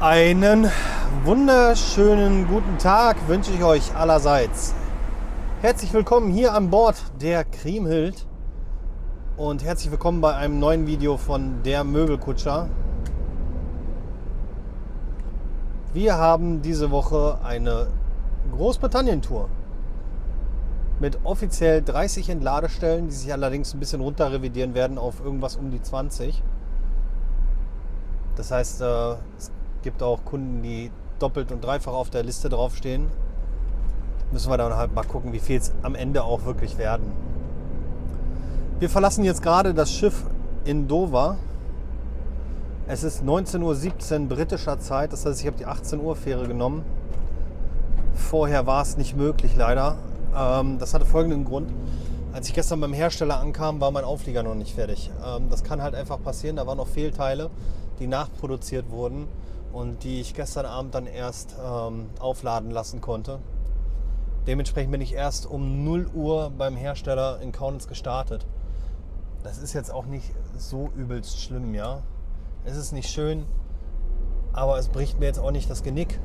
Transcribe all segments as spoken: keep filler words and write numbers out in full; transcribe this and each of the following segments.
Einen wunderschönen guten Tag wünsche ich euch allerseits. Herzlich willkommen hier an Bord der Kriemhild und herzlich willkommen bei einem neuen Video von der Möbelkutscher. Wir haben diese Woche eine Großbritannien-Tour mit offiziell dreißig Entladestellen, die sich allerdings ein bisschen runter revidieren werden auf irgendwas um die zwanzig. Das heißt, es gibt auch Kunden, die doppelt und dreifach auf der Liste draufstehen. Müssen wir dann halt mal gucken, wie viel es am Ende auch wirklich werden. Wir verlassen jetzt gerade das Schiff in Dover. Es ist neunzehn Uhr siebzehn britischer Zeit, das heißt, ich habe die achtzehn Uhr Fähre genommen. Vorher war es nicht möglich, leider. Das hatte folgenden Grund. Als ich gestern beim Hersteller ankam, war mein Auflieger noch nicht fertig. Das kann halt einfach passieren, da waren noch Fehlteile, die nachproduziert wurden und die ich gestern Abend dann erst ähm, aufladen lassen konnte. Dementsprechend bin ich erst um null Uhr beim Hersteller in Kaunitz gestartet. Das ist jetzt auch nicht so übelst schlimm, ja. Es ist nicht schön, aber es bricht mir jetzt auch nicht das Genick.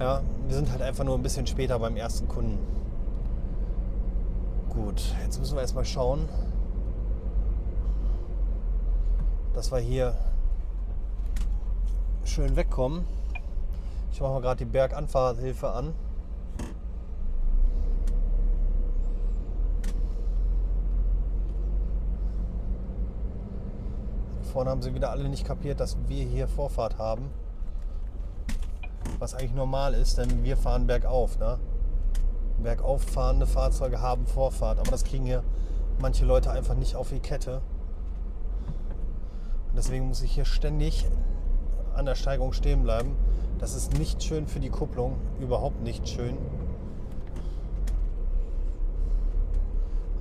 Ja, wir sind halt einfach nur ein bisschen später beim ersten Kunden. Gut, jetzt müssen wir erstmal schauen, dass wir hier schön wegkommen. Ich mache mal gerade die Berganfahrthilfe an. Vorne haben sie wieder alle nicht kapiert, dass wir hier Vorfahrt haben. Was eigentlich normal ist, denn wir fahren bergauf. Ne? Bergauf fahrende Fahrzeuge haben Vorfahrt, aber das kriegen hier manche Leute einfach nicht auf die Kette. Und deswegen muss ich hier ständig an der Steigung stehen bleiben. Das ist nicht schön für die Kupplung, überhaupt nicht schön.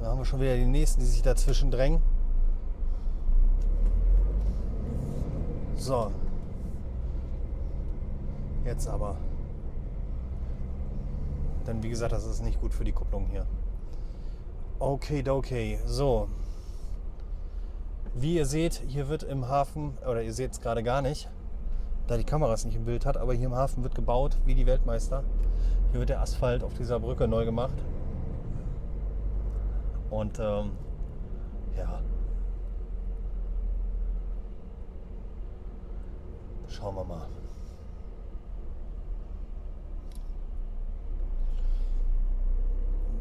Da haben wir schon wieder die nächsten, die sich dazwischen drängen. So, jetzt aber. Denn wie gesagt, das ist nicht gut für die Kupplung hier. Okay, okay, so. Wie ihr seht, hier wird im Hafen, oder ihr seht es gerade gar nicht, da die Kamera es nicht im Bild hat, aber hier im Hafen wird gebaut wie die Weltmeister. Hier wird der Asphalt auf dieser Brücke neu gemacht. Und ähm, ja, schauen wir mal.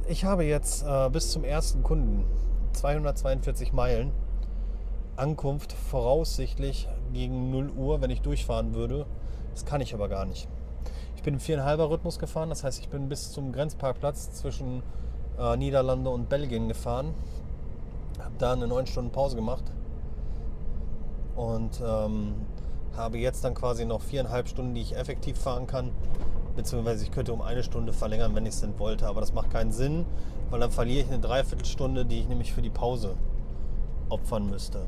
Ich habe jetzt äh, bis zum ersten Kunden zweihundertzweiundvierzig Meilen. Ankunft voraussichtlich gegen null Uhr, wenn ich durchfahren würde. Das kann ich aber gar nicht. Ich bin im viereinhalber Rhythmus gefahren, das heißt, ich bin bis zum Grenzparkplatz zwischen äh, Niederlande und Belgien gefahren. Habe da eine neun Stunden Pause gemacht und ähm, habe jetzt dann quasi noch viereinhalb Stunden, die ich effektiv fahren kann. Beziehungsweise ich könnte um eine Stunde verlängern, wenn ich es denn wollte, aber das macht keinen Sinn, weil dann verliere ich eine Dreiviertelstunde, die ich nämlich für die Pause opfern müsste.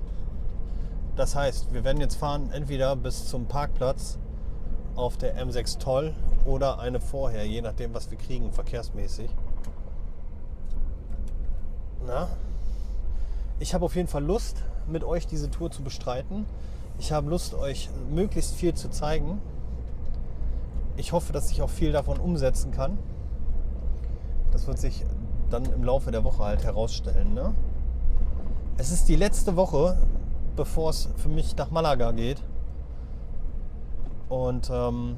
Das heißt, wir werden jetzt fahren entweder bis zum Parkplatz auf der M sechs Toll oder eine vorher, je nachdem, was wir kriegen, verkehrsmäßig. Na? Ich habe auf jeden Fall Lust, mit euch diese Tour zu bestreiten. Ich habe Lust, euch möglichst viel zu zeigen. Ich hoffe, dass ich auch viel davon umsetzen kann. Das wird sich dann im Laufe der Woche halt herausstellen. Ne? Es ist die letzte Woche, bevor es für mich nach Malaga geht. Und ähm,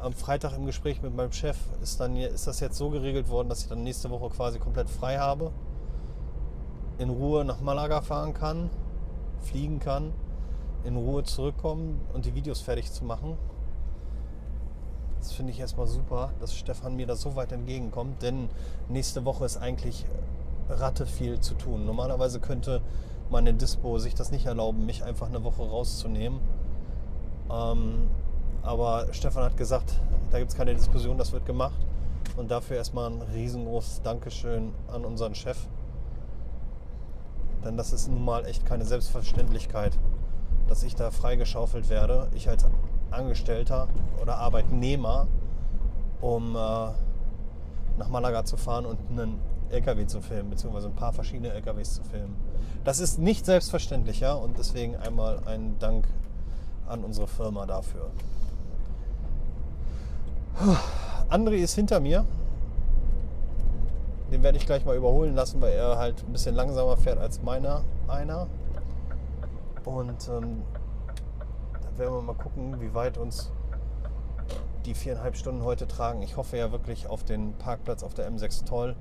am Freitag im Gespräch mit meinem Chef ist, dann, ist das jetzt so geregelt worden, dass ich dann nächste Woche quasi komplett frei habe, in Ruhe nach Malaga fahren kann, fliegen kann, in Ruhe zurückkommen und die Videos fertig zu machen. Das finde ich erstmal super, dass Stefan mir da so weit entgegenkommt, denn nächste Woche ist eigentlich Ratte viel zu tun. Normalerweise könnte meine Dispo sich das nicht erlauben, mich einfach eine Woche rauszunehmen. Ähm, aber Stefan hat gesagt, da gibt es keine Diskussion, das wird gemacht. Und dafür erstmal ein riesengroßes Dankeschön an unseren Chef. Denn das ist nun mal echt keine Selbstverständlichkeit, dass ich da freigeschaufelt werde. Ich als Angestellter oder Arbeitnehmer, um äh, nach Malaga zu fahren und einen L K W zu filmen, beziehungsweise ein paar verschiedene L K Ws zu filmen. Das ist nicht selbstverständlich, ja, und deswegen einmal einen Dank an unsere Firma dafür. André ist hinter mir. Den werde ich gleich mal überholen lassen, weil er halt ein bisschen langsamer fährt als meiner einer. Und ähm, dann werden wir mal gucken, wie weit uns die viereinhalb Stunden heute tragen. Ich hoffe ja wirklich auf den Parkplatz auf der M sechs toll.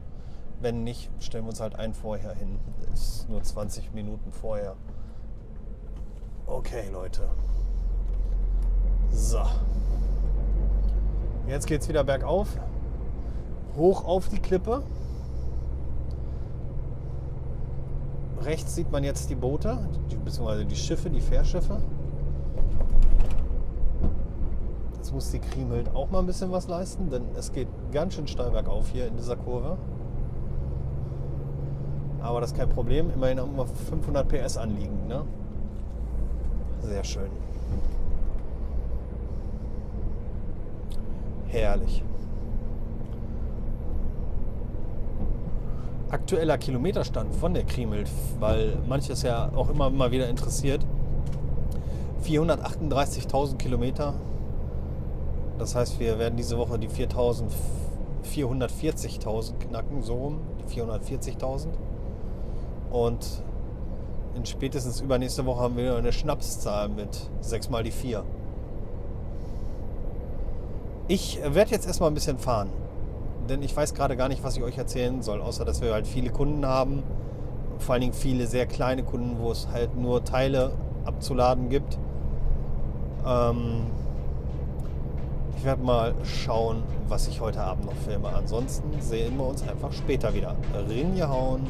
Wenn nicht, stellen wir uns halt ein vorher hin. Ist nur zwanzig Minuten vorher. Okay, Leute. So. Jetzt geht es wieder bergauf. Hoch auf die Klippe. Rechts sieht man jetzt die Boote, beziehungsweise die Schiffe, die Fährschiffe. Jetzt muss die Kriemhild auch mal ein bisschen was leisten, denn es geht ganz schön steil bergauf hier in dieser Kurve. Aber das ist kein Problem, immerhin haben wir fünfhundert P S anliegen, ne? Sehr schön. Herrlich. Aktueller Kilometerstand von der Kriemhild, weil manches ja auch immer mal wieder interessiert. vierhundertachtunddreißigtausend Kilometer. Das heißt, wir werden diese Woche die vierhundertvierzigtausend knacken, so rum, die vierhundertvierzigtausend. Und in spätestens übernächste Woche haben wir eine Schnapszahl mit sechs mal die vier. Ich werde jetzt erstmal ein bisschen fahren, denn ich weiß gerade gar nicht, was ich euch erzählen soll, außer dass wir halt viele Kunden haben, vor allen Dingen viele sehr kleine Kunden, wo es halt nur Teile abzuladen gibt. Ähm, ich werde mal schauen, was ich heute Abend noch filme. Ansonsten sehen wir uns einfach später wieder. Reingehauen!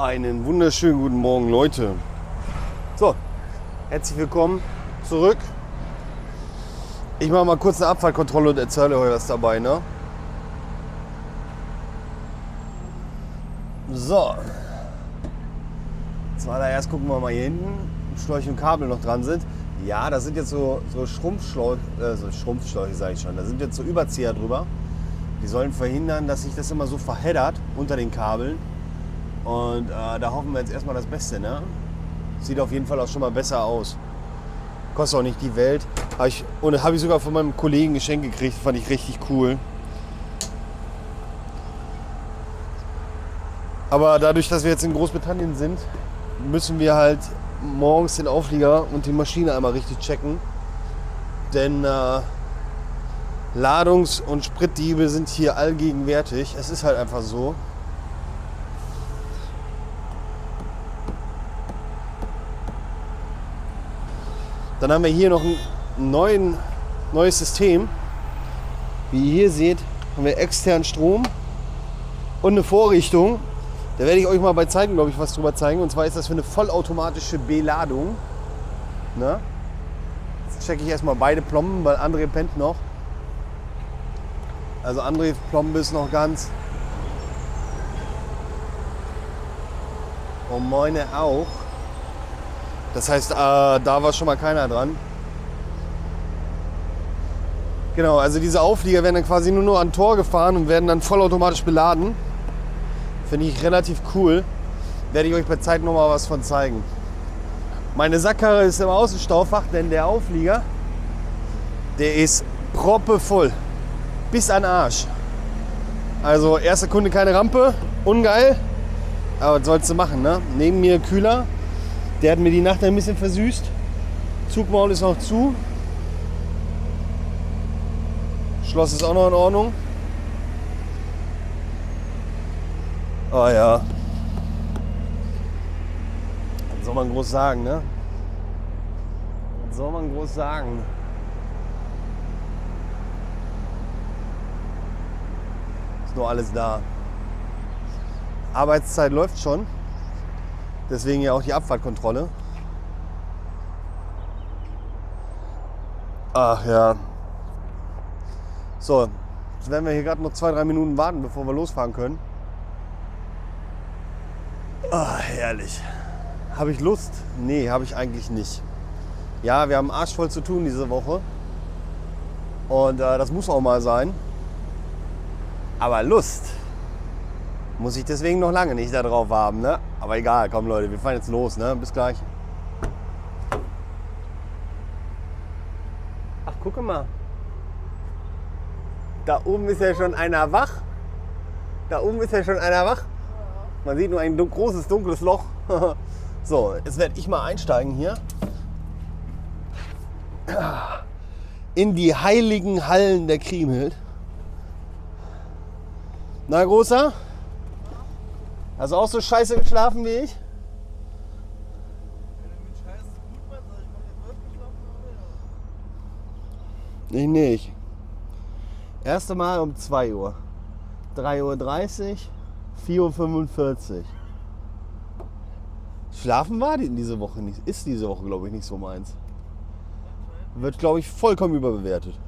Einen wunderschönen guten Morgen, Leute. So, herzlich willkommen zurück. Ich mache mal kurz eine Abfahrtkontrolle und erzähle euch was dabei, ne? So. Zuallererst gucken wir mal hier hinten, ob Schläuche und Kabel noch dran sind. Ja, da sind jetzt so, so Schrumpfschläuche, äh, so Schrumpfschläuche sage ich schon, da sind jetzt so Überzieher drüber. Die sollen verhindern, dass sich das immer so verheddert unter den Kabeln. Und äh, da hoffen wir jetzt erstmal das Beste, ne? Sieht auf jeden Fall auch schon mal besser aus. Kostet auch nicht die Welt. Habe ich, und habe ich sogar von meinem Kollegen geschenkt gekriegt. Fand ich richtig cool. Aber dadurch, dass wir jetzt in Großbritannien sind, müssen wir halt morgens den Auflieger und die Maschine einmal richtig checken. Denn äh, Ladungs- und Spritdiebe sind hier allgegenwärtig. Es ist halt einfach so. Dann haben wir hier noch ein neuen, neues System. Wie ihr hier seht, haben wir externen Strom und eine Vorrichtung. Da werde ich euch mal bei zeigen, glaube ich, was drüber zeigen. Und zwar ist das für eine vollautomatische Beladung. Ne? Jetzt checke ich erstmal beide Plomben, weil André pennt noch. Also André Plombe ist noch ganz. Und meine auch. Das heißt, äh, da war schon mal keiner dran. Genau, also diese Auflieger werden dann quasi nur noch an Tor gefahren und werden dann vollautomatisch beladen. Finde ich relativ cool. Werde ich euch bei Zeit noch mal was von zeigen. Meine Sackkarre ist im Außenstaufach, denn der Auflieger, der ist proppevoll. Bis an den Arsch. Also erster Kunde keine Rampe, ungeil. Aber was sollst du machen, ne? Neben mir Kühler, der hat mir die Nacht ein bisschen versüßt. Zugmaul ist noch zu. Schloss ist auch noch in Ordnung. Ah ja. Was soll man groß sagen, ne? Was soll man groß sagen? Ist nur alles da. Arbeitszeit läuft schon. Deswegen ja auch die Abfahrtkontrolle. Ach ja. So, jetzt werden wir hier gerade noch zwei, drei Minuten warten, bevor wir losfahren können. Oh, herrlich. Habe ich Lust? Nee, habe ich eigentlich nicht. Ja, wir haben Arsch voll zu tun diese Woche. Und äh, das muss auch mal sein. Aber Lust muss ich deswegen noch lange nicht da drauf haben, ne? Aber egal, komm Leute, wir fahren jetzt los, ne? Bis gleich. Ach, guck mal. Da oben ist ja schon einer wach. Da oben ist ja schon einer wach. Man sieht nur ein großes, dunkles Loch. So, jetzt werde ich mal einsteigen hier. In die heiligen Hallen der Kriemhild. Na, Großer? Hast du auch so scheiße geschlafen wie ich? Ich nicht. Erste Mal um zwei Uhr. drei Uhr dreißig, vier Uhr fünfundvierzig. Schlafen war die diese Woche nicht. Ist diese Woche, glaube ich, nicht so meins. Wird, glaube ich, vollkommen überbewertet.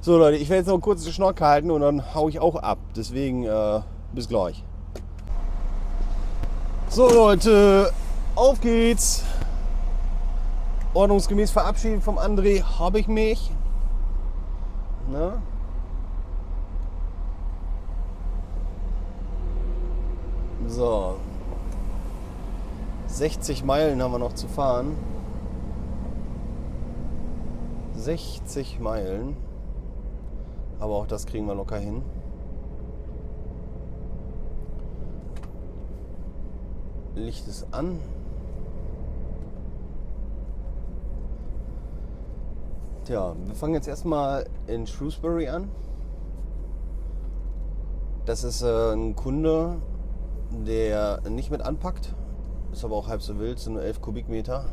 So, Leute, ich werde jetzt noch kurz den Schnorkel halten und dann hau ich auch ab. Deswegen, äh, bis gleich. So, Leute, auf geht's. Ordnungsgemäß verabschiedet vom André habe ich mich. Ne? So. sechzig Meilen haben wir noch zu fahren. sechzig Meilen. Aber auch das kriegen wir locker hin. Licht ist an. Tja, wir fangen jetzt erstmal in Shrewsbury an. Das ist äh, ein Kunde, der nicht mit anpackt. Ist aber auch halb so wild, sind nur elf Kubikmeter.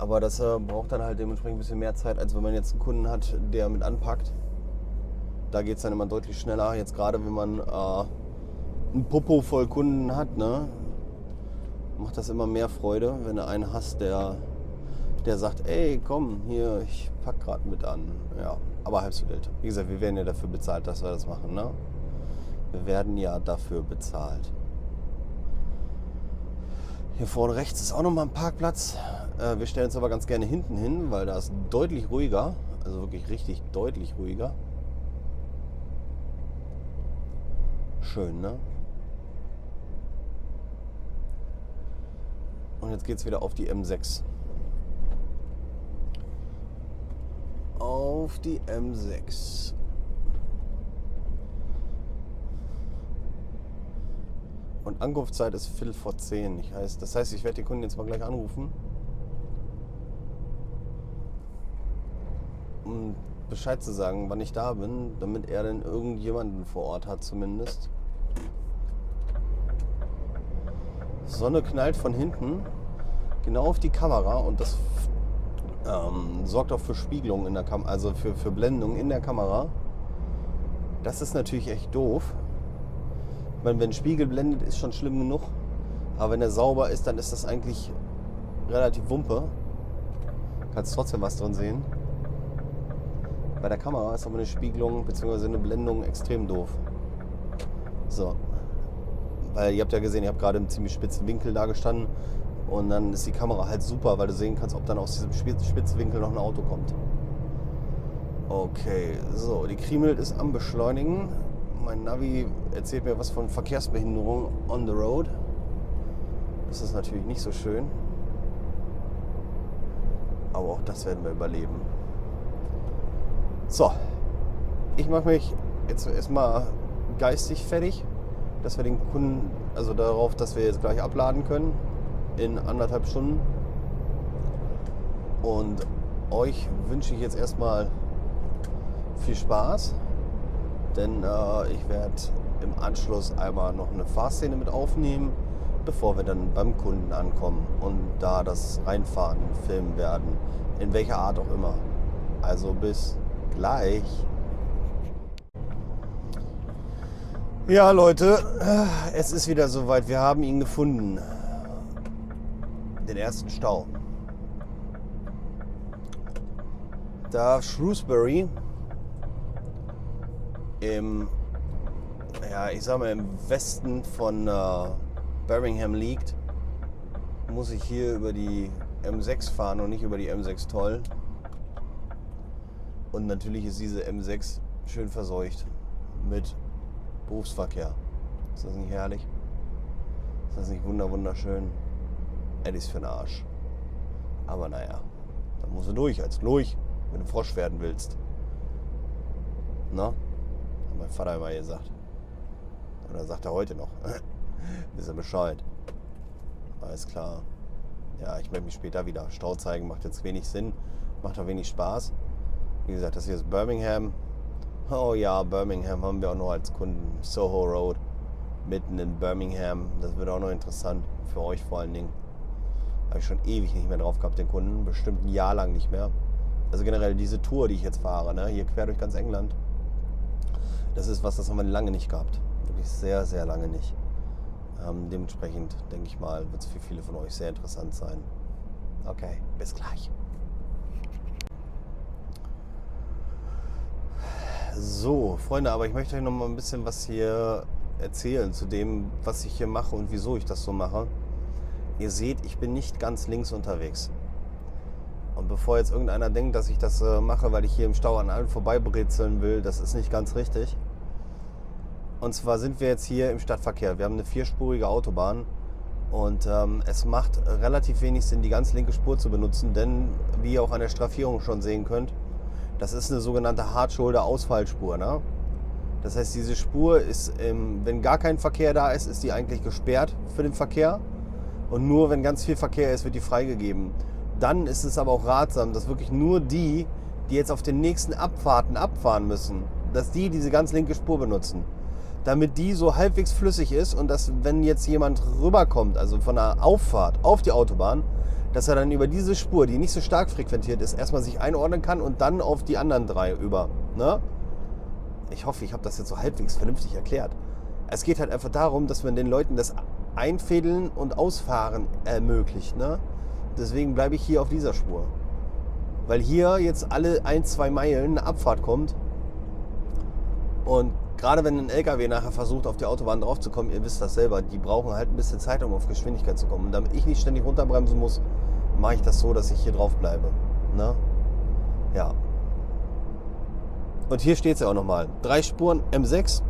Aber das äh, braucht dann halt dementsprechend ein bisschen mehr Zeit, als wenn man jetzt einen Kunden hat, der mit anpackt. Da geht es dann immer deutlich schneller. Jetzt gerade, wenn man äh, ein Popo voll Kunden hat, ne, macht das immer mehr Freude, wenn du einen hast, der, der sagt, ey, komm, hier, ich pack gerade mit an. Ja, aber halb so wild. Wie gesagt, wir werden ja dafür bezahlt, dass wir das machen, ne? Wir werden ja dafür bezahlt. Hier vorne rechts ist auch nochmal ein Parkplatz. Äh, wir stellen uns aber ganz gerne hinten hin, weil da ist deutlich ruhiger, also wirklich richtig deutlich ruhiger. Schön, ne? Und jetzt geht es wieder auf die M sechs. Auf die M sechs. Und Ankunftszeit ist Viertel vor zehn. Ich heißt, das heißt, ich werde die Kunden jetzt mal gleich anrufen. Um Bescheid zu sagen, wann ich da bin, damit er denn irgendjemanden vor Ort hat zumindest. Sonne knallt von hinten genau auf die Kamera und das ähm, sorgt auch für Spiegelung in der Kamera, also für, für Blendung in der Kamera. Das ist natürlich echt doof. Ich meine, wenn ein Spiegel blendet, ist schon schlimm genug. Aber wenn er sauber ist, dann ist das eigentlich relativ Wumpe. Kannst trotzdem was drin sehen. Bei der Kamera ist aber eine Spiegelung bzw. eine Blendung extrem doof. So. Weil ihr habt ja gesehen, ich habe gerade im ziemlich spitzen Winkel da gestanden. Und dann ist die Kamera halt super, weil du sehen kannst, ob dann aus diesem spitzen Winkel noch ein Auto kommt. Okay, so, die Kriemhild ist am Beschleunigen. Mein Navi erzählt mir was von Verkehrsbehinderung on the road. Das ist natürlich nicht so schön. Aber auch das werden wir überleben. So, ich mache mich jetzt erstmal geistig fertig, dass wir den Kunden, also darauf, dass wir jetzt gleich abladen können in anderthalb Stunden. Und euch wünsche ich jetzt erstmal viel Spaß, denn äh, ich werde im Anschluss einmal noch eine Fahrszene mit aufnehmen, bevor wir dann beim Kunden ankommen und da das Reinfahren filmen werden, in welcher Art auch immer. Also bis gleich. Ja Leute, es ist wieder soweit. Wir haben ihn gefunden. Den ersten Stau. Da Shrewsbury im, ja, ich sag mal im Westen von äh, Birmingham liegt, muss ich hier über die M sechs fahren und nicht über die M sechs Toll. Und natürlich ist diese M sechs schön verseucht mit Berufsverkehr. Ist das nicht herrlich? Ist das nicht wunderschön? Eddie ist für den Arsch. Aber naja, da musst du durch als Lurch, wenn du Frosch werden willst. Na? Hat mein Vater immer gesagt. Oder sagt er heute noch. Wisst ihr Bescheid? Alles klar. Ja, ich melde mich später wieder. Stau zeigen macht jetzt wenig Sinn. Macht auch wenig Spaß. Wie gesagt, das hier ist Birmingham. Oh ja, Birmingham haben wir auch noch als Kunden. Soho Road. Mitten in Birmingham. Das wird auch noch interessant. Für euch vor allen Dingen. Habe ich schon ewig nicht mehr drauf gehabt, den Kunden. Bestimmt ein Jahr lang nicht mehr. Also generell diese Tour, die ich jetzt fahre, ne, hier quer durch ganz England. Das ist was, das haben wir lange nicht gehabt. Wirklich sehr, sehr lange nicht. Ähm, dementsprechend, denke ich mal, wird es für viele von euch sehr interessant sein. Okay, bis gleich. So, Freunde, aber ich möchte euch noch mal ein bisschen was hier erzählen zu dem, was ich hier mache und wieso ich das so mache. Ihr seht, ich bin nicht ganz links unterwegs. Und bevor jetzt irgendeiner denkt, dass ich das äh, mache, weil ich hier im Stau an allen vorbeibrezeln will, das ist nicht ganz richtig. Und zwar sind wir jetzt hier im Stadtverkehr. Wir haben eine vierspurige Autobahn und ähm, es macht relativ wenig Sinn, die ganz linke Spur zu benutzen, denn wie ihr auch an der Straffierung schon sehen könnt, das ist eine sogenannte Hard-Shoulder-Ausfallspur. Ne? Das heißt, diese Spur ist, ähm, wenn gar kein Verkehr da ist, ist die eigentlich gesperrt für den Verkehr. Und nur wenn ganz viel Verkehr ist, wird die freigegeben. Dann ist es aber auch ratsam, dass wirklich nur die, die jetzt auf den nächsten Abfahrten abfahren müssen, dass die diese ganz linke Spur benutzen. Damit die so halbwegs flüssig ist und dass, wenn jetzt jemand rüberkommt, also von einer Auffahrt auf die Autobahn, dass er dann über diese Spur, die nicht so stark frequentiert ist, erstmal sich einordnen kann und dann auf die anderen drei über. Ne? Ich hoffe, ich habe das jetzt so halbwegs vernünftig erklärt. Es geht halt einfach darum, dass man den Leuten das Einfädeln und Ausfahren ermöglicht. Ne? Deswegen bleibe ich hier auf dieser Spur. Weil hier jetzt alle ein, zwei Meilen eine Abfahrt kommt. Und gerade wenn ein L K W nachher versucht, auf die Autobahn draufzukommen, ihr wisst das selber, die brauchen halt ein bisschen Zeit, um auf Geschwindigkeit zu kommen. Und damit ich nicht ständig runterbremsen muss, mache ich das so, dass ich hier drauf bleibe. Ne? Ja. Und hier steht es ja auch nochmal. Drei Spuren, M sechs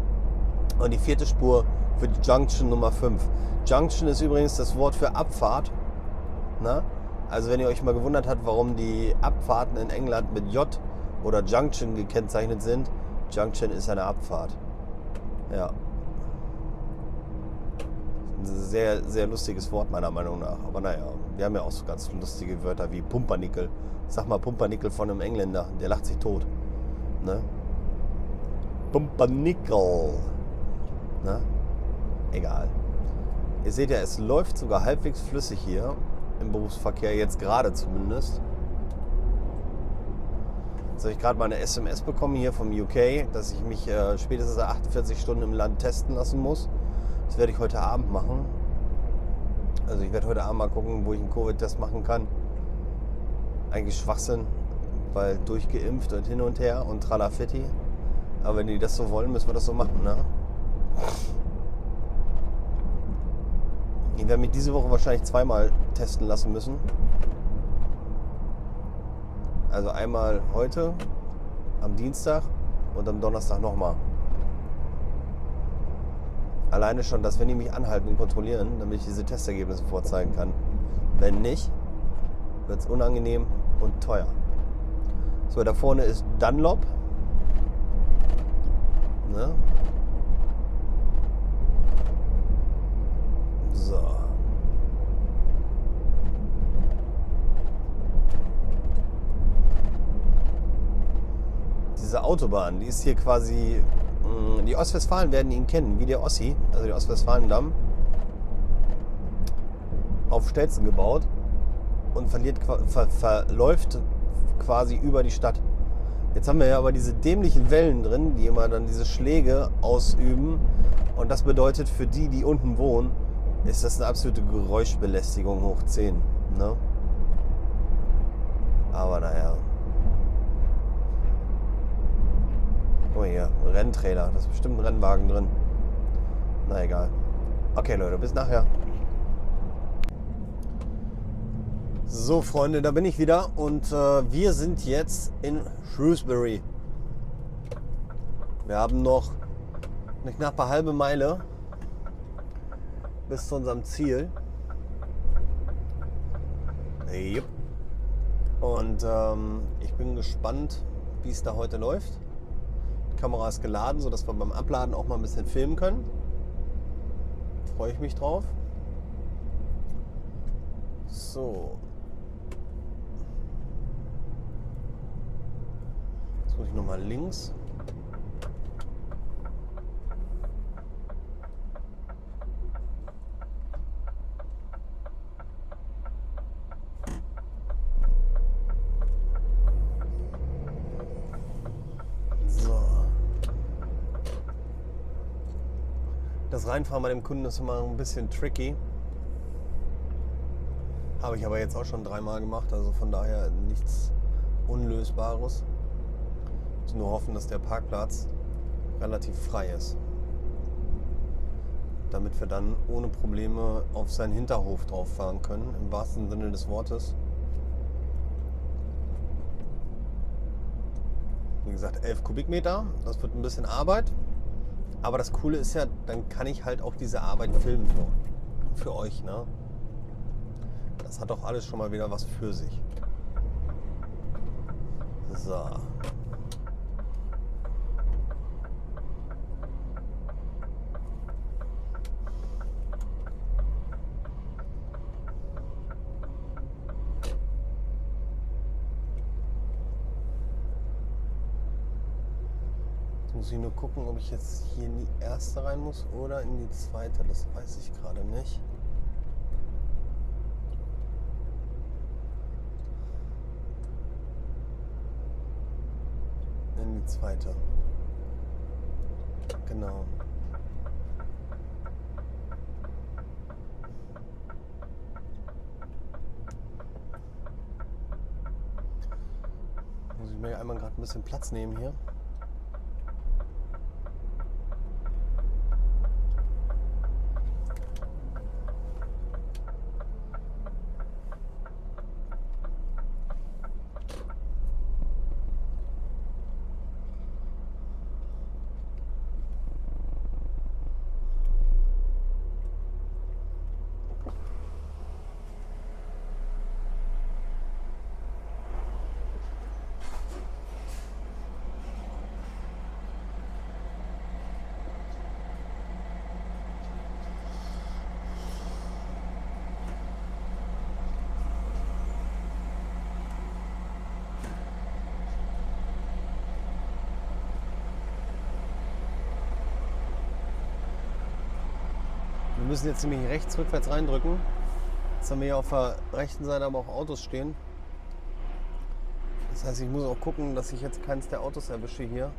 und die vierte Spur für die Junction Nummer fünf. Junction ist übrigens das Wort für Abfahrt. Na? Also wenn ihr euch mal gewundert habt, warum die Abfahrten in England mit J oder Junction gekennzeichnet sind, Junction ist eine Abfahrt. Ja. Ein sehr, sehr lustiges Wort meiner Meinung nach. Aber naja, wir haben ja auch so ganz lustige Wörter wie Pumpernickel. Sag mal Pumpernickel von einem Engländer, der lacht sich tot. Ne? Pumpernickel. Ne? Egal. Ihr seht ja, es läuft sogar halbwegs flüssig hier im Berufsverkehr, jetzt gerade zumindest. Jetzt habe ich gerade mal eine S M S bekommen hier vom U K, dass ich mich äh, spätestens achtundvierzig Stunden im Land testen lassen muss. Das werde ich heute Abend machen. Also ich werde heute Abend mal gucken, wo ich einen Covid-Test machen kann. Eigentlich Schwachsinn, weil durchgeimpft und hin und her und Tralafitti. Aber wenn die das so wollen, müssen wir das so machen, ne? Ich werde mich diese Woche wahrscheinlich zweimal testen lassen müssen. Also einmal heute, am Dienstag und am Donnerstag nochmal. Alleine schon, dass wenn die mich anhalten und kontrollieren, damit ich diese Testergebnisse vorzeigen kann. Wenn nicht, wird es unangenehm und teuer. So, da vorne ist Dunlop. Ne? So. Diese Autobahn, die ist hier quasi... Die Ostwestfalen werden ihn kennen, wie der Ossi, also der Ostwestfalendamm, auf Stelzen gebaut und verliert, ver, verläuft quasi über die Stadt. Jetzt haben wir ja aber diese dämlichen Wellen drin, die immer dann diese Schläge ausüben, und das bedeutet für die, die unten wohnen, ist das eine absolute Geräuschbelästigung hoch zehn, ne? Aber naja. Guck mal hier, ein Renntrailer. Da ist bestimmt ein Rennwagen drin. Na egal. Okay, Leute, bis nachher. So, Freunde, da bin ich wieder. Und äh, wir sind jetzt in Shrewsbury. Wir haben noch eine knappe halbe Meile bis zu unserem Ziel. Yep. Und ähm, ich bin gespannt, wie es da heute läuft. Kamera ist geladen, sodass wir beim Abladen auch mal ein bisschen filmen können. Freue ich mich drauf. So. Jetzt muss ich nochmal links. Das Reinfahren bei dem Kunden ist immer ein bisschen tricky. Habe ich aber jetzt auch schon dreimal gemacht, also von daher nichts Unlösbares. Ich muss nur hoffen, dass der Parkplatz relativ frei ist. Damit wir dann ohne Probleme auf seinen Hinterhof drauf fahren können, im wahrsten Sinne des Wortes. Wie gesagt, elf Kubikmeter, das wird ein bisschen Arbeit. Aber das Coole ist ja, dann kann ich halt auch diese Arbeit filmen für, für euch, ne? Das hat doch alles schon mal wieder was für sich. So. Muss ich nur gucken, ob ich jetzt hier in die erste rein muss oder in die zweite, das weiß ich gerade nicht. In die zweite. Genau. Muss ich mir einmal gerade ein bisschen Platz nehmen hier. Wir müssen jetzt nämlich rechts rückwärts reindrücken. Jetzt haben wir hier auf der rechten Seite aber auch Autos stehen. Das heißt, ich muss auch gucken, dass ich jetzt keins der Autos erwische hier.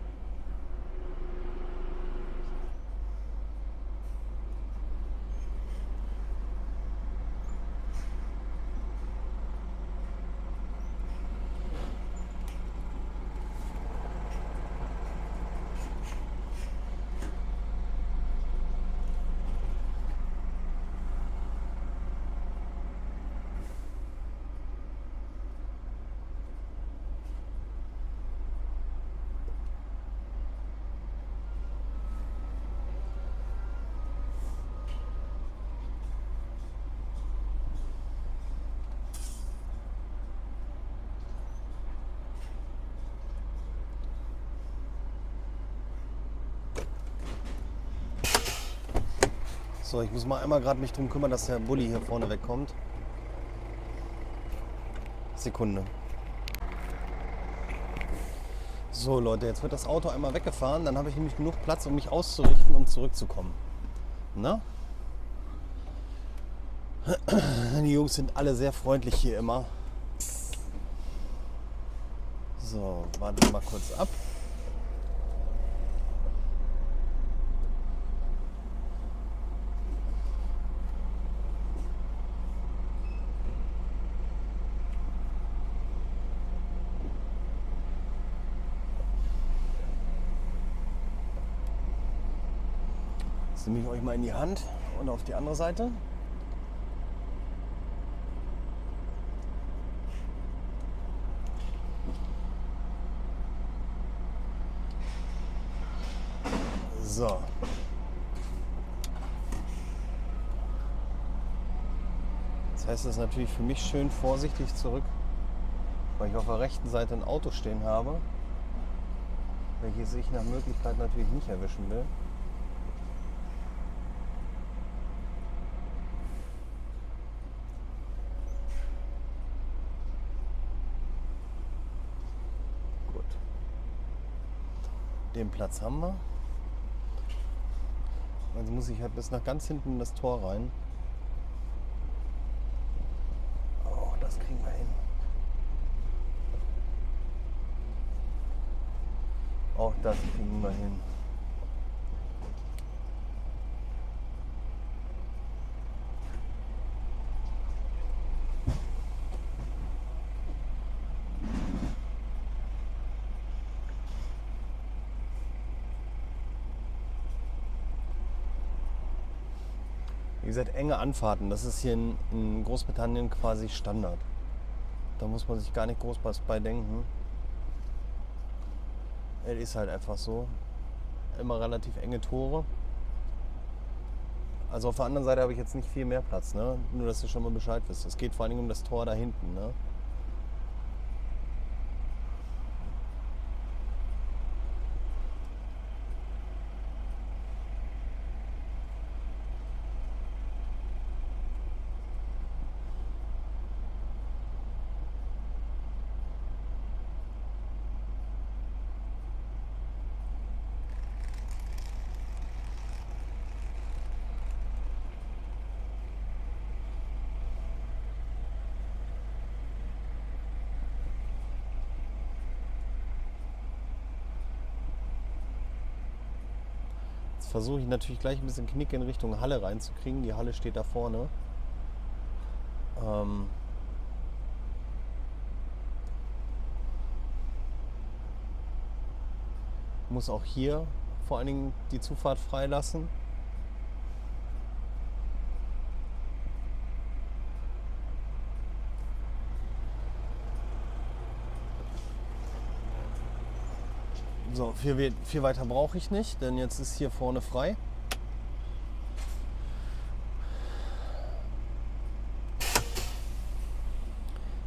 So, ich muss mal einmal gerade mich drum kümmern, dass der Bulli hier vorne wegkommt. Sekunde. So Leute, jetzt wird das Auto einmal weggefahren, dann habe ich nämlich genug Platz, um mich auszurichten, um zurückzukommen. Na? Die Jungs sind alle sehr freundlich hier immer. So, warten wir mal kurz ab. Jetzt nehme ich euch mal in die Hand und auf die andere Seite. So. Das heißt, das ist natürlich für mich schön vorsichtig zurück, weil ich auf der rechten Seite ein Auto stehen habe, welches ich nach Möglichkeit natürlich nicht erwischen will. Gut. Den Platz haben wir. Also muss ich halt bis nach ganz hinten in das Tor rein. Oh, das kriegen wir hin. Auch das kriegen wir hin. Wie gesagt, enge Anfahrten, das ist hier in, in Großbritannien quasi Standard. Da muss man sich gar nicht groß was bei denken. Es ist halt einfach so. Immer relativ enge Tore. Also auf der anderen Seite habe ich jetzt nicht viel mehr Platz, ne? Nur, dass ihr schon mal Bescheid wisst. Es geht vor allen Dingen um das Tor da hinten, ne? Versuche ich natürlich gleich ein bisschen Knick in Richtung Halle reinzukriegen. Die Halle steht da vorne. Ähm muss auch hier vor allen Dingen die Zufahrt freilassen. So, viel, viel weiter brauche ich nicht, denn jetzt ist hier vorne frei.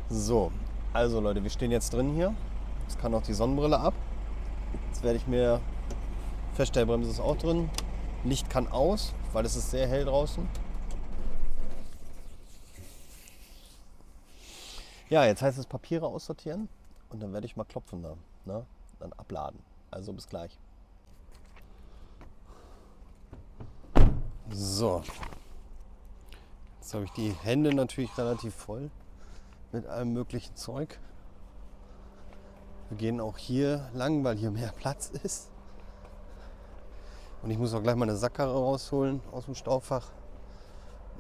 So, also Leute, wir stehen jetzt drin hier. Jetzt kann auch die Sonnenbrille ab. Jetzt werde ich mir... Feststellbremse ist auch drin. Licht kann aus, weil es ist sehr hell draußen. Ja, jetzt heißt es Papiere aussortieren und dann werde ich mal klopfen da, ne? Dann abladen. Also bis gleich. So. Jetzt habe ich die Hände natürlich relativ voll mit allem möglichen Zeug. Wir gehen auch hier lang, weil hier mehr Platz ist. Und ich muss auch gleich mal eine Sackkarre rausholen aus dem Staufach.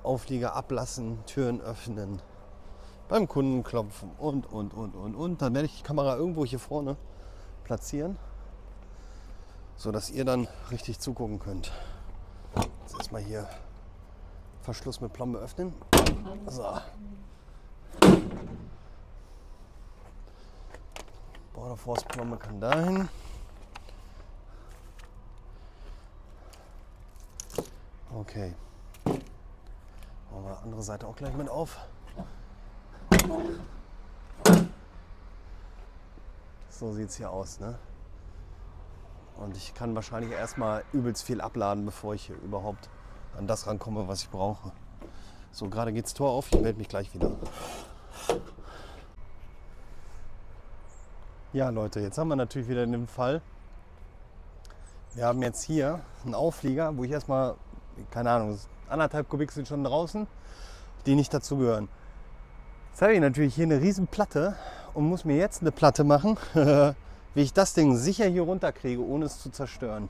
Auflieger ablassen, Türen öffnen, beim Kunden klopfen und, und, und, und, und. Dann werde ich die Kamera irgendwo hier vorne platzieren, so dass ihr dann richtig zugucken könnt. Jetzt erstmal hier Verschluss mit Plombe öffnen. So. Border Force Plombe kann dahin. Okay. Machen wir die andere Seite auch gleich mit auf. So sieht es hier aus, ne? Und ich kann wahrscheinlich erstmal übelst viel abladen, bevor ich hier überhaupt an das rankomme, was ich brauche. So, gerade geht's Tor auf, ich melde mich gleich wieder. Ja Leute, jetzt haben wir natürlich wieder den Fall, wir haben jetzt hier einen Auflieger, wo ich erstmal, keine Ahnung, anderthalb Kubik sind schon draußen, die nicht dazu gehören. Jetzt habe ich natürlich hier eine riesen Platte und muss mir jetzt eine Platte machen, wie ich das Ding sicher hier runterkriege, ohne es zu zerstören.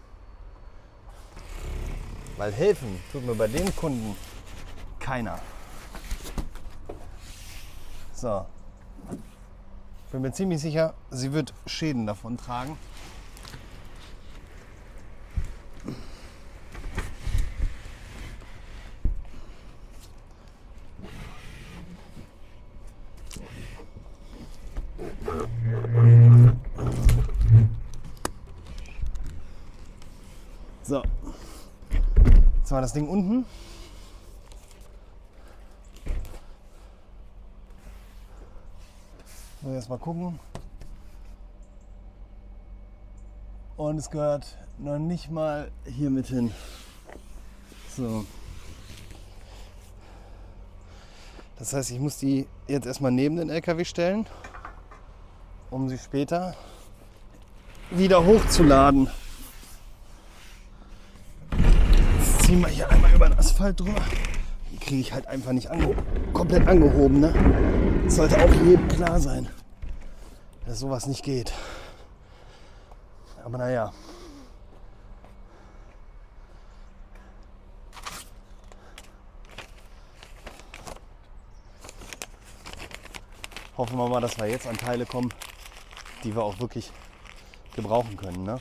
Weil helfen tut mir bei dem Kunden keiner. So. Ich bin mir ziemlich sicher, sie wird Schäden davon tragen. So, jetzt war das Ding unten. So, erst mal gucken. Und es gehört noch nicht mal hier mit hin. So. Das heißt, ich muss die jetzt erstmal neben den L K W stellen, um sie später wieder hochzuladen. Jetzt ziehen wir hier einmal über den Asphalt drüber. Die kriege ich halt einfach nicht ange- komplett angehoben, ne? Das sollte auch jedem klar sein, dass sowas nicht geht. Aber naja. Hoffen wir mal, dass wir jetzt an Teile kommen, die wir auch wirklich gebrauchen können, ne?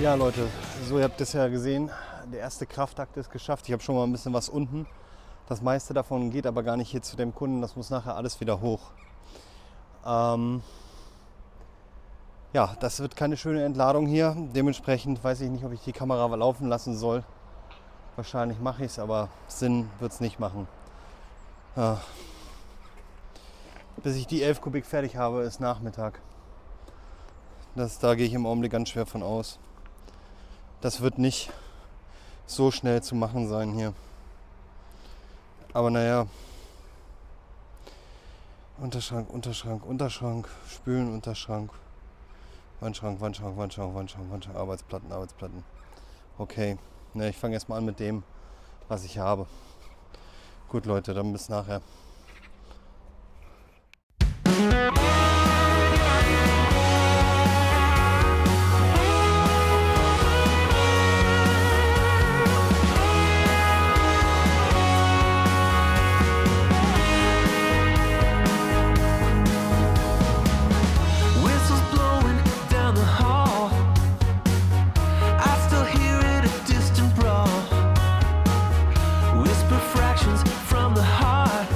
Ja Leute, so ihr habt das ja gesehen, der erste Kraftakt ist geschafft. Ich habe schon mal ein bisschen was unten. Das meiste davon geht aber gar nicht hier zu dem Kunden, das muss nachher alles wieder hoch. Ähm ja, das wird keine schöne Entladung hier. Dementsprechend weiß ich nicht, ob ich die Kamera laufen lassen soll. Wahrscheinlich mache ich es, aber Sinn wird es nicht machen. Äh, bis ich die elf Kubik fertig habe, ist Nachmittag. Das, da gehe ich im Augenblick ganz schwer von aus. Das wird nicht so schnell zu machen sein hier. Aber naja, Unterschrank, Unterschrank, Unterschrank, Spülen, Unterschrank, Wandschrank, Wandschrank, Wandschrank, Wandschrank, Wandschrank, Arbeitsplatten, Arbeitsplatten. Okay, ne, ich fange erstmal an mit dem, was ich habe. Gut Leute, dann bis nachher. From the heart.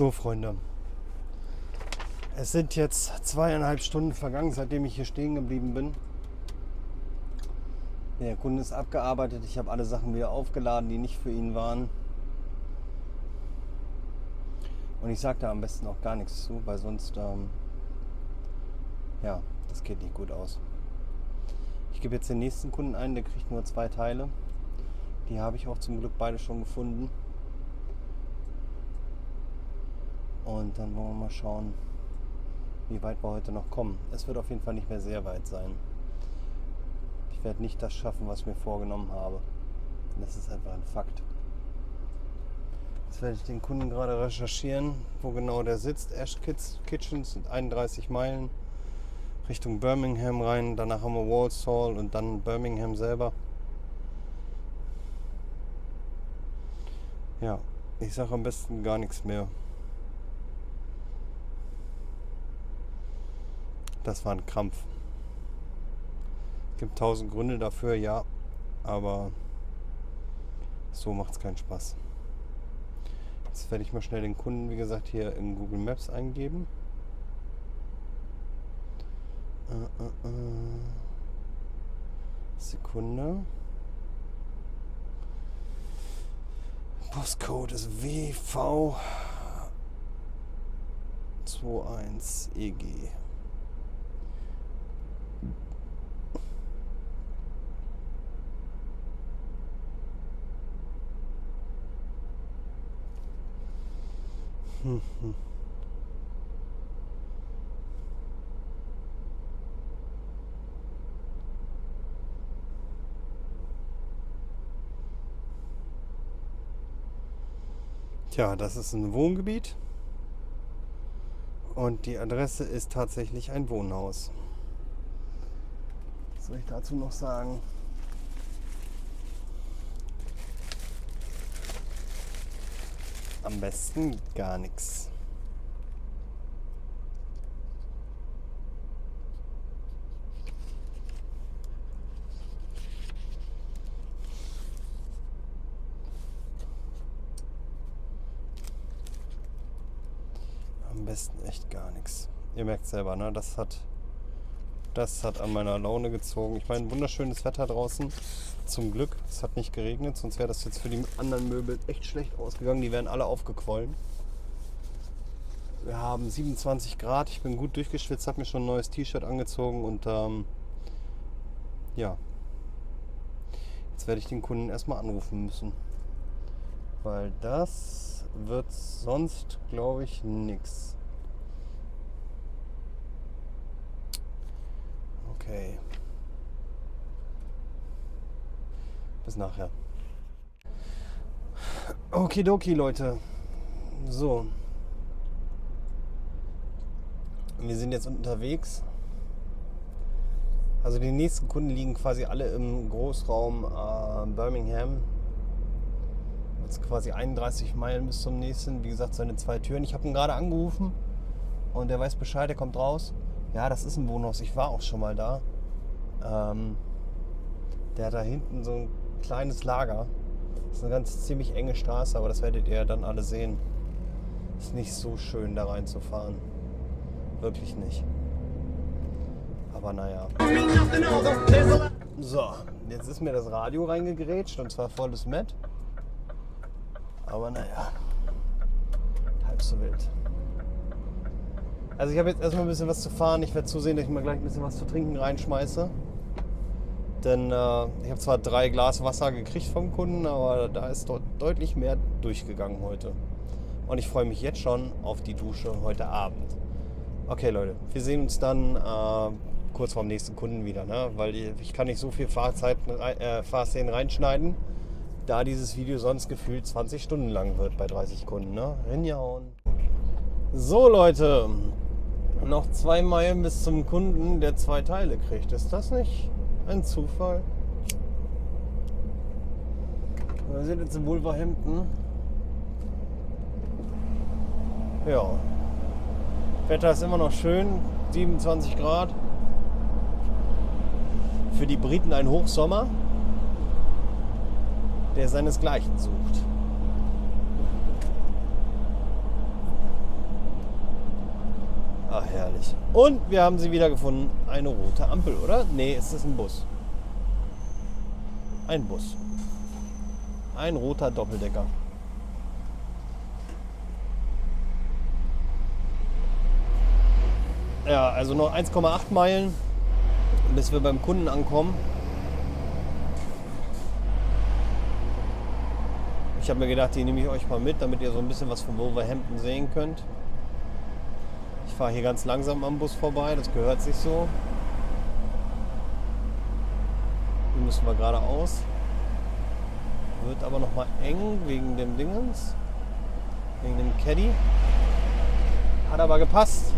So, Freunde, es sind jetzt zweieinhalb Stunden vergangen, seitdem ich hier stehen geblieben bin. Der Kunde ist abgearbeitet, ich habe alle Sachen wieder aufgeladen, die nicht für ihn waren. Und ich sage da am besten auch gar nichts zu, weil sonst, ähm, ja, das geht nicht gut aus. Ich gebe jetzt den nächsten Kunden ein, der kriegt nur zwei Teile. Die habe ich auch zum Glück beide schon gefunden. Und dann wollen wir mal schauen, wie weit wir heute noch kommen. Es wird auf jeden Fall nicht mehr sehr weit sein. Ich werde nicht das schaffen, was ich mir vorgenommen habe. Das ist einfach ein Fakt. Jetzt werde ich den Kunden gerade recherchieren, wo genau der sitzt. Ash Kitchens sind einunddreißig Meilen Richtung Birmingham rein. Danach haben wir Walsall und dann Birmingham selber. Ja, ich sage am besten gar nichts mehr. Das war ein Krampf. Es gibt tausend Gründe dafür, ja, aber so macht es keinen Spaß. Jetzt werde ich mal schnell den Kunden, wie gesagt, hier in Google Maps eingeben. Äh, äh, äh. Sekunde. Postcode ist W V zwei eins E G. Hm, hm. Tja, das ist ein Wohngebiet und die Adresse ist tatsächlich ein Wohnhaus. Was soll ich dazu noch sagen? Am besten gar nichts. Am besten echt gar nichts. Ihr merkt selber, ne? Das hat, das hat an meiner Laune gezogen. Ich meine, wunderschönes Wetter draußen. Zum Glück, es hat nicht geregnet, sonst wäre das jetzt für die anderen Möbel echt schlecht ausgegangen. Die wären alle aufgequollen. Wir haben siebenundzwanzig Grad, ich bin gut durchgeschwitzt, habe mir schon ein neues T-Shirt angezogen und ähm, ja, jetzt werde ich den Kunden erstmal anrufen müssen, weil das wird sonst, glaube ich, nichts. Okay. Bis nachher. Okidoki, Leute. So. Wir sind jetzt unterwegs. Also die nächsten Kunden liegen quasi alle im Großraum äh, Birmingham. Jetzt quasi einunddreißig Meilen bis zum nächsten. Wie gesagt, seine zwei Türen. Ich habe ihn gerade angerufen und er weiß Bescheid, er kommt raus. Ja, das ist ein Wohnhaus. Ich war auch schon mal da. Ähm, der hat da hinten so ein kleines Lager. Das ist eine ganz ziemlich enge Straße, aber das werdet ihr ja dann alle sehen. Ist nicht so schön, da reinzufahren. Wirklich nicht. Aber naja. So, jetzt ist mir das Radio reingegrätscht und zwar volles Met. Aber naja, halb so wild. Also ich habe jetzt erstmal ein bisschen was zu fahren. Ich werde zusehen, dass ich mal gleich ein bisschen was zu trinken reinschmeiße. Denn äh, ich habe zwar drei Glas Wasser gekriegt vom Kunden, aber da ist dort deutlich mehr durchgegangen heute. Und ich freue mich jetzt schon auf die Dusche heute Abend. Okay, Leute, wir sehen uns dann äh, kurz vorm nächsten Kunden wieder, ne? Weil ich kann nicht so viel Fahrzeiten, äh, Fahrszenen reinschneiden, da dieses Video sonst gefühlt zwanzig Stunden lang wird bei dreißig Kunden. Ne? Hinjauen. So, Leute, noch zwei Meilen bis zum Kunden, der zwei Teile kriegt. Ist das nicht ein Zufall? Wir sind jetzt in Wolverhampton. Ja. Wetter ist immer noch schön. siebenundzwanzig Grad. Für die Briten ein Hochsommer, der seinesgleichen sucht. nicht. Und wir haben sie wieder gefunden. Eine rote Ampel, oder? Nee, es ist ein Bus. Ein Bus. Ein roter Doppeldecker. Ja, also noch eins Komma acht Meilen, bis wir beim Kunden ankommen. Ich habe mir gedacht, die nehme ich euch mal mit, damit ihr so ein bisschen was von Wolverhampton sehen könnt. Ich fahre hier ganz langsam am Bus vorbei, das gehört sich so. Hier müssen wir geradeaus. Wird aber nochmal eng wegen dem Dingens. Wegen dem Caddy. Hat aber gepasst.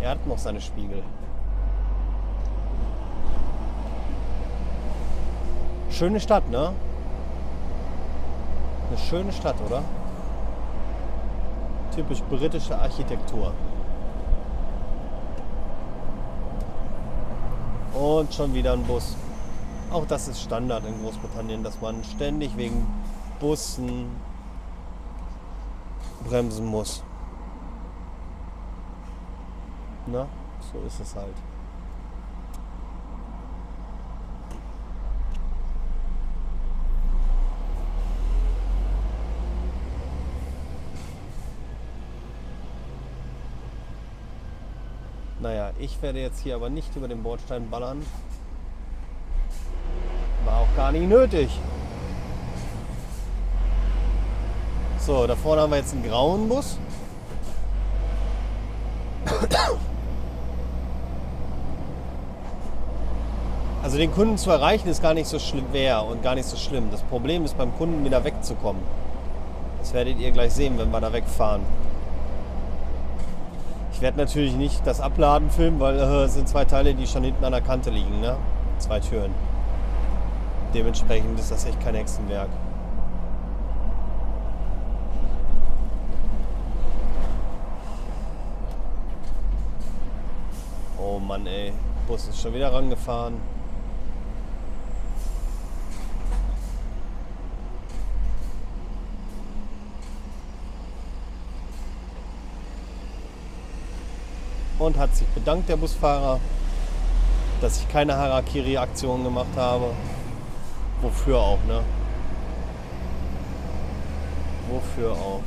Er hat noch seine Spiegel. Schöne Stadt, ne? Eine schöne Stadt, oder? Typisch britische Architektur. Und schon wieder ein Bus. Auch das ist Standard in Großbritannien, dass man ständig wegen Bussen bremsen muss. Na, so ist es halt. Naja, ich werde jetzt hier aber nicht über den Bordstein ballern. War auch gar nicht nötig. So, da vorne haben wir jetzt einen grauen Bus. Also den Kunden zu erreichen ist gar nicht so schwer und gar nicht so schlimm. Das Problem ist, beim Kunden wieder wegzukommen. Das werdet ihr gleich sehen, wenn wir da wegfahren. Ich werde natürlich nicht das Abladen filmen, weil äh, es sind zwei Teile, die schon hinten an der Kante liegen, ne? Zwei Türen. Dementsprechend ist das echt kein Hexenwerk. Oh Mann, ey. Bus ist schon wieder rangefahren. Und hat sich bedankt, der Busfahrer, dass ich keine Harakiri-Aktion gemacht habe. Wofür auch, ne? Wofür auch.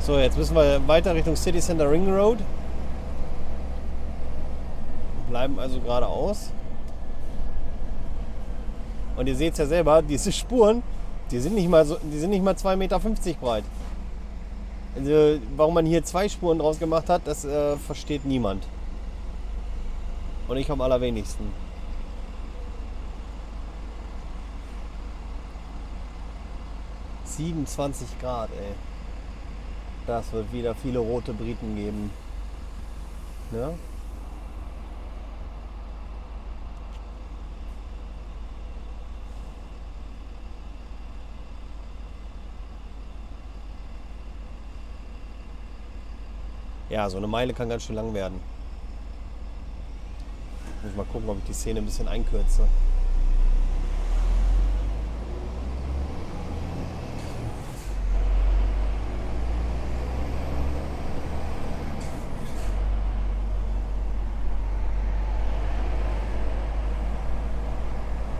So, jetzt müssen wir weiter Richtung City Center Ring Road. Bleiben also geradeaus. Und ihr seht es ja selber, diese Spuren, die sind nicht mal so, die sind nicht mal zwei Komma fünfzig Meter breit. Also, warum man hier zwei Spuren draus gemacht hat, das äh, versteht niemand. Und ich am allerwenigsten. siebenundzwanzig Grad, ey. Das wird wieder viele rote Briten geben. Ne? Ja, so eine Meile kann ganz schön lang werden. Ich muss mal gucken, ob ich die Szene ein bisschen einkürze.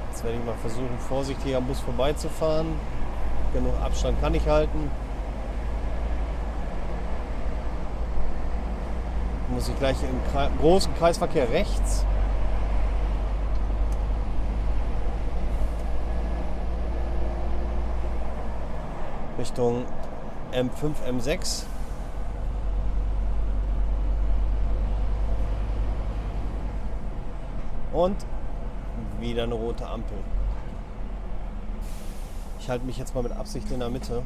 Jetzt werde ich mal versuchen, vorsichtig am Bus vorbeizufahren. Genug Abstand kann ich halten. Muss ich gleich im Kre- großen Kreisverkehr rechts. Richtung M fünf, M sechs. Und wieder eine rote Ampel. Ich halte mich jetzt mal mit Absicht in der Mitte.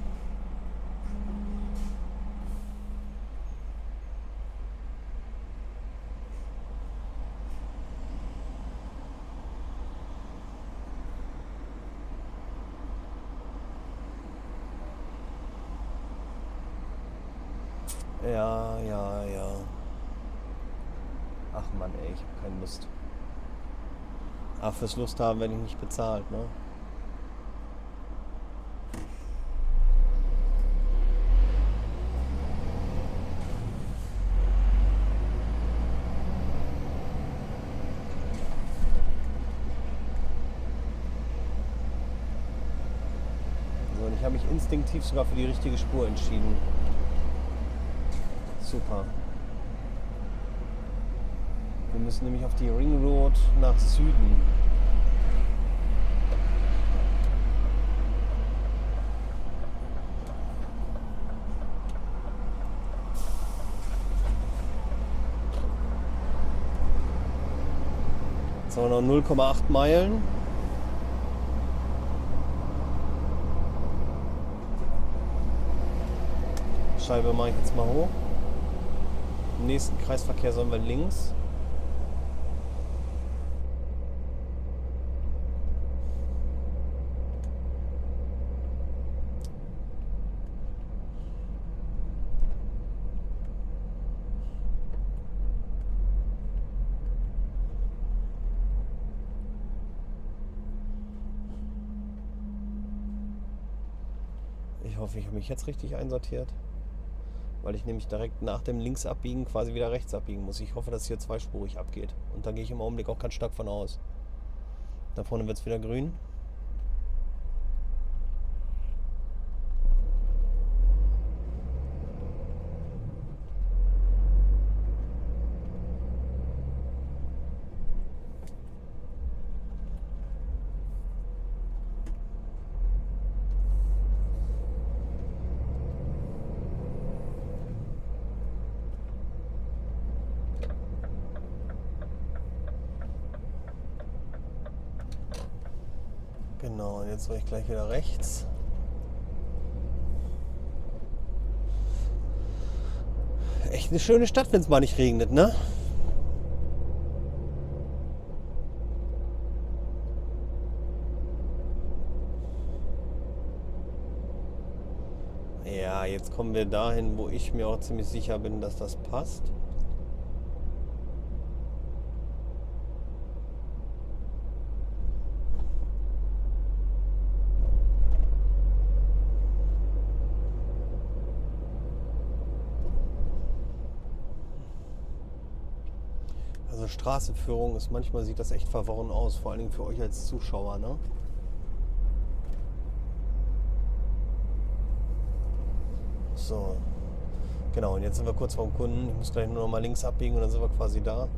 Ja, ja, ja. Ach Mann, ey, ich hab keine Lust. Aber fürs Lust haben werde ich nicht bezahlt, ne? mich instinktiv sogar für die richtige Spur entschieden. Super. Wir müssen nämlich auf die Ring Road nach Süden. Jetzt haben wir noch null Komma acht Meilen. Scheibe mache ich jetzt mal hoch. Im nächsten Kreisverkehr sollen wir links. Ich hoffe, ich habe mich jetzt richtig einsortiert, weil ich nämlich direkt nach dem Linksabbiegen quasi wieder rechts abbiegen muss. Ich hoffe, dass hier zweispurig abgeht. Und da gehe ich im Augenblick auch ganz stark von aus. Da vorne wird es wieder grün. Genau, und jetzt soll ich gleich wieder rechts. Echt eine schöne Stadt, wenn es mal nicht regnet, ne? Ja, jetzt kommen wir dahin, wo ich mir auch ziemlich sicher bin, dass das passt. Straßenführung ist, manchmal sieht das echt verworren aus, vor allen Dingen für euch als Zuschauer, ne? So, genau, und jetzt sind wir kurz vorm Kunden. Ich muss gleich nur noch mal links abbiegen und dann sind wir quasi da.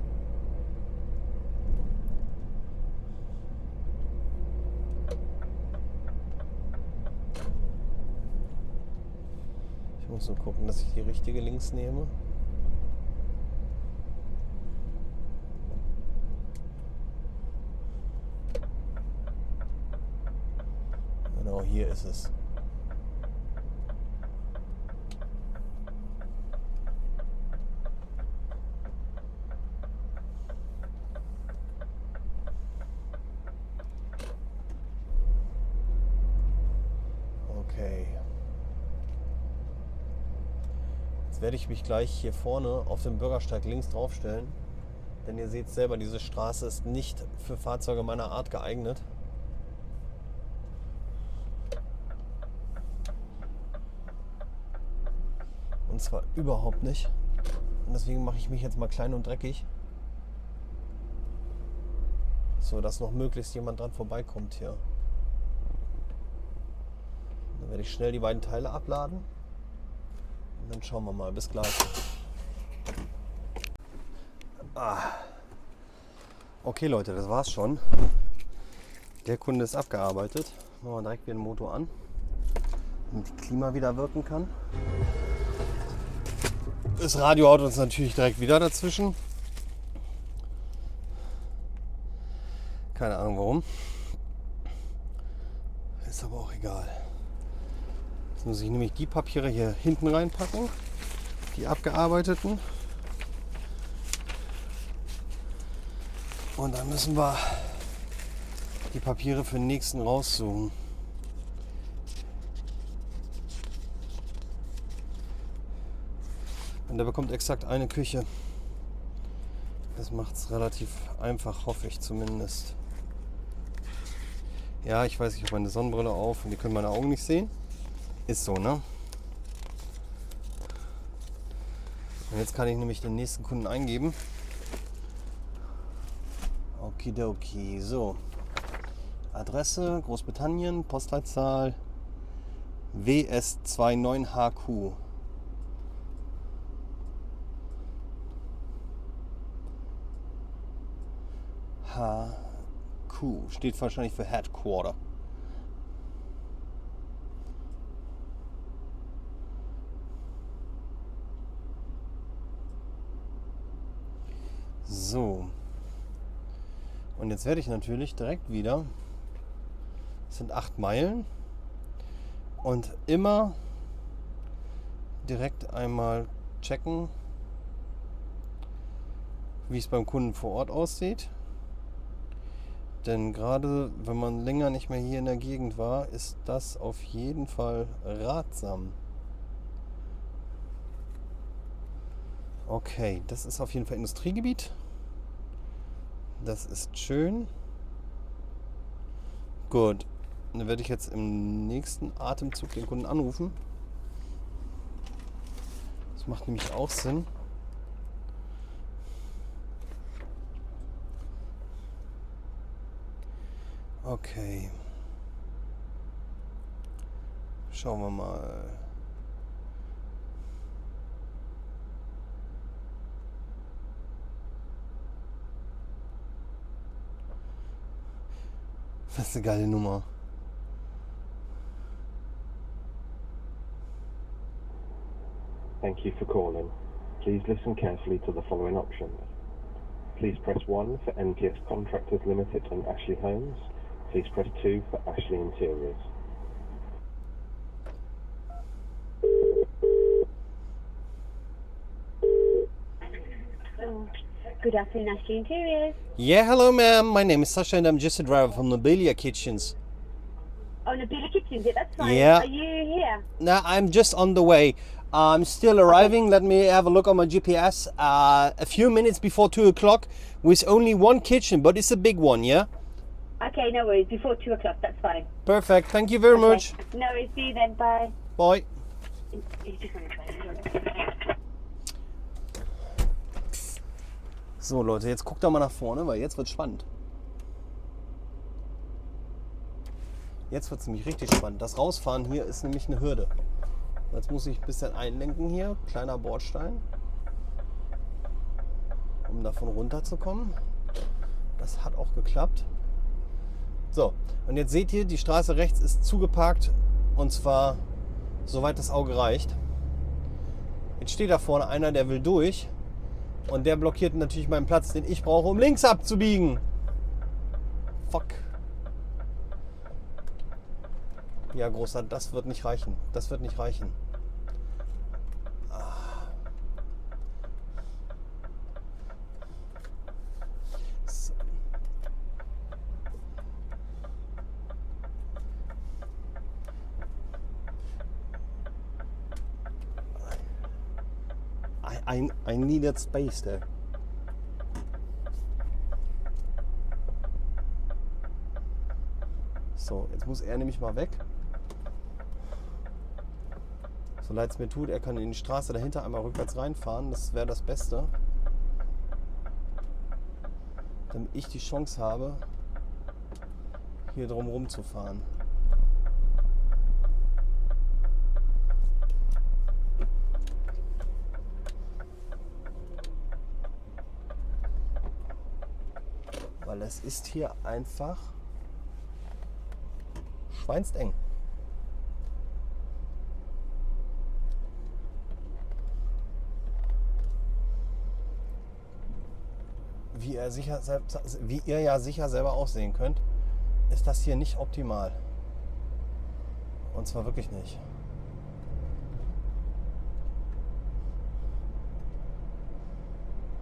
Ich muss nur gucken, dass ich die richtige links nehme. Hier ist es. Okay. Jetzt werde ich mich gleich hier vorne auf dem Bürgersteig links draufstellen, denn ihr seht selber, diese Straße ist nicht für Fahrzeuge meiner Art geeignet. Zwar überhaupt nicht. Und deswegen mache ich mich jetzt mal klein und dreckig. So, dass noch möglichst jemand dran vorbeikommt hier. Dann werde ich schnell die beiden Teile abladen. Und dann schauen wir mal. Bis gleich. Ah. Okay Leute, das war's schon. Der Kunde ist abgearbeitet. Machen wir direkt wieder den Motor an, damit das Klima wieder wirken kann. Das Radio haut uns natürlich direkt wieder dazwischen. Keine Ahnung warum. Ist aber auch egal. Jetzt muss ich nämlich die Papiere hier hinten reinpacken. Die abgearbeiteten. Und dann müssen wir die Papiere für den nächsten raussuchen. Und der bekommt exakt eine Küche. Das macht es relativ einfach, hoffe ich zumindest. Ja, ich weiß, ich habe meine Sonnenbrille auf und die können meine Augen nicht sehen. Ist so, ne? Und jetzt kann ich nämlich den nächsten Kunden eingeben. Okidoki, so. Adresse, Großbritannien, Postleitzahl, W S neunundzwanzig H Q. H Q steht wahrscheinlich für Headquarter. So. Und jetzt werde ich natürlich direkt wieder. Es sind acht Meilen. Und immer direkt einmal checken, wie es beim Kunden vor Ort aussieht. Denn gerade wenn man länger nicht mehr hier in der Gegend war, ist das auf jeden Fall ratsam. Okay, das ist auf jeden Fall Industriegebiet. Das ist schön. Gut, dann werde ich jetzt im nächsten Atemzug den Kunden anrufen. Das macht nämlich auch Sinn. Okay. Schauen wir mal. Das ist eine geile Nummer. Thank you for calling. Please listen carefully to the following options. Please press one for N P S Contractors Limited and Ashley Homes. Please press two for Ashley Interiors. Oh, good afternoon, Ashley Interiors. Yeah, hello ma'am. My name is Sasha and I'm just a driver from Nobilia Kitchens. Oh, Nobilia Kitchens, yeah, that's fine. Yeah. Are you here? No, I'm just on the way. I'm still arriving. Let me have a look on my G P S. Uh, a few minutes before two o'clock with only one kitchen, but it's a big one, yeah? Okay, no worries. Before two o'clock, that's fine. Perfect. Thank you very okay. much. No worries. See you then. Bye. Bye. So Leute, jetzt guckt da mal nach vorne, weil jetzt wird spannend. Jetzt wird es nämlich richtig spannend. Das Rausfahren hier ist nämlich eine Hürde. Jetzt muss ich ein bisschen einlenken hier. Kleiner Bordstein. Um davon runterzukommen. Das hat auch geklappt. So, und jetzt seht ihr, die Straße rechts ist zugeparkt, und zwar soweit das Auge reicht. Jetzt steht da vorne einer, der will durch, und der blockiert natürlich meinen Platz, den ich brauche, um links abzubiegen. Fuck. Ja, Großer, das wird nicht reichen. Das wird nicht reichen. I, I need that space there. So, jetzt muss er nämlich mal weg. So leid es mir tut, er kann in die Straße dahinter einmal rückwärts reinfahren. Das wäre das Beste. Damit ich die Chance habe, hier drum rum zu fahren. Es ist hier einfach schweinsteng. Wie ihr, sicher, wie ihr ja sicher selber auch sehen könnt, ist das hier nicht optimal. Und zwar wirklich nicht.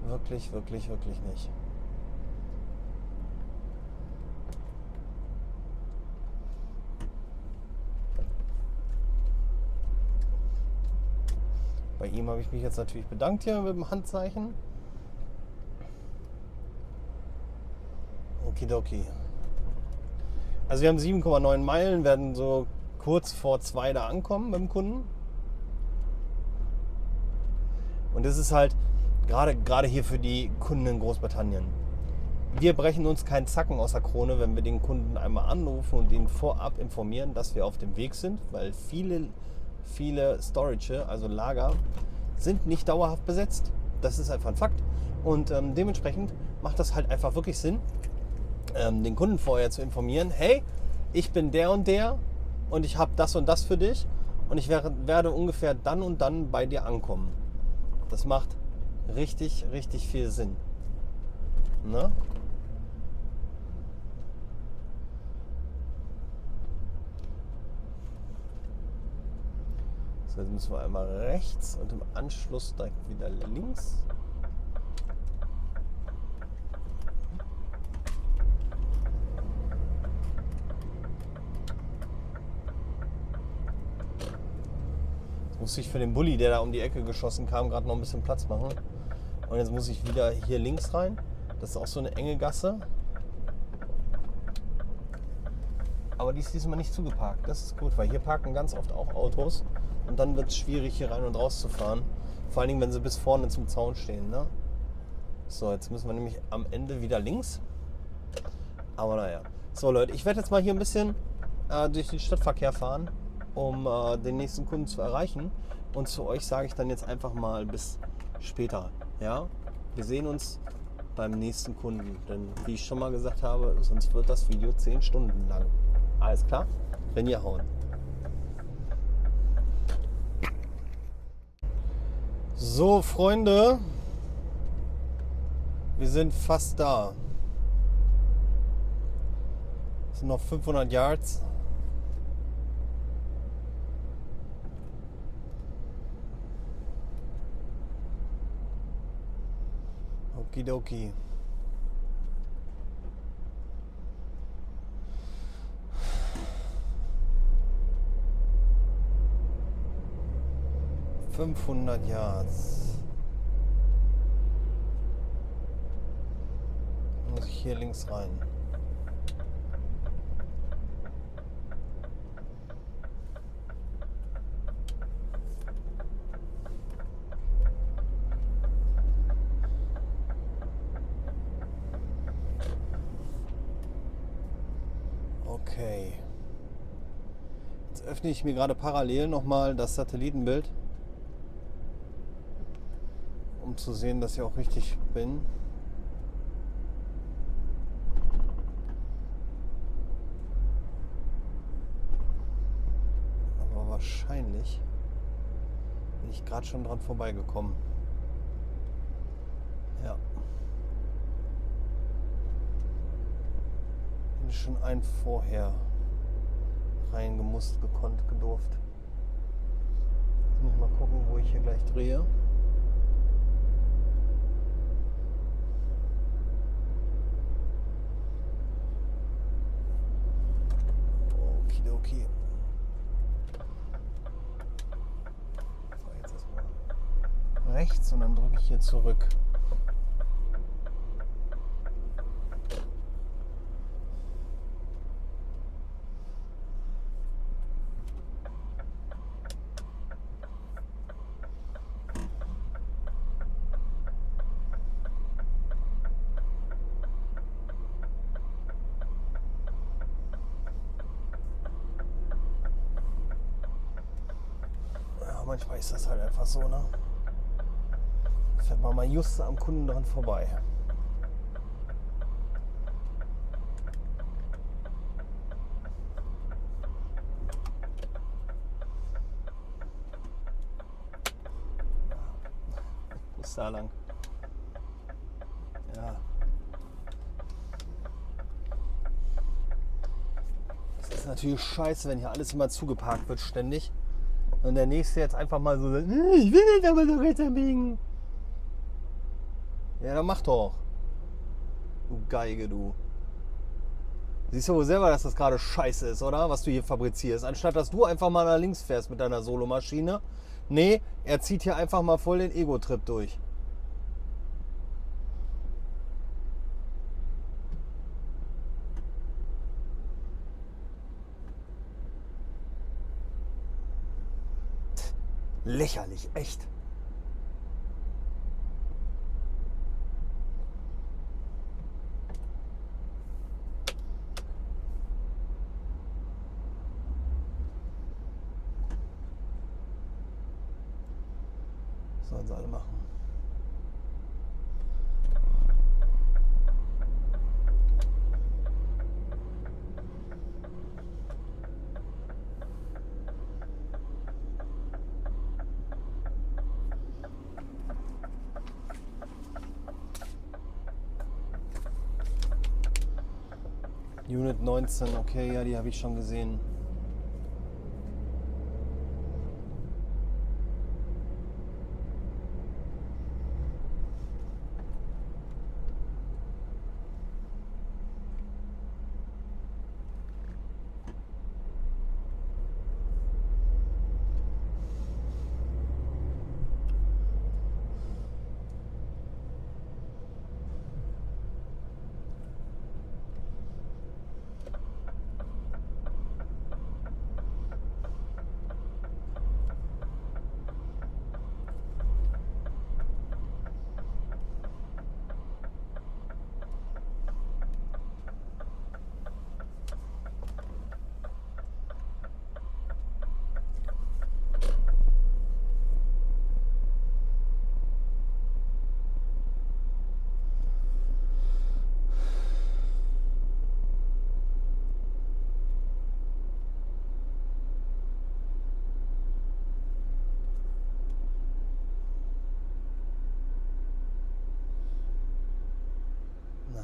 Wirklich, wirklich, wirklich nicht. Bei ihm habe ich mich jetzt natürlich bedankt hier mit dem Handzeichen. Okidoki. Also wir haben sieben Komma neun Meilen, werden so kurz vor zwei da ankommen beim Kunden. Und das ist halt gerade gerade hier für die Kunden in Großbritannien. wir brechen uns keinen Zacken aus der Krone, wenn wir den Kunden einmal anrufen und ihn vorab informieren, dass wir auf dem Weg sind, weil viele, viele Storage, also Lager, sind nicht dauerhaft besetzt. Das ist einfach ein Fakt. Und ähm, dementsprechend macht das halt einfach wirklich Sinn, ähm, den Kunden vorher zu informieren, hey, ich bin der und der und ich habe das und das für dich und ich wär, werde ungefähr dann und dann bei dir ankommen. Das macht richtig, richtig viel Sinn. Ne? So, jetzt müssen wir einmal rechts und im Anschluss direkt wieder links. Jetzt muss ich für den Bulli, der da um die Ecke geschossen kam, gerade noch ein bisschen Platz machen. Und jetzt muss ich wieder hier links rein. Das ist auch so eine enge Gasse. Aber die ist diesmal nicht zugeparkt. Das ist gut, weil hier parken ganz oft auch Autos. Und dann wird es schwierig, hier rein und raus zu fahren. Vor allen Dingen, wenn sie bis vorne zum Zaun stehen. Ne? So, jetzt müssen wir nämlich am Ende wieder links. Aber naja. So Leute, ich werde jetzt mal hier ein bisschen äh, durch den Stadtverkehr fahren, um äh, den nächsten Kunden zu erreichen. Und zu euch sage ich dann jetzt einfach mal bis später. Ja? Wir sehen uns beim nächsten Kunden, denn wie ich schon mal gesagt habe, sonst wird das Video zehn Stunden lang. Alles klar? Reingehauen. So Freunde, wir sind fast da. Es sind noch fünfhundert Yards. Okidoki. fünfhundert Yards. Dann muss ich hier links rein. Okay. Jetzt öffne ich mir gerade parallel nochmal das Satellitenbild, um zu sehen, dass ich auch richtig bin. Aber wahrscheinlich bin ich gerade schon dran vorbeigekommen. Ja. Bin schon ein vorher reingemusst, gekonnt, gedurft. Jetzt muss ich mal gucken, wo ich hier gleich drehe. Okay. So, jetzt erstmal rechts und dann drücke ich hier zurück. Manchmal ist das halt einfach so, ne? Fährt man mal just am Kunden dran vorbei. Bis da lang. Ja. Das ist natürlich scheiße, wenn hier alles immer zugeparkt wird ständig. Und der nächste jetzt einfach mal so, ich will nicht aber so rechts abbiegen. Ja, dann mach doch. Du Geige, du. Siehst du wohl selber, dass das gerade scheiße ist, oder? Was du hier fabrizierst. Anstatt, dass du einfach mal nach links fährst mit deiner Solomaschine. Nee, er zieht hier einfach mal voll den Ego-Trip durch. Lächerlich, echt. Sollen sie alle machen. Unit neunzehn, okay, ja, die habe ich schon gesehen.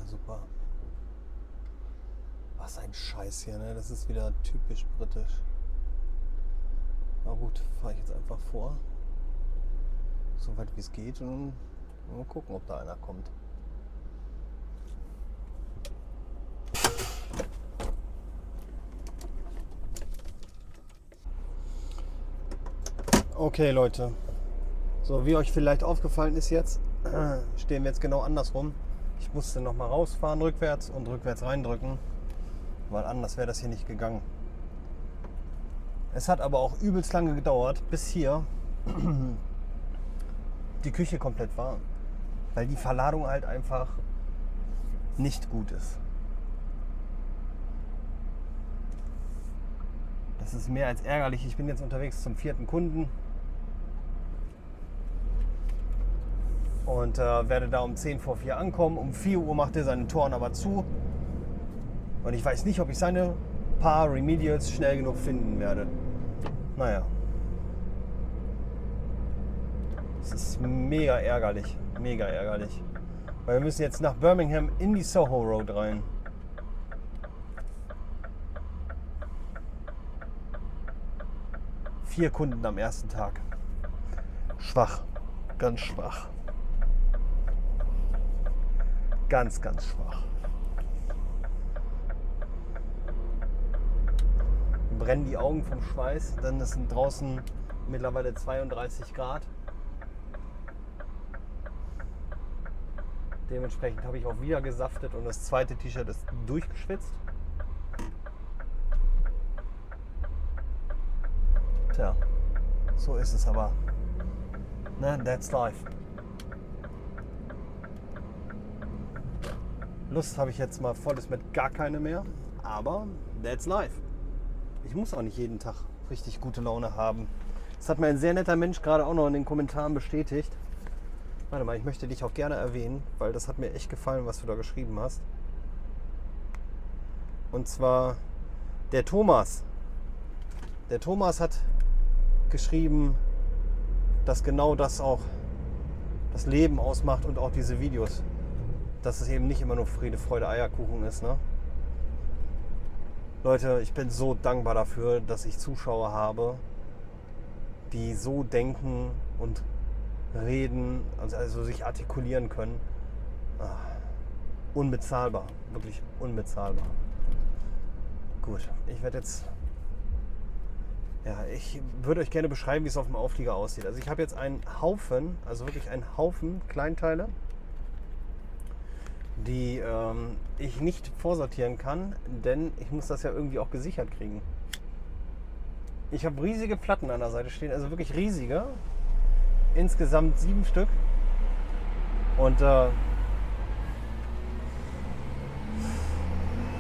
Super. Was ein Scheiß hier, ne? Das ist wieder typisch britisch. Na gut, fahre ich jetzt einfach vor. So weit wie es geht und mal gucken, ob da einer kommt. Okay, Leute. So, wie euch vielleicht aufgefallen ist jetzt, stehen wir jetzt genau andersrum. Ich musste noch mal rausfahren rückwärts und rückwärts reindrücken, weil anders wäre das hier nicht gegangen. Es hat aber auch übelst lange gedauert, bis hier die Küche komplett war, weil die Verladung halt einfach nicht gut ist. Das ist mehr als ärgerlich. Ich bin jetzt unterwegs zum vierten Kunden. Und äh, werde da um zehn vor vier ankommen. Um vier Uhr macht er seine Toren aber zu. Und ich weiß nicht, ob ich seine paar Remedials schnell genug finden werde. Naja. Das ist mega ärgerlich. Mega ärgerlich. Weil wir müssen jetzt nach Birmingham in die Soho Road rein. Vier Kunden am ersten Tag. Schwach. Ganz schwach. Ganz, ganz schwach. Brennen die Augen vom Schweiß, denn es sind draußen mittlerweile zweiunddreißig Grad. Dementsprechend habe ich auch wieder gesaftet und das zweite T-Shirt ist durchgeschwitzt. Tja, so ist es aber. Na, that's life. Lust habe ich jetzt mal volles mit gar keine mehr, aber that's life. Ich muss auch nicht jeden Tag richtig gute Laune haben. Das hat mir ein sehr netter Mensch gerade auch noch in den Kommentaren bestätigt. Warte mal, ich möchte dich auch gerne erwähnen, weil das hat mir echt gefallen, was du da geschrieben hast. Und zwar der Thomas. Der Thomas hat geschrieben, dass genau das auch das Leben ausmacht und auch diese Videos. Dass es eben nicht immer nur Friede, Freude, Eierkuchen ist, ne? Leute, ich bin so dankbar dafür, dass ich Zuschauer habe, die so denken und reden, also sich artikulieren können. Ach, unbezahlbar, wirklich unbezahlbar. Gut, ich werde jetzt... Ja, ich würde euch gerne beschreiben, wie es auf dem Auflieger aussieht. Also ich habe jetzt einen Haufen, also wirklich einen Haufen Kleinteile, die ähm, ich nicht vorsortieren kann, denn ich muss das ja irgendwie auch gesichert kriegen. Ich habe riesige Platten an der Seite stehen, also wirklich riesige. Insgesamt sieben Stück. Und äh,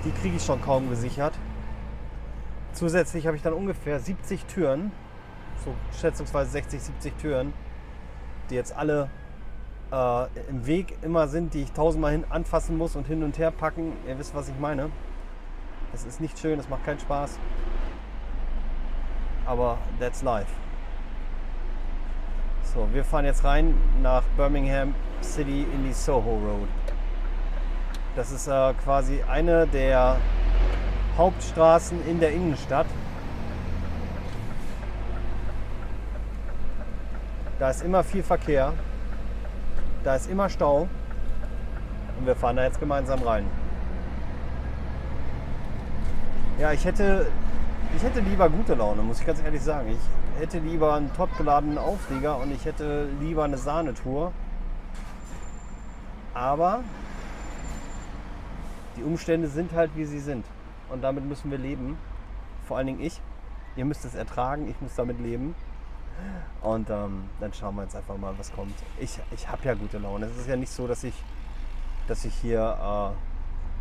die kriege ich schon kaum gesichert. Zusätzlich habe ich dann ungefähr siebzig Türen, so schätzungsweise sechzig, siebzig Türen, die jetzt alle äh, im Weg immer sind, die ich tausendmal hin anfassen muss und hin und her packen. Ihr wisst, was ich meine. Das ist nicht schön, das macht keinen Spaß. Aber that's life. So, wir fahren jetzt rein nach Birmingham City in die Soho Road. Das ist äh, quasi eine der Hauptstraßen in der Innenstadt. Da ist immer viel Verkehr, da ist immer Stau und wir fahren da jetzt gemeinsam rein. Ja, ich hätte, ich hätte lieber gute Laune, muss ich ganz ehrlich sagen. Ich hätte lieber einen topgeladenen Auflieger und ich hätte lieber eine Sahnetour. Aber die Umstände sind halt, wie sie sind. Und damit müssen wir leben. Vor allen Dingen ich. Ihr müsst es ertragen, ich muss damit leben. Und ähm, dann schauen wir jetzt einfach mal, was kommt. Ich, ich habe ja gute Laune. Es ist ja nicht so, dass ich, dass ich hier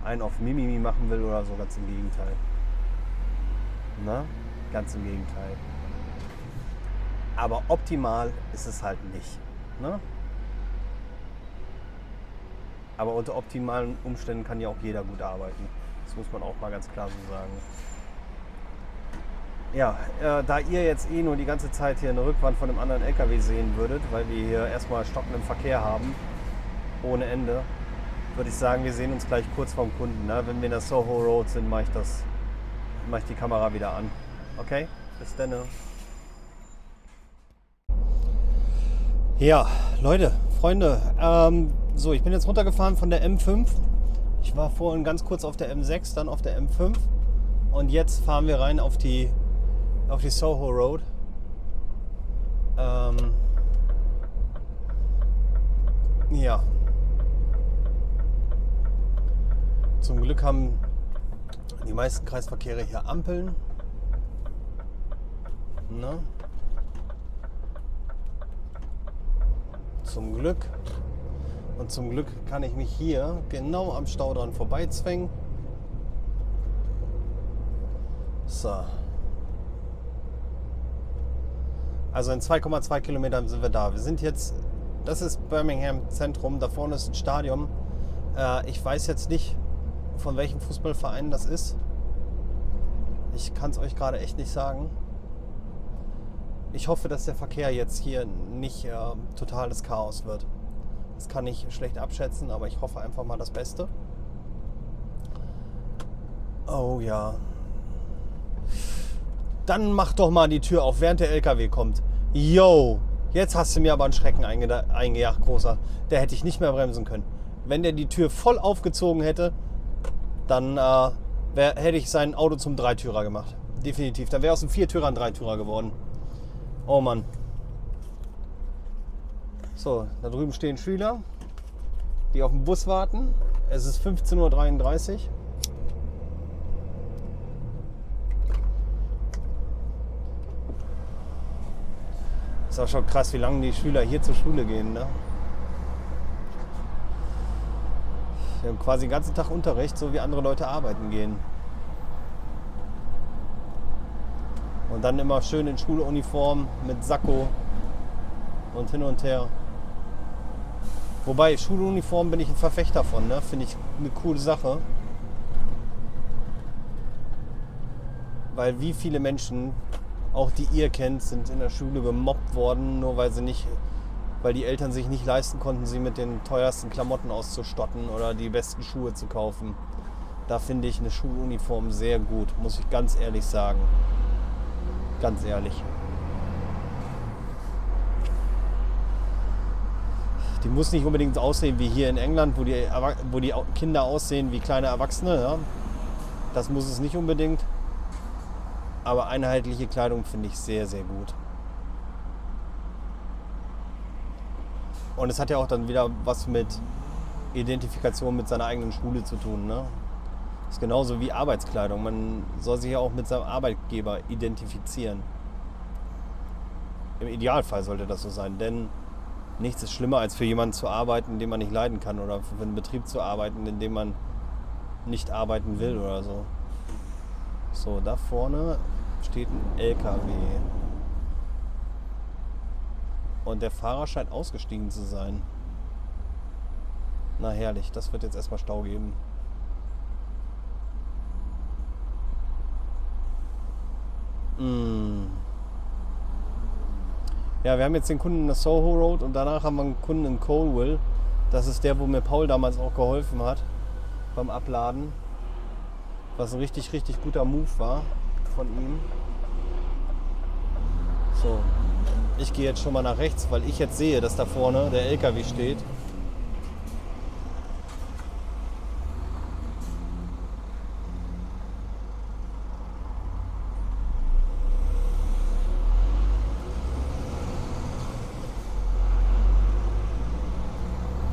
äh, einen auf Mimimi machen will oder so. Ganz im Gegenteil. Na? Ganz im Gegenteil. Aber optimal ist es halt nicht. Ne? Aber unter optimalen Umständen kann ja auch jeder gut arbeiten. Das muss man auch mal ganz klar so sagen. Ja, äh, da ihr jetzt eh nur die ganze Zeit hier eine Rückwand von einem anderen L K W sehen würdet, weil wir hier erstmal stockenden Verkehr haben, ohne Ende, würde ich sagen, wir sehen uns gleich kurz vorm Kunden. Ne? Wenn wir in der Soho Road sind, mache ich, das, mach ich die Kamera wieder an. Okay, bis dann. Ja, Leute, Freunde, ähm, so, ich bin jetzt runtergefahren von der M fünf. Ich war vorhin ganz kurz auf der M sechs, dann auf der M fünf und jetzt fahren wir rein auf die auf die Soho Road. Ähm, ja. Zum Glück haben die meisten Kreisverkehre hier Ampeln. Na? Zum Glück. Und zum Glück kann ich mich hier genau am Stau dran vorbeizwängen. So. Also in zwei Komma zwei Kilometern sind wir da. Wir sind jetzt, das ist Birmingham Zentrum, da vorne ist ein Stadion. Äh, ich weiß jetzt nicht, von welchem Fußballverein das ist. Ich kann es euch gerade echt nicht sagen. Ich hoffe, dass der Verkehr jetzt hier nicht äh, totales Chaos wird. Das kann ich schlecht abschätzen, aber ich hoffe einfach mal das Beste. Oh ja. Dann mach doch mal die Tür auf, während der L K W kommt. Yo, jetzt hast du mir aber einen Schrecken eingejagt, großer. Der hätte ich nicht mehr bremsen können. Wenn der die Tür voll aufgezogen hätte, dann äh, wär, hätte ich sein Auto zum Dreitürer gemacht. Definitiv. Dann wäre aus dem Viertürer ein Dreitürer geworden. Oh Mann. So, da drüben stehen Schüler, die auf den Bus warten. Es ist fünfzehn Uhr dreiunddreißig. Ist auch schon krass, wie lange die Schüler hier zur Schule gehen, ne? Die haben quasi den ganzen Tag Unterricht, so wie andere Leute arbeiten gehen. Und dann immer schön in Schuluniform mit Sakko und hin und her. Wobei, Schuluniform bin ich ein Verfechter von, ne? Finde ich eine coole Sache. Weil wie viele Menschen, auch die ihr kennt, sind in der Schule gemobbt worden, nur weil sie nicht, weil die Eltern sich nicht leisten konnten, sie mit den teuersten Klamotten auszustatten oder die besten Schuhe zu kaufen. Da finde ich eine Schuluniform sehr gut, muss ich ganz ehrlich sagen. Ganz ehrlich. Die muss nicht unbedingt aussehen wie hier in England, wo die, wo die Kinder aussehen wie kleine Erwachsene. Ja? Das muss es nicht unbedingt. Aber einheitliche Kleidung finde ich sehr, sehr gut. Und es hat ja auch dann wieder was mit Identifikation mit seiner eigenen Schule zu tun. Ne? Das ist genauso wie Arbeitskleidung. Man soll sich ja auch mit seinem Arbeitgeber identifizieren. Im Idealfall sollte das so sein, denn nichts ist schlimmer, als für jemanden zu arbeiten, den man nicht leiden kann, oder für einen Betrieb zu arbeiten, in dem man nicht arbeiten will oder so. So, da vorne steht ein L K W. Und der Fahrer scheint ausgestiegen zu sein. Na herrlich, das wird jetzt erstmal Stau geben. Mm. Ja, wir haben jetzt den Kunden in der Soho Road und danach haben wir einen Kunden in Coalville. Das ist der, wo mir Paul damals auch geholfen hat beim Abladen. Was ein richtig, richtig guter Move war von ihm. So, ich gehe jetzt schon mal nach rechts, weil ich jetzt sehe, dass da vorne der L K W steht.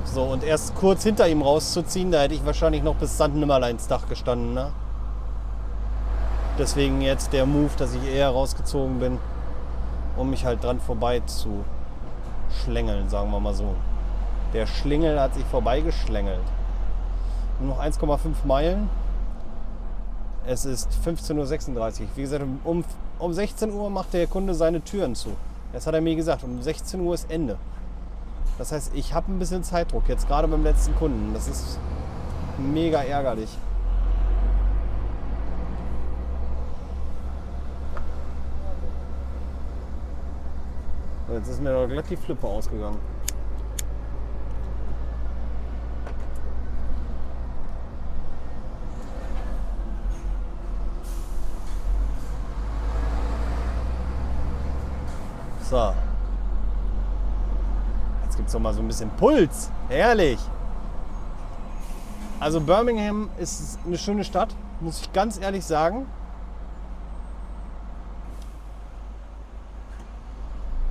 So, und erst kurz hinter ihm rauszuziehen, da hätte ich wahrscheinlich noch bis Sankt-Nimmerleins-Dach gestanden, ne? Deswegen jetzt der Move, dass ich eher rausgezogen bin, um mich halt dran vorbei zu schlängeln, sagen wir mal so. Der Schlingel hat sich vorbeigeschlängelt. Nur noch eins Komma fünf Meilen. Es ist fünfzehn Uhr sechsunddreißig. Wie gesagt, um, um sechzehn Uhr macht der Kunde seine Türen zu. Das hat er mir gesagt, um sechzehn Uhr ist Ende. Das heißt, ich habe ein bisschen Zeitdruck, jetzt gerade beim letzten Kunden. Das ist mega ärgerlich. So, jetzt ist mir doch glatt die Flippe ausgegangen. So. Noch mal so ein bisschen Puls. Herrlich. Also Birmingham ist eine schöne Stadt, muss ich ganz ehrlich sagen.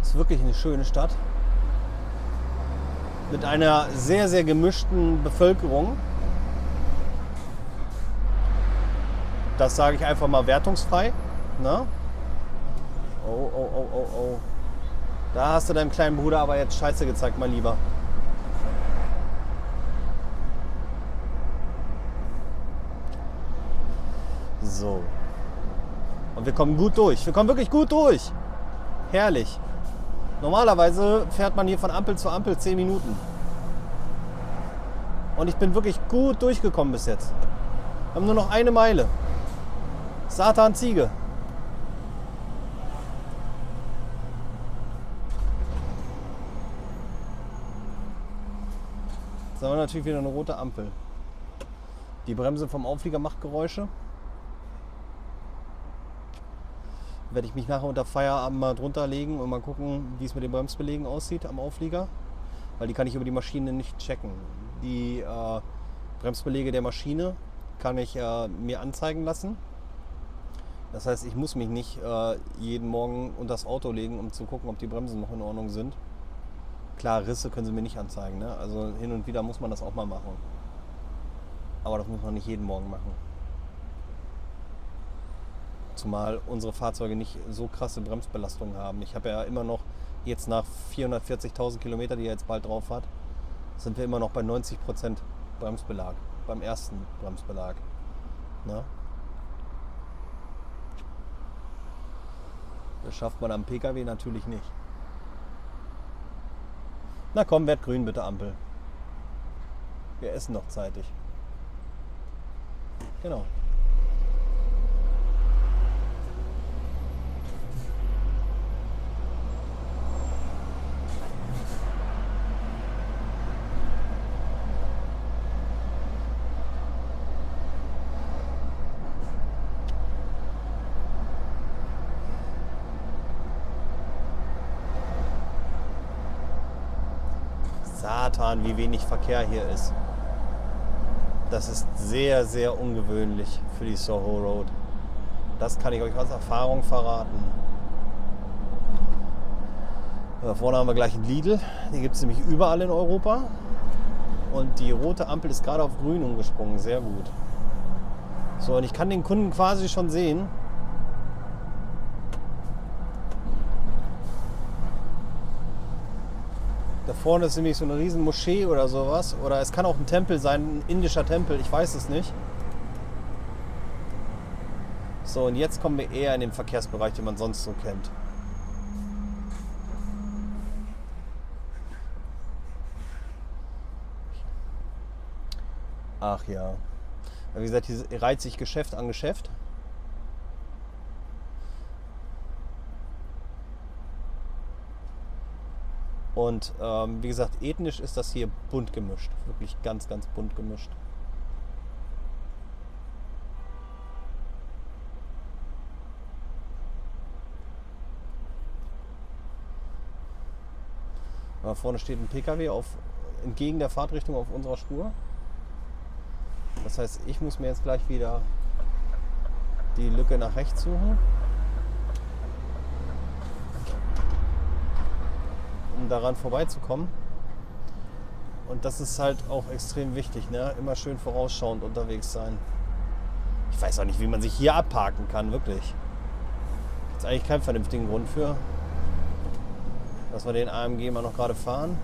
Ist wirklich eine schöne Stadt. Mit einer sehr, sehr gemischten Bevölkerung. Das sage ich einfach mal wertungsfrei. Na? Oh, oh, oh, oh, oh. Da hast du deinem kleinen Bruder aber jetzt Scheiße gezeigt, mein Lieber. So. Und wir kommen gut durch. Wir kommen wirklich gut durch. Herrlich. Normalerweise fährt man hier von Ampel zu Ampel zehn Minuten. Und ich bin wirklich gut durchgekommen bis jetzt. Wir haben nur noch eine Meile. Satan Ziege. Da war natürlich wieder eine rote Ampel. Die Bremse vom Auflieger macht Geräusche. Werde ich mich nachher unter Feierabend mal drunter legen und mal gucken, wie es mit den Bremsbelägen aussieht am Auflieger. Weil die kann ich über die Maschine nicht checken. Die äh, Bremsbeläge der Maschine kann ich äh, mir anzeigen lassen. Das heißt, ich muss mich nicht äh, jeden Morgen unter das Auto legen, um zu gucken, ob die Bremsen noch in Ordnung sind. Klar, Risse können sie mir nicht anzeigen, ne? Also hin und wieder muss man das auch mal machen. Aber das muss man nicht jeden Morgen machen. Zumal unsere Fahrzeuge nicht so krasse Bremsbelastungen haben. Ich habe ja immer noch, jetzt nach vierhundertvierzigtausend Kilometer, die er jetzt bald drauf hat, sind wir immer noch bei neunzig Prozent Bremsbelag, beim ersten Bremsbelag. Ne? Das schafft man am P K W natürlich nicht. Na komm, werd grün bitte, Ampel. Wir essen noch zeitig. Genau. Satan, wie wenig Verkehr hier ist. Das ist sehr, sehr ungewöhnlich für die Soho Road. Das kann ich euch aus Erfahrung verraten. Da vorne haben wir gleich einen Lidl. Die gibt es nämlich überall in Europa. Und die rote Ampel ist gerade auf grün umgesprungen. Sehr gut. So, und ich kann den Kunden quasi schon sehen. Da vorne ist nämlich so eine riesen Moschee oder sowas. Oder es kann auch ein Tempel sein, ein indischer Tempel, ich weiß es nicht. So, und jetzt kommen wir eher in den Verkehrsbereich, den man sonst so kennt. Ach ja. Wie gesagt, hier reiht sich Geschäft an Geschäft. Und ähm, wie gesagt, ethnisch ist das hier bunt gemischt. Wirklich ganz, ganz bunt gemischt. Da vorne steht ein P K W auf, entgegen der Fahrtrichtung auf unserer Spur. Das heißt, ich muss mir jetzt gleich wieder die Lücke nach rechts suchen, um daran vorbeizukommen. Und das ist halt auch extrem wichtig, ne? Immer schön vorausschauend unterwegs sein. Ich weiß auch nicht, wie man sich hier abparken kann, wirklich. Gibt es eigentlich keinen vernünftigen Grund für, dass wir den A M G mal noch gerade fahren.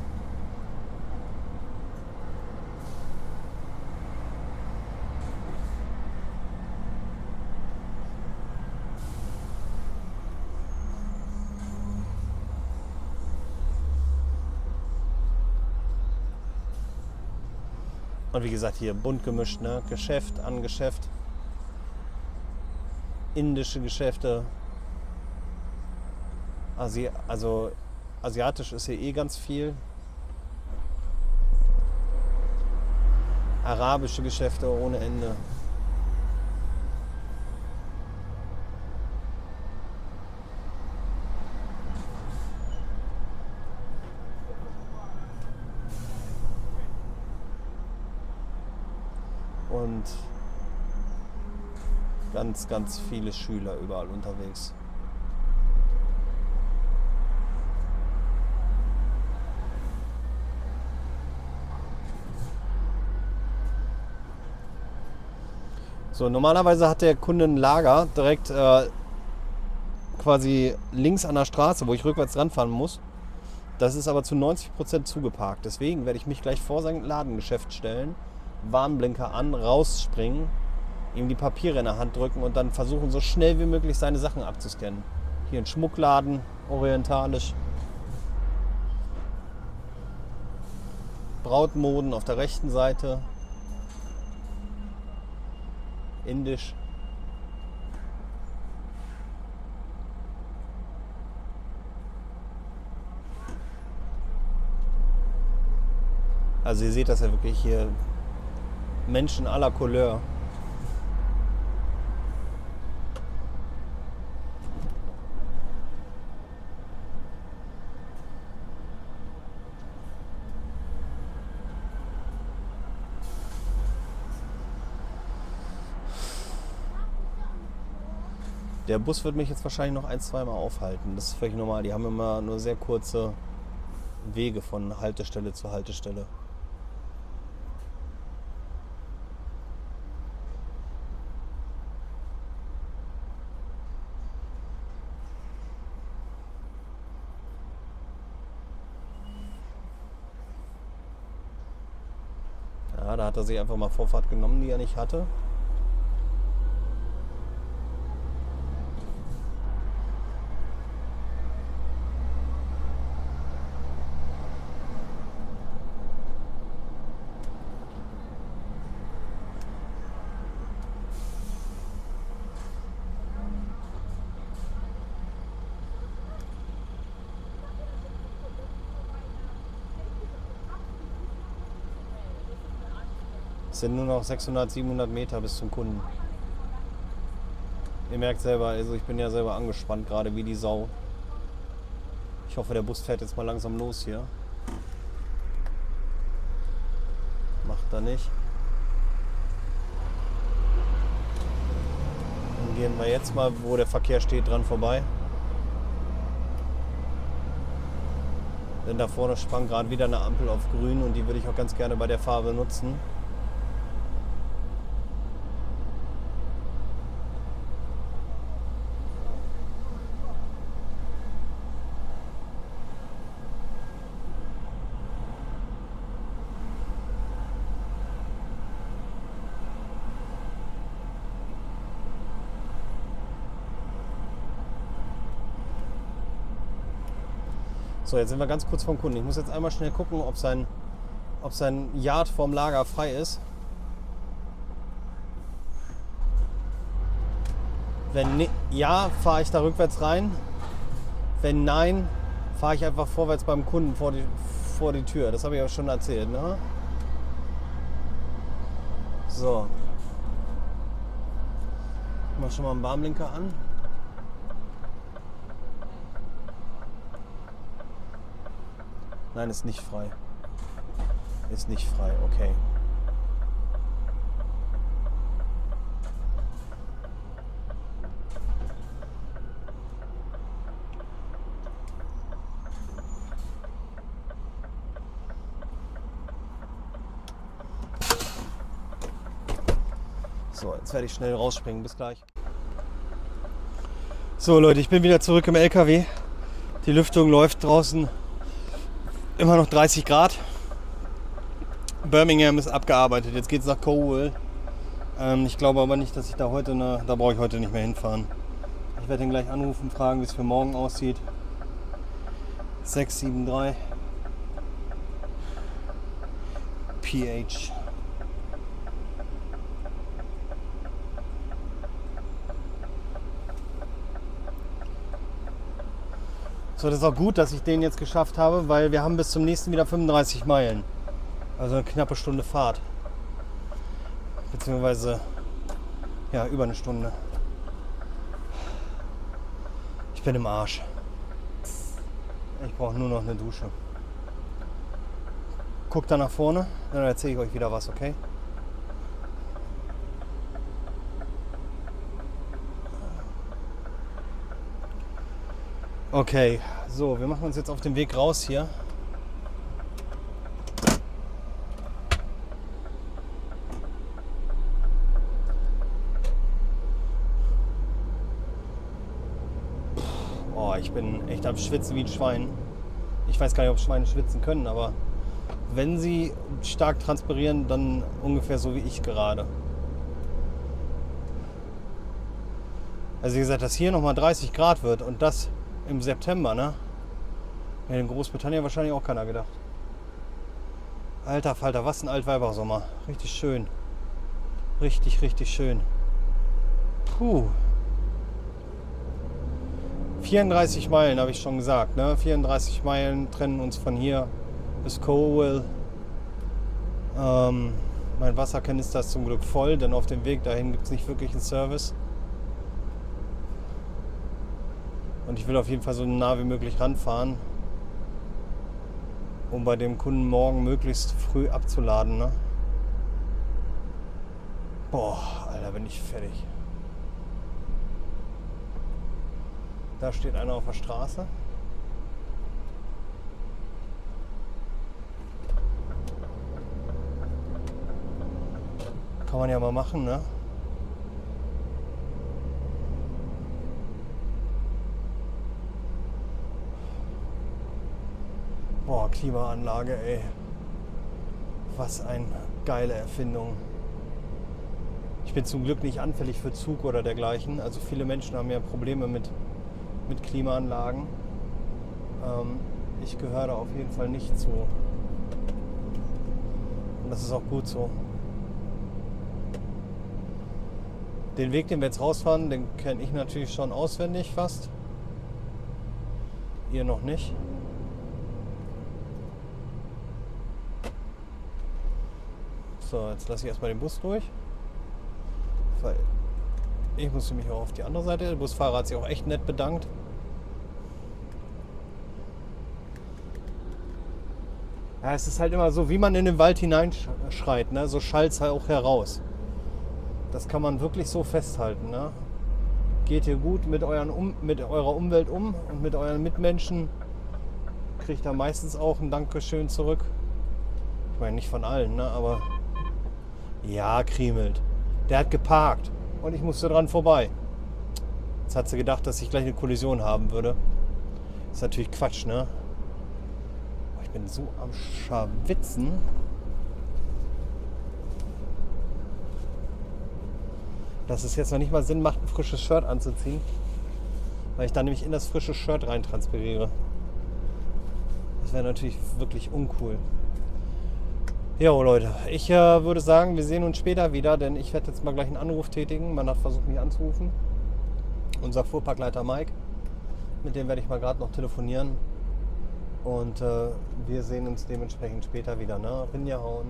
Und wie gesagt, hier bunt gemischt, ne? Geschäft an Geschäft, indische Geschäfte, Asi also asiatisch ist hier eh ganz viel, arabische Geschäfte ohne Ende. Und ganz, ganz viele Schüler überall unterwegs. So, normalerweise hat der Kunde ein Lager direkt äh, quasi links an der Straße, wo ich rückwärts ranfahren muss. Das ist aber zu neunzig Prozent zugeparkt. Deswegen werde ich mich gleich vor sein Ladengeschäft stellen, Warnblinker an, rausspringen, ihm die Papiere in der Hand drücken und dann versuchen, so schnell wie möglich seine Sachen abzuscannen. Hier ein Schmuckladen, orientalisch. Brautmoden auf der rechten Seite. Indisch. Also ihr seht das ja wirklich hier. Menschen aller Couleur. Der Bus wird mich jetzt wahrscheinlich noch ein, zwei Mal aufhalten. Das ist völlig normal. Die haben immer nur sehr kurze Wege von Haltestelle zu Haltestelle. Ja, da hat er sich einfach mal Vorfahrt genommen, die er nicht hatte. Es sind nur noch sechshundert, siebenhundert Meter bis zum Kunden. Ihr merkt selber, also ich bin ja selber angespannt gerade wie die Sau. Ich hoffe, der Bus fährt jetzt mal langsam los hier. Macht er nicht. Dann gehen wir jetzt mal, wo der Verkehr steht, dran vorbei. Denn da vorne sprang gerade wieder eine Ampel auf grün und die würde ich auch ganz gerne bei der Farbe nutzen. So, jetzt sind wir ganz kurz vom Kunden. Ich muss jetzt einmal schnell gucken, ob sein, ob sein Yard vorm Lager frei ist. Wenn ne, ja, fahre ich da rückwärts rein. Wenn nein, fahre ich einfach vorwärts beim Kunden vor die, vor die Tür. Das habe ich auch schon erzählt, ne? So. Ich mache schon mal einen Warnblinker an. Nein, ist nicht frei. Ist nicht frei, okay. So, jetzt werde ich schnell rausspringen. Bis gleich. So Leute, ich bin wieder zurück im L K W. Die Lüftung läuft draußen. Immer noch dreißig Grad. Birmingham ist abgearbeitet. Jetzt geht es nach Coalville. Ähm, ich glaube aber nicht, dass ich da heute... Eine, da brauche ich heute nicht mehr hinfahren. Ich werde ihn gleich anrufen, fragen, wie es für morgen aussieht. sechs sieben drei. P H. So, das ist auch gut, dass ich den jetzt geschafft habe, weil wir haben bis zum nächsten wieder fünfunddreißig Meilen. Also eine knappe Stunde Fahrt. Beziehungsweise, ja, über eine Stunde. Ich bin im Arsch. Ich brauche nur noch eine Dusche. Guckt da nach vorne, dann erzähle ich euch wieder was, okay? Okay, so, wir machen uns jetzt auf den Weg raus hier. Oh, ich bin echt am Schwitzen wie ein Schwein. Ich weiß gar nicht, ob Schweine schwitzen können, aber wenn sie stark transpirieren, dann ungefähr so wie ich gerade. Also wie gesagt, dass hier nochmal dreißig Grad wird und das... Im September, ne? Hätte in Großbritannien wahrscheinlich auch keiner gedacht. Alter Falter, was ein Altweibersommer. Richtig schön. Richtig, richtig schön. Puh. vierunddreißig Meilen, habe ich schon gesagt, ne? vierunddreißig Meilen trennen uns von hier bis Coalville. Ähm, mein Wasserkanister ist zum Glück voll, denn auf dem Weg dahin gibt es nicht wirklich einen Service. Und ich will auf jeden Fall so nah wie möglich ranfahren, um bei dem Kunden morgen möglichst früh abzuladen. Ne? Boah, Alter, bin ich fertig. Da steht einer auf der Straße. Kann man ja mal machen, ne? Boah, Klimaanlage, ey. Was eine geile Erfindung. Ich bin zum Glück nicht anfällig für Zug oder dergleichen. Also viele Menschen haben ja Probleme mit, mit Klimaanlagen. Ähm, ich gehöre da auf jeden Fall nicht zu. Und das ist auch gut so. Den Weg, den wir jetzt rausfahren, den kenne ich natürlich schon auswendig fast. Ihr noch nicht. So, jetzt lasse ich erstmal den Bus durch. Weil ich musste mich auch auf die andere Seite. Der Busfahrer hat sich auch echt nett bedankt. Ja, es ist halt immer so, wie man in den Wald hineinschreit, ne? So schallt es halt auch heraus. Das kann man wirklich so festhalten, ne? Geht ihr gut mit, euren um mit eurer Umwelt um und mit euren Mitmenschen, kriegt ihr meistens auch ein Dankeschön zurück. Ich meine, nicht von allen, ne? Aber... Ja, Kriemhild. Der hat geparkt und ich musste dran vorbei. Jetzt hat sie gedacht, dass ich gleich eine Kollision haben würde. Ist natürlich Quatsch, ne? Ich bin so am Schawitzen. Dass es jetzt noch nicht mal Sinn macht, ein frisches Shirt anzuziehen. Weil ich dann nämlich in das frische Shirt rein transpiriere. Das wäre natürlich wirklich uncool. Jo Leute, ich äh, würde sagen, wir sehen uns später wieder, denn ich werde jetzt mal gleich einen Anruf tätigen. Man hat versucht, mich anzurufen. unser Fuhrparkleiter Mike, mit dem werde ich mal gerade noch telefonieren. Und äh, wir sehen uns dementsprechend später wieder, ne? Rinjahauen.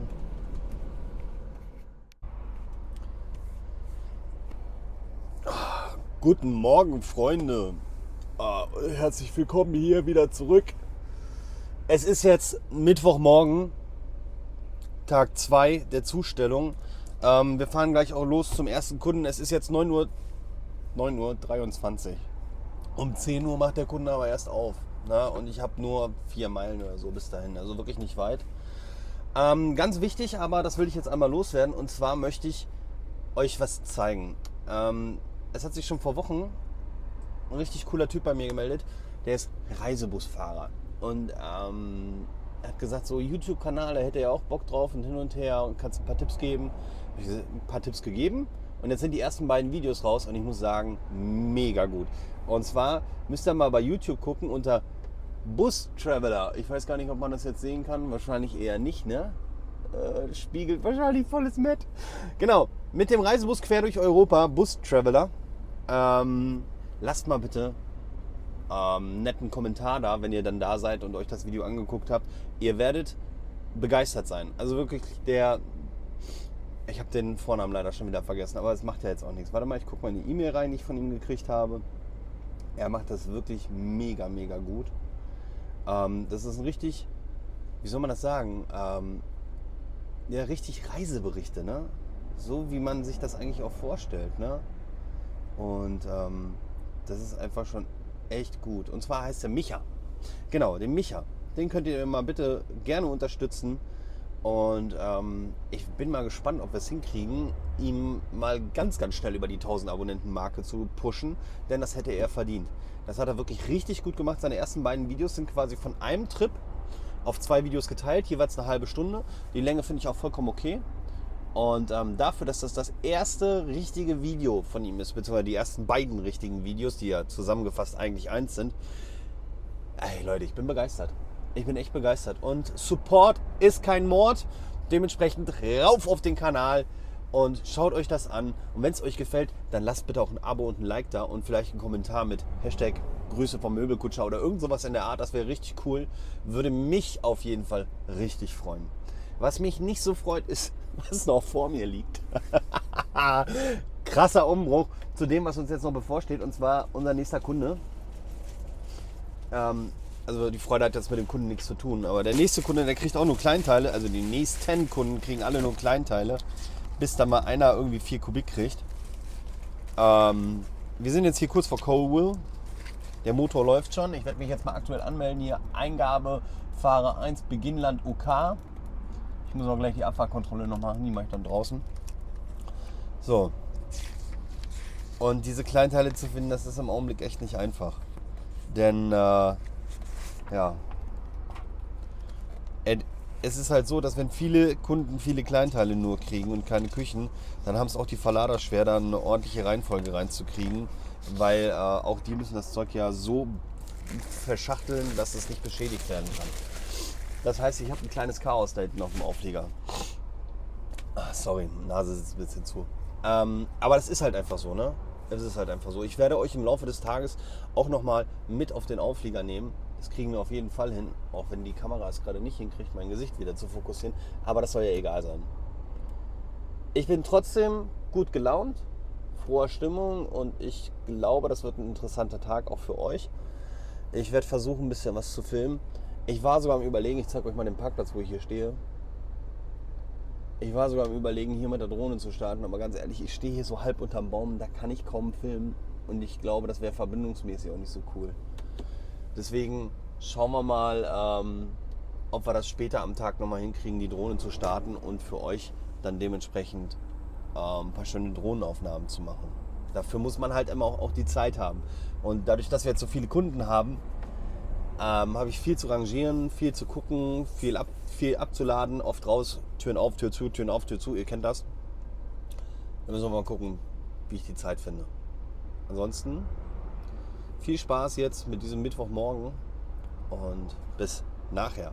Guten Morgen, Freunde. Ah, herzlich willkommen hier wieder zurück. Es ist jetzt Mittwochmorgen, Tag zwei der Zustellung. Ähm, wir fahren gleich auch los zum ersten Kunden. Es ist jetzt neun Uhr dreiundzwanzig. Um zehn Uhr macht der Kunde aber erst auf. Na, und ich habe nur vier Meilen oder so bis dahin, also wirklich nicht weit. Ähm, ganz wichtig, aber das will ich jetzt einmal loswerden, und zwar möchte ich euch was zeigen. Ähm, es hat sich schon vor Wochen ein richtig cooler Typ bei mir gemeldet, der ist Reisebusfahrer und ähm, hat gesagt, so YouTube-Kanal, da hätte er auch Bock drauf und hin und her und kannst ein paar Tipps geben. Hab ich ein paar Tipps gegeben und jetzt sind die ersten beiden Videos raus und ich muss sagen, mega gut. Und zwar müsst ihr mal bei YouTube gucken unter Bus Traveler. Ich weiß gar nicht, ob man das jetzt sehen kann. Wahrscheinlich eher nicht, ne? Äh, spiegelt wahrscheinlich volles Met. Genau, mit dem Reisebus quer durch Europa, Bus Traveler. Ähm, lasst mal bitte ähm, netten Kommentar da, wenn ihr dann da seid und euch das Video angeguckt habt. Ihr werdet begeistert sein. Also wirklich der... Ich habe den Vornamen leider schon wieder vergessen, aber es macht ja jetzt auch nichts. Warte mal, ich gucke mal in die E-Mail rein, die ich von ihm gekriegt habe. Er macht das wirklich mega, mega gut. Ähm, das ist ein richtig, wie soll man das sagen, ähm, ja, richtig Reiseberichte, ne? So wie man sich das eigentlich auch vorstellt, ne? Und ähm, das ist einfach schon echt gut. Und zwar heißt der Micha. Genau, den Micha. Den könnt ihr mal bitte gerne unterstützen. Und ähm, ich bin mal gespannt, ob wir es hinkriegen, ihm mal ganz, ganz schnell über die tausend-Abonnenten-Marke zu pushen, denn das hätte er verdient. Das hat er wirklich richtig gut gemacht. Seine ersten beiden Videos sind quasi von einem Trip auf zwei Videos geteilt, jeweils eine halbe Stunde. Die Länge finde ich auch vollkommen okay. Und ähm, dafür, dass das das erste richtige Video von ihm ist, beziehungsweise die ersten beiden richtigen Videos, die ja zusammengefasst eigentlich eins sind, ey Leute, ich bin begeistert. Ich bin echt begeistert und Support ist kein Mord, dementsprechend rauf auf den Kanal und schaut euch das an, und wenn es euch gefällt, dann lasst bitte auch ein Abo und ein Like da und vielleicht einen Kommentar mit Hashtag Grüße vom Möbelkutscher oder irgend sowas in der Art, das wäre richtig cool, würde mich auf jeden Fall richtig freuen. Was mich nicht so freut, ist, was noch vor mir liegt. Krasser Umbruch zu dem, was uns jetzt noch bevorsteht, und zwar unser nächster Kunde. Ähm, Also die Freude hat jetzt mit dem Kunden nichts zu tun, aber der nächste Kunde, der kriegt auch nur Kleinteile, also die nächsten Kunden kriegen alle nur Kleinteile, bis dann mal einer irgendwie vier Kubik kriegt. Ähm, wir sind jetzt hier kurz vor Coalville, der Motor läuft schon, ich werde mich jetzt mal aktuell anmelden hier, Eingabe, Fahrer eins, Beginnland U K. Ich muss auch gleich die Abfahrtkontrolle noch machen, die mache ich dann draußen. So, und diese Kleinteile zu finden, das ist im Augenblick echt nicht einfach, denn... Äh, ja, es ist halt so, dass wenn viele Kunden viele Kleinteile nur kriegen und keine Küchen, dann haben es auch die Verlader schwer, da eine ordentliche Reihenfolge reinzukriegen, weil äh, auch die müssen das Zeug ja so verschachteln, dass es nicht beschädigt werden kann. Das heißt, ich habe ein kleines Chaos da hinten auf dem Auflieger. Ach, sorry, Nase sitzt ein bisschen zu. Ähm, aber das ist halt einfach so, ne? Es ist halt einfach so. Ich werde euch im Laufe des Tages auch nochmal mit auf den Auflieger nehmen. Das kriegen wir auf jeden Fall hin, auch wenn die Kamera es gerade nicht hinkriegt, mein Gesicht wieder zu fokussieren. Aber das soll ja egal sein. Ich bin trotzdem gut gelaunt, froher Stimmung, und ich glaube, das wird ein interessanter Tag auch für euch. Ich werde versuchen, ein bisschen was zu filmen. Ich war sogar am Überlegen, ich zeige euch mal den Parkplatz, wo ich hier stehe. Ich war sogar am Überlegen, hier mit der Drohne zu starten, aber ganz ehrlich, ich stehe hier so halb unterm Baum, da kann ich kaum filmen. Und ich glaube, das wäre verbindungsmäßig auch nicht so cool. Deswegen schauen wir mal, ähm, ob wir das später am Tag nochmal hinkriegen, die Drohne zu starten und für euch dann dementsprechend ähm, ein paar schöne Drohnenaufnahmen zu machen. Dafür muss man halt immer auch, auch die Zeit haben. Und dadurch, dass wir jetzt so viele Kunden haben, ähm, habe ich viel zu rangieren, viel zu gucken, viel, ab, viel abzuladen, oft raus, Türen auf, Tür zu, Türen auf, Tür zu, ihr kennt das. Dann müssen wir mal gucken, wie ich die Zeit finde. Ansonsten... viel Spaß jetzt mit diesem Mittwochmorgen und bis nachher.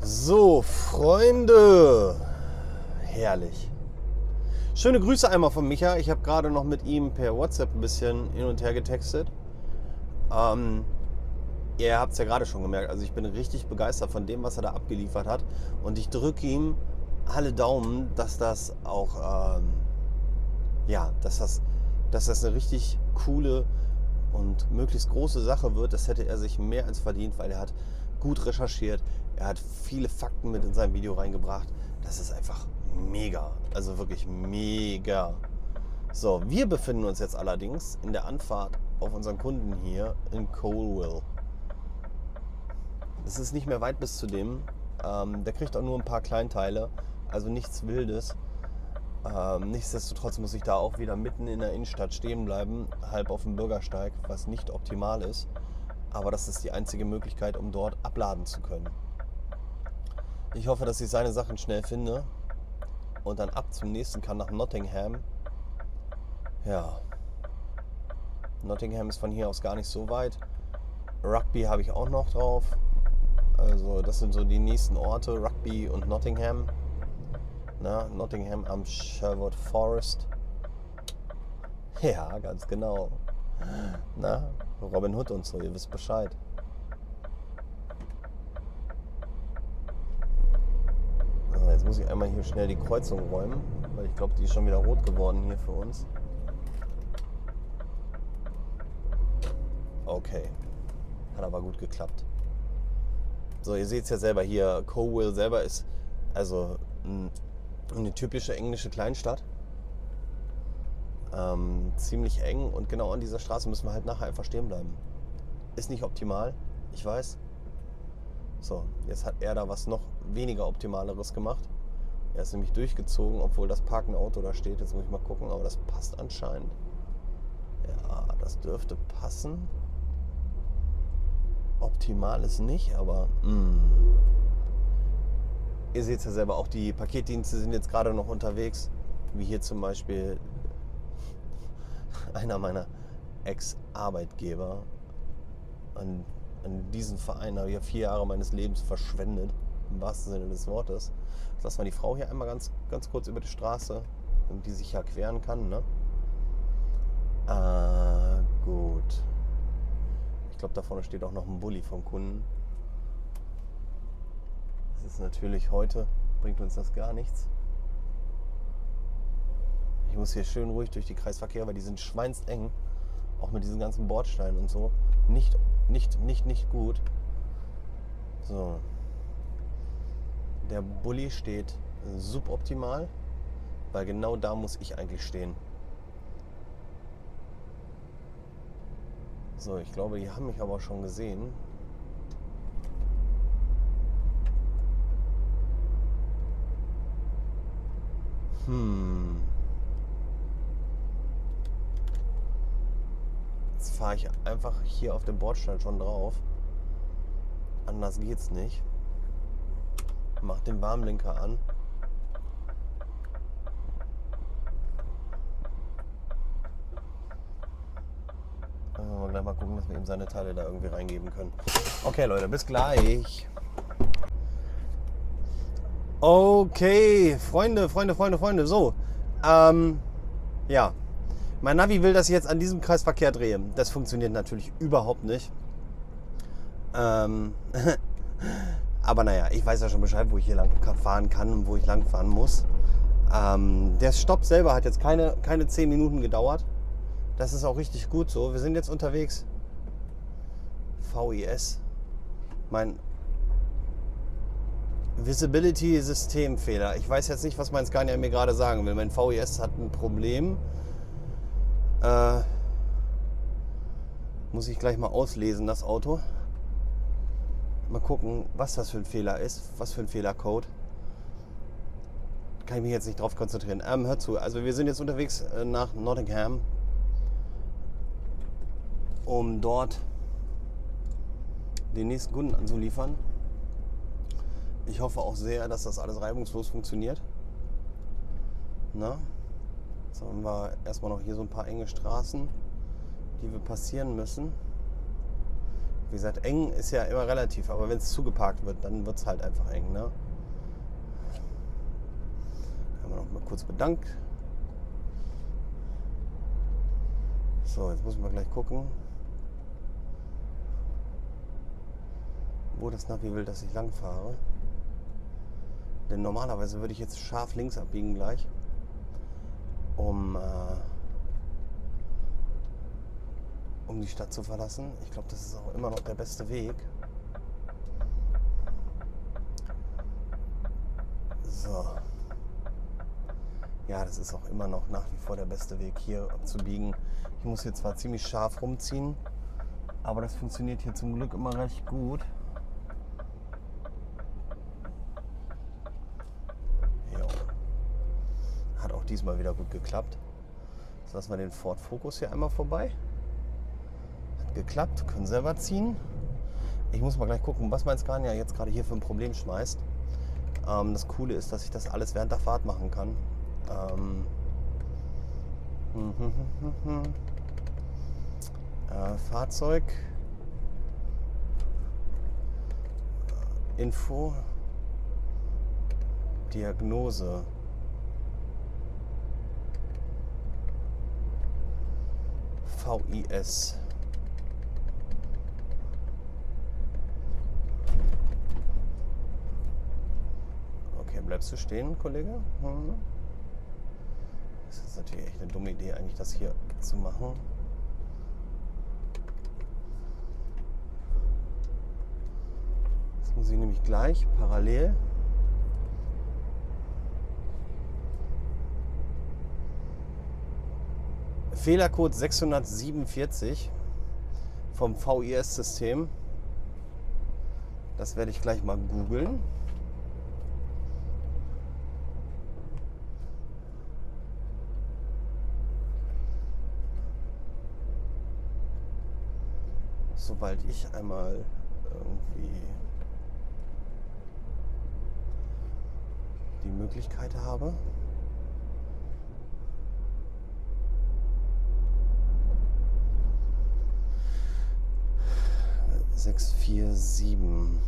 So, Freunde, herrlich. Schöne Grüße einmal von Micha. Ich habe gerade noch mit ihm per WhatsApp ein bisschen hin und her getextet. Ähm, ihr habt es ja gerade schon gemerkt. Also ich bin richtig begeistert von dem, was er da abgeliefert hat. Und ich drücke ihm alle Daumen, dass das auch, ähm, ja, dass das, dass das eine richtig coole und möglichst große Sache wird. Das hätte er sich mehr als verdient, weil er hat gut recherchiert. Er hat viele Fakten mit in sein Video reingebracht. Das ist einfach mega. Also wirklich mega. So, wir befinden uns jetzt allerdings in der Anfahrt auf unseren Kunden hier in Coalville. Es ist nicht mehr weit bis zu dem. Ähm, der kriegt auch nur ein paar Kleinteile. Also nichts Wildes. Ähm, nichtsdestotrotz muss ich da auch wieder mitten in der Innenstadt stehen bleiben, halb auf dem Bürgersteig, was nicht optimal ist. Aber das ist die einzige Möglichkeit, um dort abladen zu können. Ich hoffe, dass ich seine Sachen schnell finde und dann ab zum nächsten kann nach Nottingham. Ja, Nottingham ist von hier aus gar nicht so weit. Rugby habe ich auch noch drauf. Also das sind so die nächsten Orte, Rugby und Nottingham. Na, Nottingham am Sherwood Forest. Ja, ganz genau. Na, Robin Hood und so, ihr wisst Bescheid. So, jetzt muss ich einmal hier schnell die Kreuzung räumen, weil ich glaube, die ist schon wieder rot geworden hier für uns. Okay, hat aber gut geklappt. So, ihr seht es ja selber hier, Coalville selber ist also eine typische englische Kleinstadt. Ähm, ziemlich eng und genau an dieser Straße müssen wir halt nachher einfach stehen bleiben. Ist nicht optimal, ich weiß. So, jetzt hat er da was noch weniger Optimaleres gemacht. Er ist nämlich durchgezogen, obwohl das parkende Auto da steht. Jetzt muss ich mal gucken, aber das passt anscheinend. Ja, das dürfte passen. Optimal ist nicht, aber... Mh. Ihr seht es ja selber, auch die Paketdienste sind jetzt gerade noch unterwegs. Wie hier zum Beispiel einer meiner Ex-Arbeitgeber. An, an diesen Verein habe ich ja vier Jahre meines Lebens verschwendet, im wahrsten Sinne des Wortes. Jetzt lassen wir die Frau hier einmal ganz, ganz kurz über die Straße, damit die sich ja queren kann. Ne? Ah, gut. Ich glaube, da vorne steht auch noch ein Bulli vom Kunden. Das ist natürlich heute, bringt uns das gar nichts. Ich muss hier schön ruhig durch die Kreisverkehre, weil die sind schweinseng. Auch mit diesen ganzen Bordsteinen und so. Nicht, nicht, nicht, nicht gut. So. Der Bulli steht suboptimal, weil genau da muss ich eigentlich stehen. So, ich glaube, die haben mich aber auch schon gesehen. Hm. Jetzt fahre ich einfach hier auf dem Bordstein schon drauf. Anders geht's nicht. Mach den Warnblinker an. Also gleich mal gucken, dass wir eben seine Teile da irgendwie reingeben können. Okay, Leute, bis gleich. Okay, Freunde, Freunde, Freunde, Freunde, so, ähm, ja, mein Navi will, dass ich jetzt an diesem Kreisverkehr drehe. Das funktioniert natürlich überhaupt nicht, ähm, aber naja, ich weiß ja schon Bescheid, wo ich hier lang fahren kann und wo ich lang fahren muss. Ähm, der Stopp selber hat jetzt keine, keine zehn Minuten gedauert, das ist auch richtig gut so. Wir sind jetzt unterwegs, V I S, mein Visibility-Systemfehler. Ich weiß jetzt nicht, was mein Scania mir gerade sagen will. Mein V I S hat ein Problem. Äh, muss ich gleich mal auslesen, das Auto. Mal gucken, was das für ein Fehler ist. Was für ein Fehlercode. Kann ich mich jetzt nicht drauf konzentrieren. Ähm, hört zu. Also wir sind jetzt unterwegs nach Nottingham. Um dort den nächsten Kunden anzuliefern. Ich hoffe auch sehr, dass das alles reibungslos funktioniert. Na? Jetzt haben wir erstmal noch hier so ein paar enge Straßen, die wir passieren müssen. Wie gesagt, eng ist ja immer relativ, aber wenn es zugeparkt wird, dann wird es halt einfach eng. Ne? Haben wir noch mal kurz bedankt. So, jetzt müssen wir gleich gucken, wo das Navi will, dass ich lang fahre. Denn normalerweise würde ich jetzt scharf links abbiegen gleich, um, äh, um die Stadt zu verlassen. Ich glaube, das ist auch immer noch der beste Weg. So. Ja, das ist auch immer noch nach wie vor der beste Weg, hier abzubiegen. Ich muss hier zwar ziemlich scharf rumziehen, aber das funktioniert hier zum Glück immer recht gut. Diesmal wieder gut geklappt. Jetzt lassen wir den Ford Focus hier einmal vorbei. Hat geklappt, können selber ziehen. Ich muss mal gleich gucken, was mein Scania jetzt gerade hier für ein Problem schmeißt. Ähm, das Coole ist, dass ich das alles während der Fahrt machen kann. Ähm, hm, hm, hm, hm, hm. Äh, Fahrzeug. Info. Diagnose. V I S. Okay, bleibst du stehen, Kollege? Hm. Das ist natürlich echt eine dumme Idee, eigentlich das hier zu machen. Jetzt muss ich nämlich gleich parallel Fehlercode sechshundertsiebenundvierzig vom V I S-System. Das werde ich gleich mal googeln. Sobald ich einmal irgendwie die Möglichkeit habe. sechs vier sieben.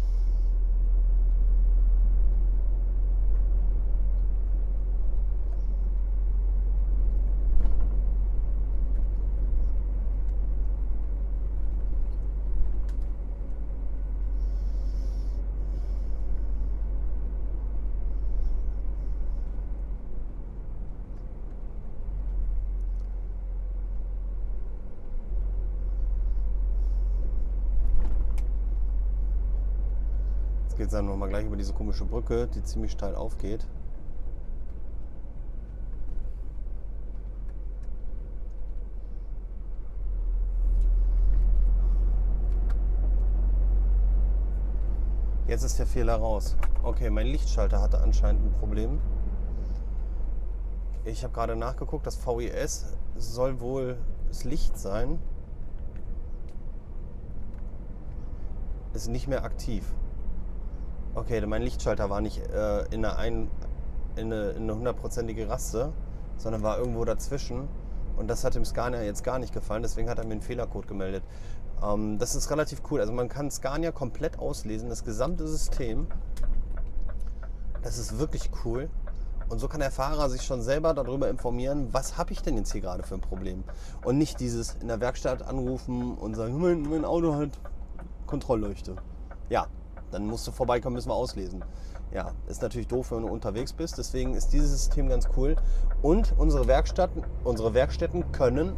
Jetzt gehen wir nochmal gleich über diese komische Brücke, die ziemlich steil aufgeht. Jetzt ist der Fehler raus. Okay, mein Lichtschalter hatte anscheinend ein Problem. Ich habe gerade nachgeguckt, das V I S soll wohl das Licht sein. Ist nicht mehr aktiv. Okay, mein Lichtschalter war nicht äh, in eine ein, in eine hundertprozentige Raste, sondern war irgendwo dazwischen. Und das hat dem Scania jetzt gar nicht gefallen, deswegen hat er mir einen Fehlercode gemeldet. Ähm, das ist relativ cool. Also man kann Scania komplett auslesen, das gesamte System. Das ist wirklich cool. Und so kann der Fahrer sich schon selber darüber informieren, was habe ich denn jetzt hier gerade für ein Problem. Und nicht dieses in der Werkstatt anrufen und sagen, mein, mein Auto hat Kontrollleuchte. Ja. Dann musst du vorbeikommen, müssen wir auslesen. Ja, ist natürlich doof, wenn du unterwegs bist. Deswegen ist dieses System ganz cool. Und unsere Werkstätten, unsere Werkstätten können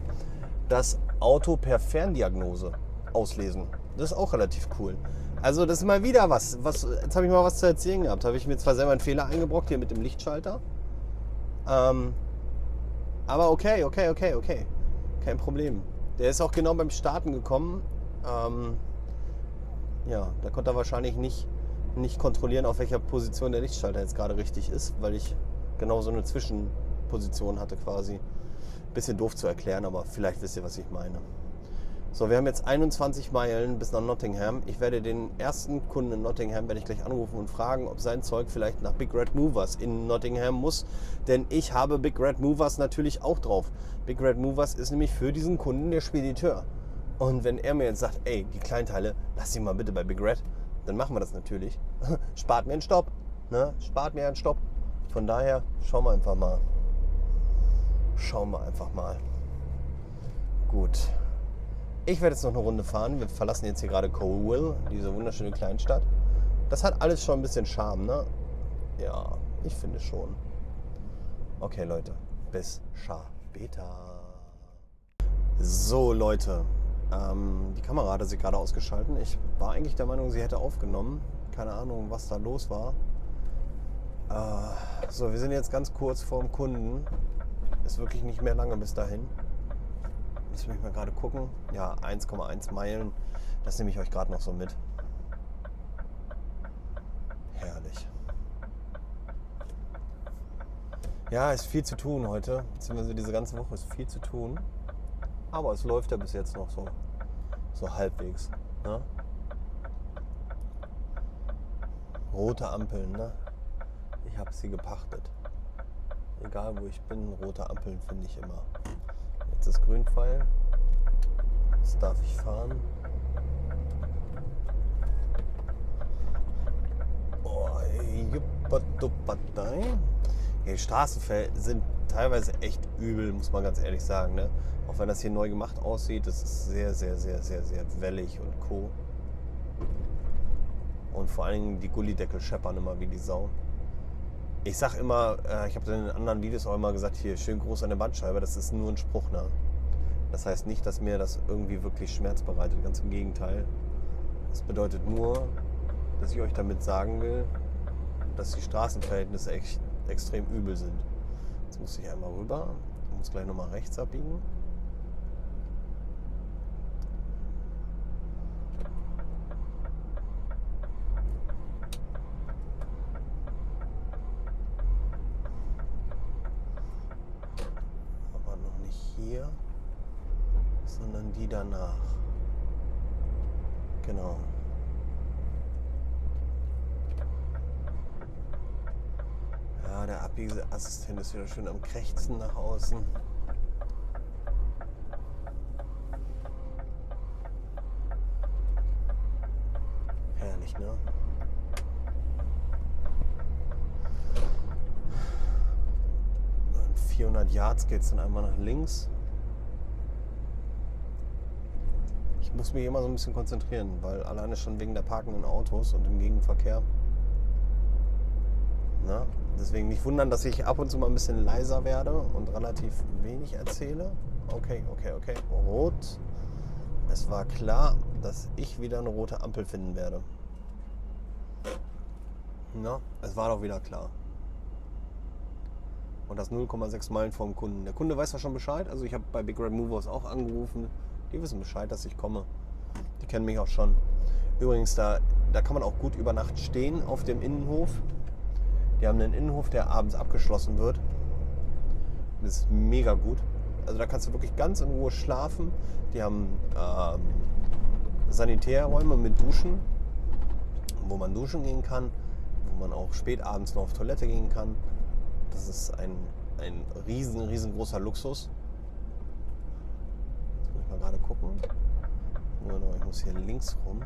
das Auto per Ferndiagnose auslesen. Das ist auch relativ cool. Also das ist mal wieder was. was jetzt habe ich mal was zu erzählen gehabt. Habe ich mir zwar selber einen Fehler eingebrockt, hier mit dem Lichtschalter. Ähm, aber okay, okay, okay, okay. Kein Problem. Der ist auch genau beim Starten gekommen. Ähm, Ja, da konnte er wahrscheinlich nicht, nicht kontrollieren, auf welcher Position der Lichtschalter jetzt gerade richtig ist, weil ich genau so eine Zwischenposition hatte quasi. Bisschen doof zu erklären, aber vielleicht wisst ihr, was ich meine. So, wir haben jetzt einundzwanzig Meilen bis nach Nottingham. Ich werde den ersten Kunden in Nottingham, werde ich gleich anrufen und fragen, ob sein Zeug vielleicht nach Big Red Movers in Nottingham muss. Denn ich habe Big Red Movers natürlich auch drauf. Big Red Movers ist nämlich für diesen Kunden der Spediteur. Und wenn er mir jetzt sagt, ey, die Kleinteile, lass sie mal bitte bei Big Red, dann machen wir das natürlich. Spart mir einen Stopp, ne? Spart mir einen Stopp. Von daher, schauen wir einfach mal. Schauen wir einfach mal. Gut. Ich werde jetzt noch eine Runde fahren. Wir verlassen jetzt hier gerade Coalville, diese wunderschöne Kleinstadt. Das hat alles schon ein bisschen Charme, ne? Ja, ich finde schon. Okay, Leute. Bis später. So, Leute. Ähm, die Kamera hatte sie gerade ausgeschalten. Ich war eigentlich der Meinung, sie hätte aufgenommen. Keine Ahnung, was da los war. Äh, so, wir sind jetzt ganz kurz vorm Kunden. Ist wirklich nicht mehr lange bis dahin. Lass mich mal gerade gucken. Ja, eins Komma eins Meilen. Das nehme ich euch gerade noch so mit. Herrlich. Ja, ist viel zu tun heute. Beziehungsweise diese ganze Woche ist viel zu tun. Aber es läuft ja bis jetzt noch so, so halbwegs. Ne? Rote Ampeln, ne? Ich habe sie gepachtet. Egal wo ich bin, rote Ampeln finde ich immer. Jetzt ist Grünpfeil. Jetzt darf ich fahren. Oh, die Straßen sind teilweise echt übel, muss man ganz ehrlich sagen. Ne? Auch wenn das hier neu gemacht aussieht, das ist sehr, sehr, sehr, sehr, sehr wellig und co. Und vor allen Dingen die Gullideckel scheppern immer wie die Sau. Ich sag immer, ich habe in anderen Videos auch immer gesagt, hier schön groß an der Bandscheibe, das ist nur ein Spruch, ne? Das heißt nicht, dass mir das irgendwie wirklich Schmerz bereitet, ganz im Gegenteil. Das bedeutet nur, dass ich euch damit sagen will, dass die Straßenverhältnisse echt extrem übel sind. Jetzt muss ich einmal rüber, muss gleich nochmal rechts abbiegen. Hier, sondern die danach. Genau. Ja, der Abbiegeassistent ist wieder schön am Krächzen nach außen. Herrlich, ne? vierhundert Yards geht es dann einmal nach links. Ich muss mich immer so ein bisschen konzentrieren, weil alleine schon wegen der parkenden Autos und dem Gegenverkehr. Na, deswegen nicht wundern, dass ich ab und zu mal ein bisschen leiser werde und relativ wenig erzähle. Okay, okay, okay. Rot. Es war klar, dass ich wieder eine rote Ampel finden werde. Na, es war doch wieder klar. Und das null Komma sechs Meilen vom Kunden. Der Kunde weiß ja schon Bescheid. Also ich habe bei Big Red Movers auch angerufen. Die wissen Bescheid, dass ich komme. Die kennen mich auch schon. Übrigens, da, da kann man auch gut über Nacht stehen auf dem Innenhof. Die haben einen Innenhof, der abends abgeschlossen wird. Das ist mega gut. Also da kannst du wirklich ganz in Ruhe schlafen. Die haben ähm, Sanitärräume mit Duschen, wo man duschen gehen kann, wo man auch spät abends noch auf Toilette gehen kann. Das ist ein, ein riesen, riesengroßer Luxus. Jetzt muss ich mal gerade gucken. Ich muss hier links rum.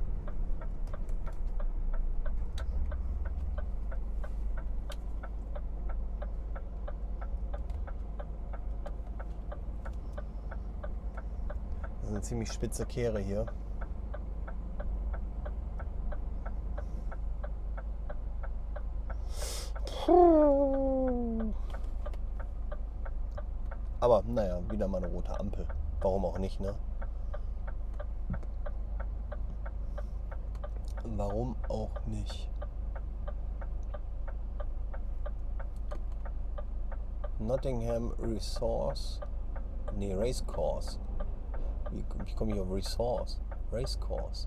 Das ist eine ziemlich spitze Kehre hier. Aber naja, wieder mal eine rote Ampel. Warum auch nicht, ne? Warum auch nicht? Nottingham Resource. Ne, Racecourse. Wie, wie komme ich auf Resource? Racecourse.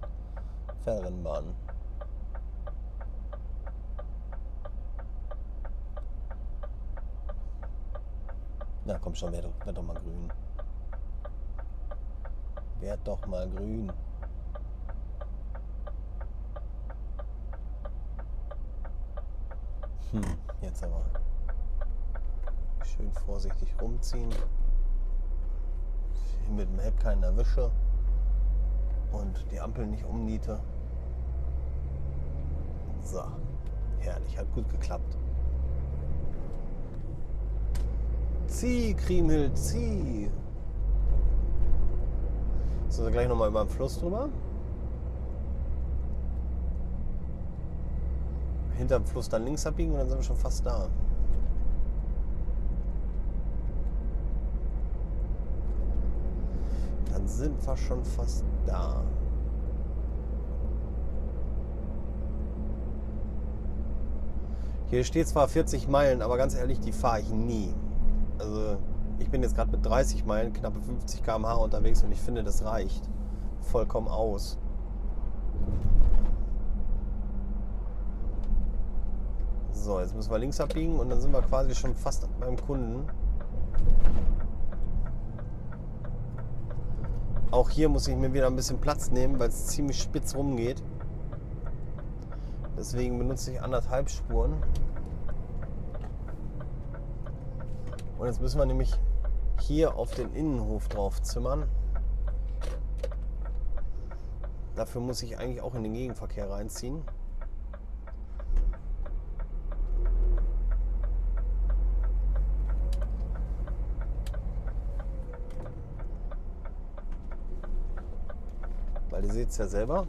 Ferienbahn. Na komm schon, werd doch, werd doch mal grün. Werd doch mal grün. Hm, jetzt aber. Schön vorsichtig rumziehen. Mit dem Heck keinen erwische. Und die Ampel nicht umniete. So. Herrlich, hat gut geklappt. Zieh, Kriemhild, zieh! Jetzt sind wir gleich nochmal über den Fluss drüber. Hinterm Fluss dann links abbiegen und dann sind wir schon fast da. Dann sind wir schon fast da. Hier steht zwar vierzig Meilen, aber ganz ehrlich, die fahre ich nie. Also ich bin jetzt gerade mit dreißig Meilen, knappe fünfzig Kilometer pro Stunde unterwegs und ich finde, das reicht vollkommen aus. So, jetzt müssen wir links abbiegen und dann sind wir quasi schon fast beim Kunden. Auch hier muss ich mir wieder ein bisschen Platz nehmen, weil es ziemlich spitz rumgeht. Deswegen benutze ich anderthalb Spuren. Und jetzt müssen wir nämlich hier auf den Innenhof drauf zimmern. Dafür muss ich eigentlich auch in den Gegenverkehr reinziehen. Weil ihr seht es ja selber.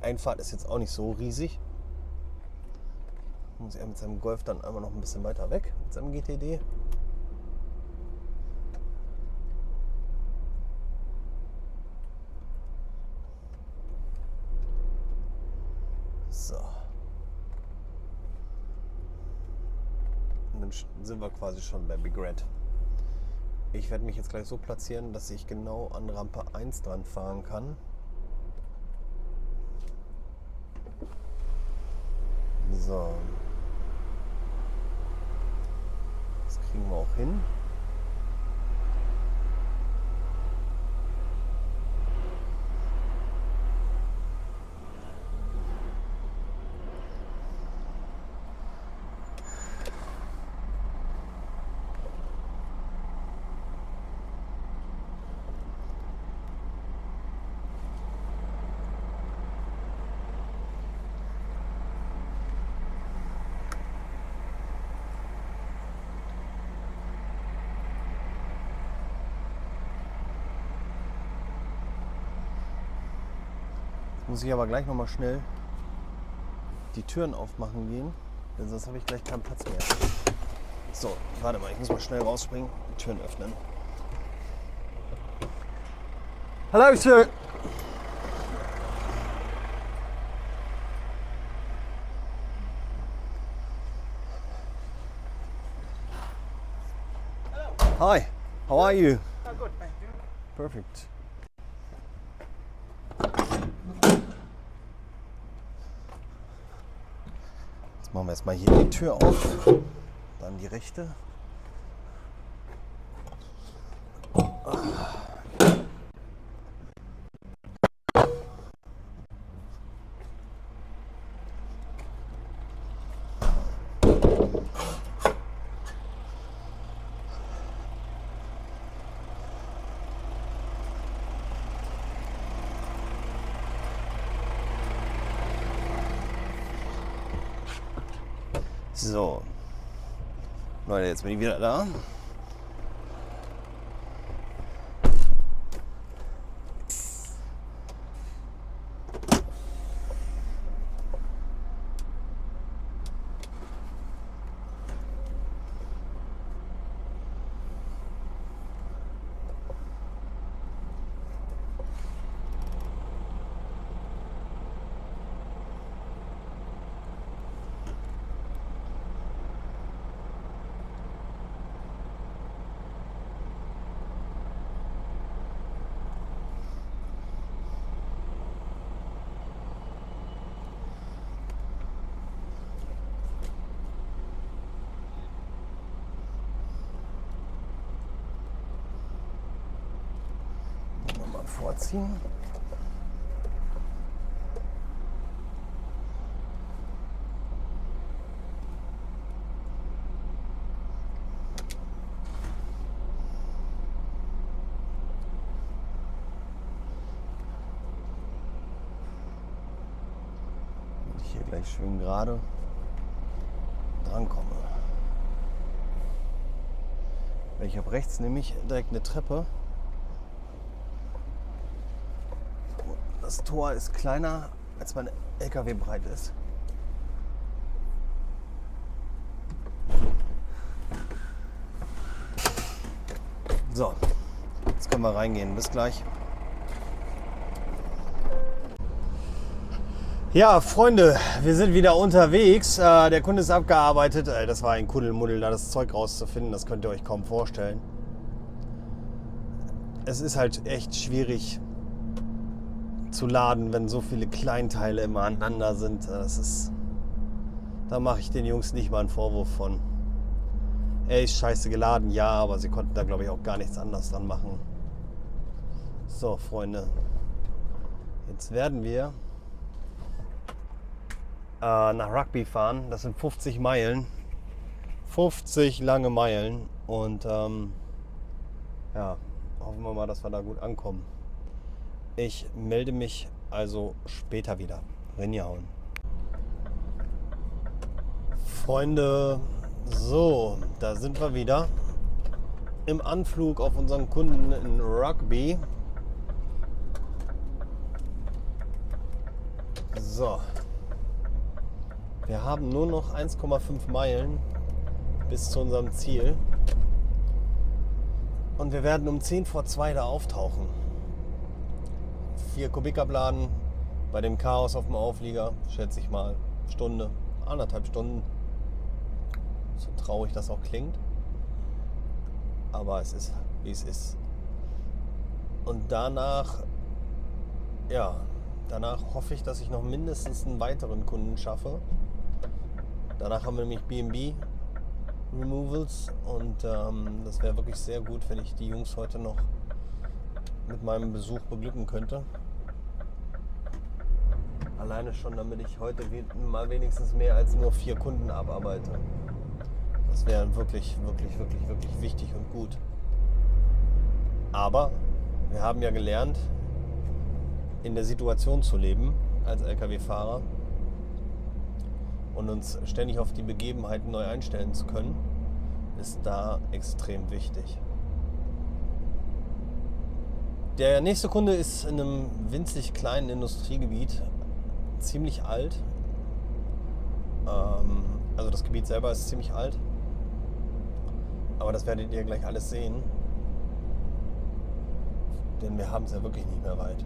Einfahrt ist jetzt auch nicht so riesig. Muss er mit seinem Golf dann einmal noch ein bisschen weiter weg mit seinem G T D. So. Und dann sind wir quasi schon bei Big Red. Ich werde mich jetzt gleich so platzieren, dass ich genau an Rampe eins dran fahren kann. So. Das kriegen wir auch hin. Muss ich aber gleich nochmal schnell die Türen aufmachen gehen, denn sonst habe ich gleich keinen Platz mehr. So, warte mal, ich muss mal schnell rausspringen, die Türen öffnen. Hallo, Sir! Hello. Hi, how are you? I'm good, thank you. Perfect. Machen wir erstmal hier die Tür auf, dann die rechte. So, Leute, jetzt bin ich wieder da. Vorziehen. Und hier gleich schön gerade drankomme. Ich habe rechts nämlich direkt eine Treppe. Das Tor ist kleiner, als mein L K W breit ist. So, jetzt können wir reingehen. Bis gleich. Ja, Freunde, wir sind wieder unterwegs. Äh, der Kunde ist abgearbeitet. Äh, das war ein Kuddelmuddel, da das Zeug rauszufinden. Das könnt ihr euch kaum vorstellen. Es ist halt echt schwierig zu laden, wenn so viele Kleinteile immer aneinander sind. Das ist, da mache ich den Jungs nicht mal einen Vorwurf von. Ey, scheiße geladen, ja, aber sie konnten da, glaube ich, auch gar nichts anderes dran machen. So, Freunde, jetzt werden wir äh, nach Rugby fahren. Das sind fünfzig Meilen, fünfzig lange Meilen, und ähm, ja, hoffen wir mal, dass wir da gut ankommen. Ich melde mich also später wieder. Reinjauen. Freunde, so, da sind wir wieder im Anflug auf unseren Kunden in Rugby. So, wir haben nur noch eins Komma fünf Meilen bis zu unserem Ziel und wir werden um zehn vor zwei da auftauchen. vier Kubik abladen, bei dem Chaos auf dem Auflieger, schätze ich mal, Stunde, anderthalb Stunden. So traurig das auch klingt, aber es ist, wie es ist. Und danach, ja, danach hoffe ich, dass ich noch mindestens einen weiteren Kunden schaffe. Danach haben wir nämlich B und B Removals, und ähm, das wäre wirklich sehr gut, wenn ich die Jungs heute noch mit meinem Besuch beglücken könnte. Alleine schon, damit ich heute mal wenigstens mehr als nur vier Kunden abarbeite. Das wäre wirklich, wirklich, wirklich, wirklich wichtig und gut. Aber wir haben ja gelernt, in der Situation zu leben als L K W-Fahrer und uns ständig auf die Begebenheiten neu einstellen zu können, ist da extrem wichtig. Der nächste Kunde ist in einem winzig kleinen Industriegebiet, ziemlich alt. Ähm, also das Gebiet selber ist ziemlich alt. Aber das werdet ihr gleich alles sehen, denn wir haben es ja wirklich nicht mehr weit.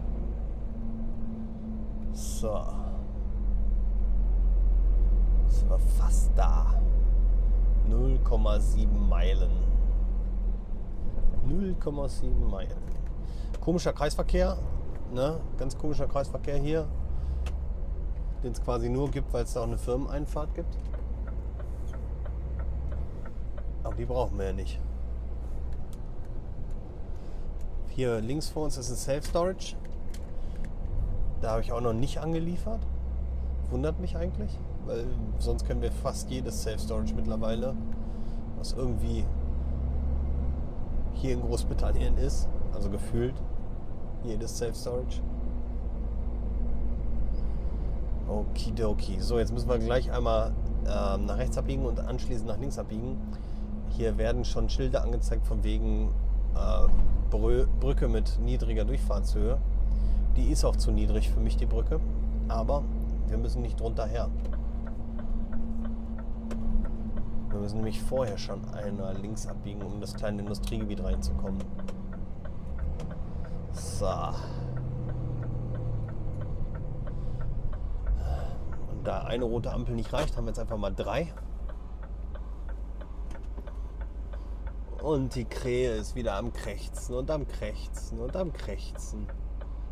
So, sind wir fast da. null Komma sieben Meilen. null Komma sieben Meilen. Komischer Kreisverkehr, ne? Ganz komischer Kreisverkehr hier, den es quasi nur gibt, weil es da auch eine Firmeneinfahrt gibt. Aber die brauchen wir ja nicht. Hier links vor uns ist ein Self-Storage. Da habe ich auch noch nicht angeliefert. Wundert mich eigentlich, weil sonst können wir fast jedes Self-Storage mittlerweile, was irgendwie hier in Großbritannien ist, also gefühlt jedes Self-Storage. Okidoki. So, jetzt müssen wir gleich einmal ähm, nach rechts abbiegen und anschließend nach links abbiegen. Hier werden schon Schilder angezeigt von wegen äh, Brö- Brücke mit niedriger Durchfahrtshöhe. Die ist auch zu niedrig für mich, die Brücke, aber wir müssen nicht drunter her. Wir müssen nämlich vorher schon einmal links abbiegen, um in das kleine Industriegebiet reinzukommen. So. Und da eine rote Ampel nicht reicht, haben wir jetzt einfach mal drei. Und die Krähe ist wieder am Krächzen und am Krächzen und am Krächzen.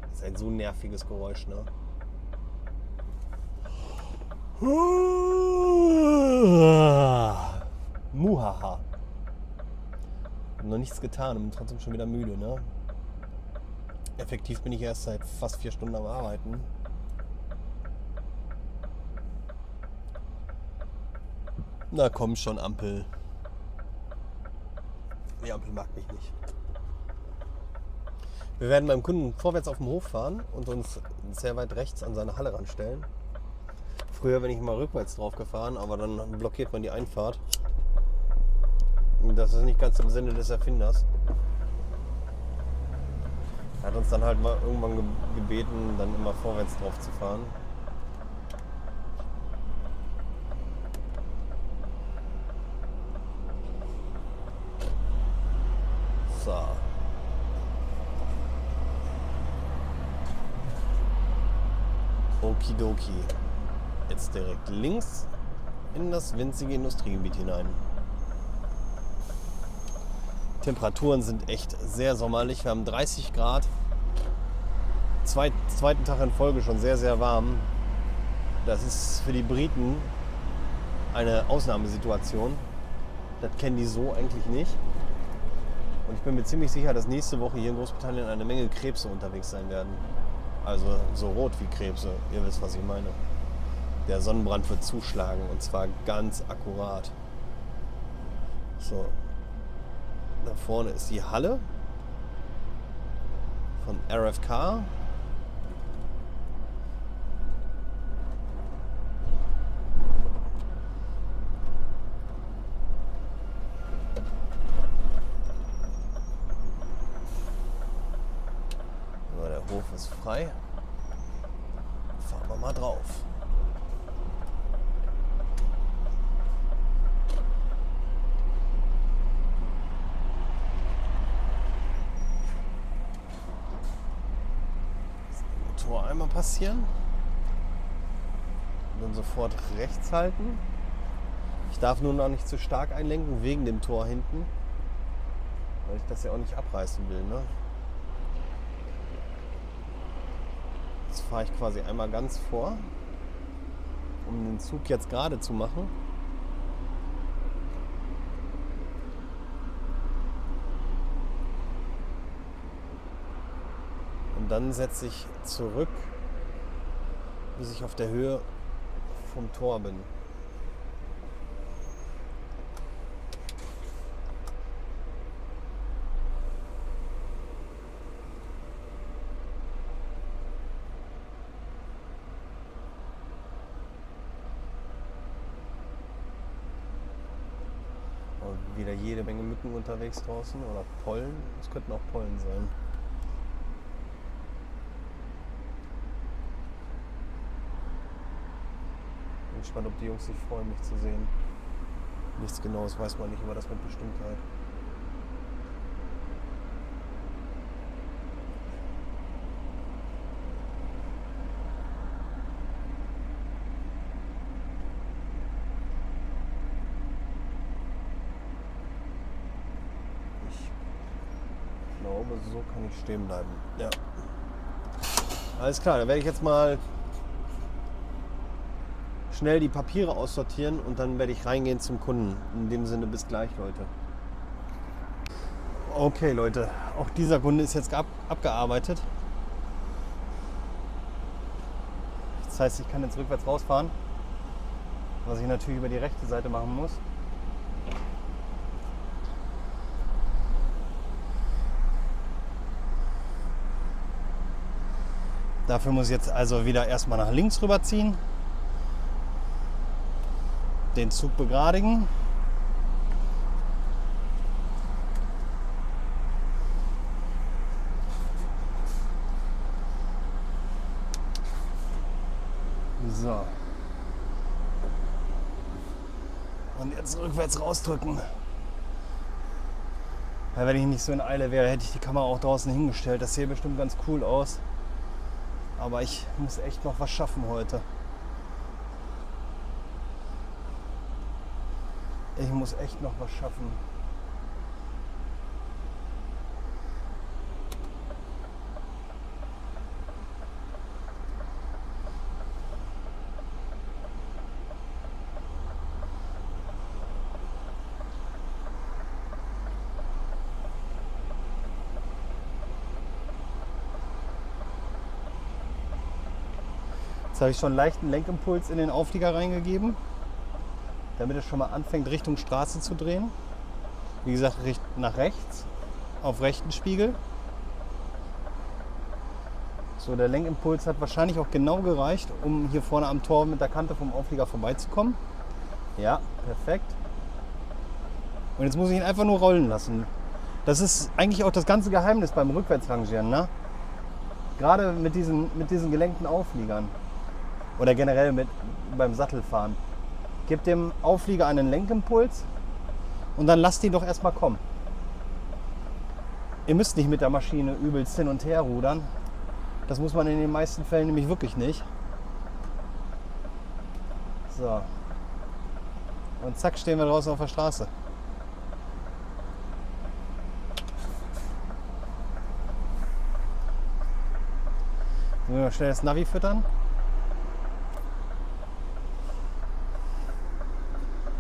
Das ist ein so nerviges Geräusch, ne? Muhaha. Ich hab noch nichts getan und bin trotzdem schon wieder müde, ne? Effektiv bin ich erst seit fast vier Stunden am Arbeiten. Na komm schon, Ampel. Die Ampel mag mich nicht. Wir werden beim Kunden vorwärts auf dem Hof fahren und uns sehr weit rechts an seine Halle ranstellen. Früher bin ich mal rückwärts drauf gefahren, aber dann blockiert man die Einfahrt. Und das ist nicht ganz im Sinne des Erfinders. Er hat uns dann halt mal irgendwann gebeten, dann immer vorwärts drauf zu fahren. So. Okidoki. Jetzt direkt links in das winzige Industriegebiet hinein. Temperaturen sind echt sehr sommerlich. Wir haben dreißig Grad. Zweit, zweiten Tag in Folge schon sehr, sehr warm. Das ist für die Briten eine Ausnahmesituation. Das kennen die so eigentlich nicht. Und ich bin mir ziemlich sicher, dass nächste Woche hier in Großbritannien eine Menge Krebse unterwegs sein werden. Also so rot wie Krebse. Ihr wisst, was ich meine. Der Sonnenbrand wird zuschlagen und zwar ganz akkurat. So. Da vorne ist die Halle von R F K. So, der Hof ist frei. Fahren wir mal drauf. Einmal passieren und dann sofort rechts halten. Ich darf nun auch nicht zu stark einlenken wegen dem Tor hinten, weil ich das ja auch nicht abreißen will. Ne? Jetzt fahre ich quasi einmal ganz vor, um den Zug jetzt gerade zu machen. Und dann setze ich zurück, bis ich auf der Höhe vom Tor bin. Und wieder jede Menge Mücken unterwegs draußen oder Pollen. Es könnten auch Pollen sein. Ich bin gespannt, ob die Jungs sich freuen, mich zu sehen. Nichts Genaues weiß man nicht über das mit Bestimmtheit. Ich glaube, so kann ich stehen bleiben. Ja. Alles klar, dann werde ich jetzt mal schnell die Papiere aussortieren und dann werde ich reingehen zum Kunden. In dem Sinne, bis gleich, Leute. Okay, Leute, auch dieser Kunde ist jetzt ab, abgearbeitet. Das heißt, ich kann jetzt rückwärts rausfahren, was ich natürlich über die rechte Seite machen muss. Dafür muss ich jetzt also wieder erstmal nach links rüberziehen, den Zug begradigen so und jetzt rückwärts rausdrücken. Ja, wenn ich nicht so in Eile wäre, hätte ich die Kamera auch draußen hingestellt. Das sieht bestimmt ganz cool aus, aber ich muss echt noch was schaffen heute. Ich muss echt noch was schaffen. Jetzt habe ich schon einen leichten Lenkimpuls in den Auflieger reingegeben, damit es schon mal anfängt, Richtung Straße zu drehen. Wie gesagt, nach rechts, auf rechten Spiegel. So, der Lenkimpuls hat wahrscheinlich auch genau gereicht, um hier vorne am Tor mit der Kante vom Auflieger vorbeizukommen. Ja, perfekt. Und jetzt muss ich ihn einfach nur rollen lassen. Das ist eigentlich auch das ganze Geheimnis beim Rückwärtsrangieren, ne? Gerade mit diesen, mit diesen gelenkten Aufliegern oder generell mit, beim Sattelfahren. Gib dem Auflieger einen Lenkimpuls und dann lasst ihn doch erstmal kommen. Ihr müsst nicht mit der Maschine übelst hin und her rudern. Das muss man in den meisten Fällen nämlich wirklich nicht. So. Und zack, stehen wir draußen auf der Straße. Wollen wir mal schnell das Navi füttern?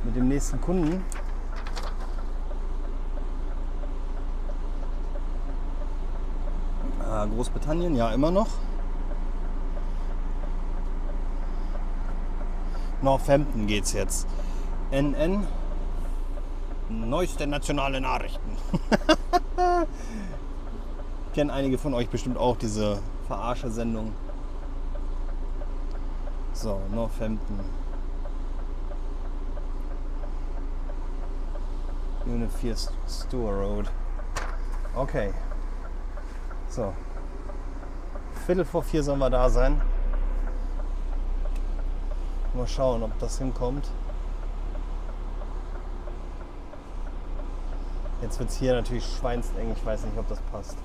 Mit dem nächsten Kunden. Ah, Großbritannien, ja, immer noch. Northampton geht's jetzt. N N. Neueste nationale Nachrichten. Kennen einige von euch bestimmt auch diese Verarsche-Sendung. So, Northampton. Unit vier Soho Road. Okay. So. Viertel vor vier sollen wir da sein. Mal schauen, ob das hinkommt. Jetzt wird es hier natürlich schweinseng. Ich weiß nicht, ob das passt.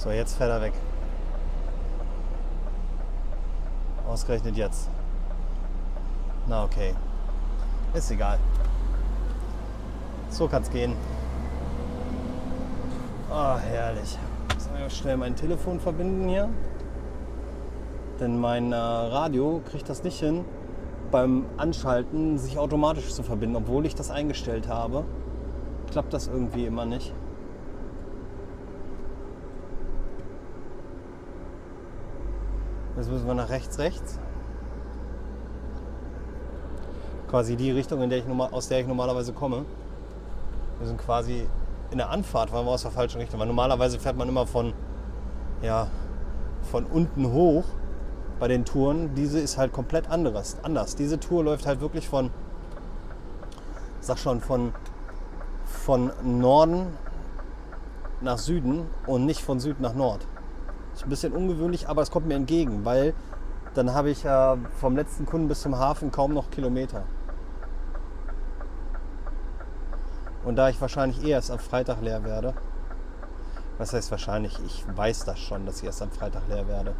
So, jetzt fährt er weg. Ausgerechnet jetzt. Na okay. Ist egal. So kann's gehen. Ah, herrlich. Jetzt muss ich schnell mein Telefon verbinden hier. Denn mein äh, Radio kriegt das nicht hin, beim Anschalten sich automatisch zu verbinden. Obwohl ich das eingestellt habe, klappt das irgendwie immer nicht. Jetzt müssen wir nach rechts, rechts. Quasi die Richtung, in der ich normal, aus der ich normalerweise komme. Wir sind quasi in der Anfahrt, waren wir aus der falschen Richtung. Weil normalerweise fährt man immer von, ja, von unten hoch bei den Touren. Diese ist halt komplett anderes, anders. Diese Tour läuft halt wirklich von, sag schon, von, von Norden nach Süden und nicht von Süd nach Nord. Ein bisschen ungewöhnlich, aber es kommt mir entgegen, weil dann habe ich äh, vom letzten Kunden bis zum Hafen kaum noch Kilometer. Und da ich wahrscheinlich eh erst am Freitag leer werde, was heißt wahrscheinlich, ich weiß das schon, dass ich erst am Freitag leer werde.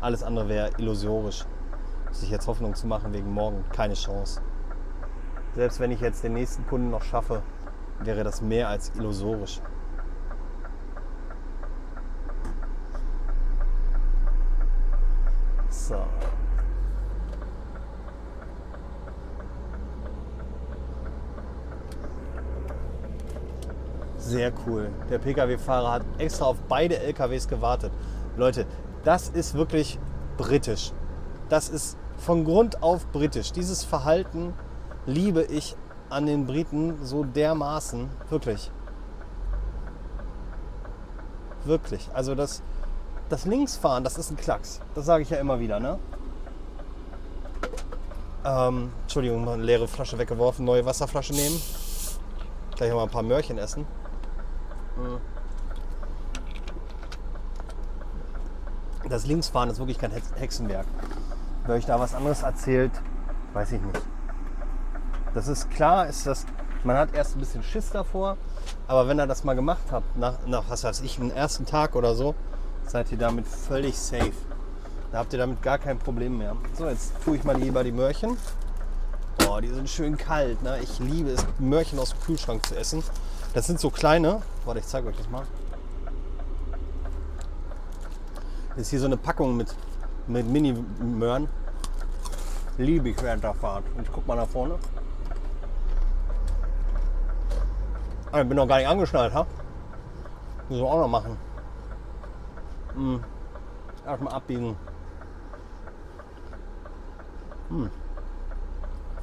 Alles andere wäre illusorisch, sich jetzt Hoffnung zu machen wegen morgen, keine Chance. Selbst wenn ich jetzt den nächsten Kunden noch schaffe, wäre das mehr als illusorisch. So. Sehr cool. Der Pkw-Fahrer hat extra auf beide L K Ws gewartet. Leute, das ist wirklich britisch. Das ist von Grund auf britisch. Dieses Verhalten liebe ich an den Briten so dermaßen. Wirklich. Wirklich. Also das... Das Linksfahren, das ist ein Klacks. Das sage ich ja immer wieder, ne? Ähm, Entschuldigung, eine leere Flasche weggeworfen, neue Wasserflasche nehmen. Gleich mal ein paar Möhrchen essen. Das Linksfahren ist wirklich kein Hexenwerk. Wenn euch da was anderes erzählt, weiß ich nicht. Das ist klar, ist das, man hat erst ein bisschen Schiss davor, aber wenn ihr das mal gemacht habt, nach, nach was weiß ich, den ersten Tag oder so, seid ihr damit völlig safe. Da habt ihr damit gar kein Problem mehr. So, jetzt tue ich mal lieber die Möhrchen. Oh, die sind schön kalt. Ne? Ich liebe es, Möhrchen aus dem Kühlschrank zu essen. Das sind so kleine. Warte, ich zeige euch das mal. Das ist hier so eine Packung mit, mit Mini-Möhren. Liebe ich während der Fahrt. Und ich guck mal nach vorne. Ah, ich bin noch gar nicht angeschnallt, ha? Müssen wir auch noch machen. erstmal abbiegen. Hm.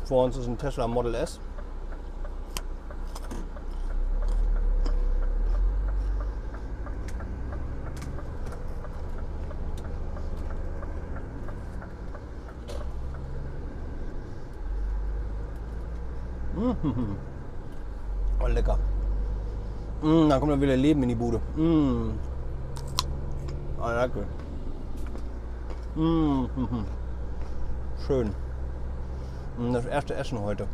Vor uns ist ein Tesla Model S. Mhm. Oh, lecker. Mhm, da kommt dann wieder Leben in die Bude. Mhm. Oh, danke. Mhm. Schön. Das erste Essen heute.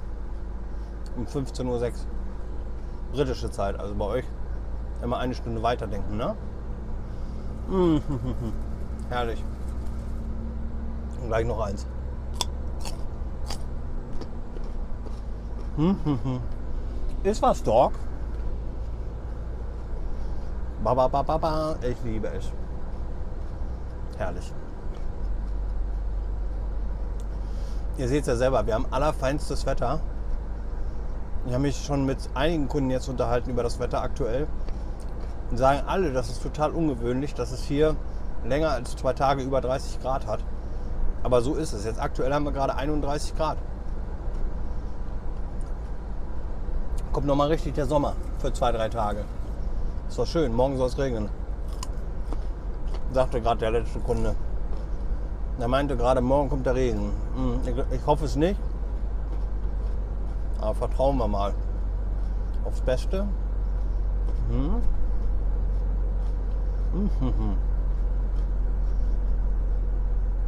Um fünfzehn Uhr sechs. Britische Zeit, also bei euch immer eine Stunde weiterdenken, ne? Mhm. Herrlich. Und gleich noch eins. Ist was, Dog? Ba, ba, ba, ba, ba. Ich liebe es. Herrlich. Ihr seht es ja selber, wir haben allerfeinstes Wetter. Ich habe mich schon mit einigen Kunden jetzt unterhalten über das Wetter aktuell. Und sagen alle, das ist total ungewöhnlich, dass es hier länger als zwei Tage über dreißig Grad hat. Aber so ist es. Jetzt aktuell haben wir gerade einunddreißig Grad. Kommt nochmal richtig der Sommer für zwei, drei Tage. Ist doch schön, morgen soll es regnen. Sagte gerade der letzte Kunde. Der meinte gerade, morgen kommt der Regen. Ich hoffe es nicht. Aber vertrauen wir mal. Aufs Beste.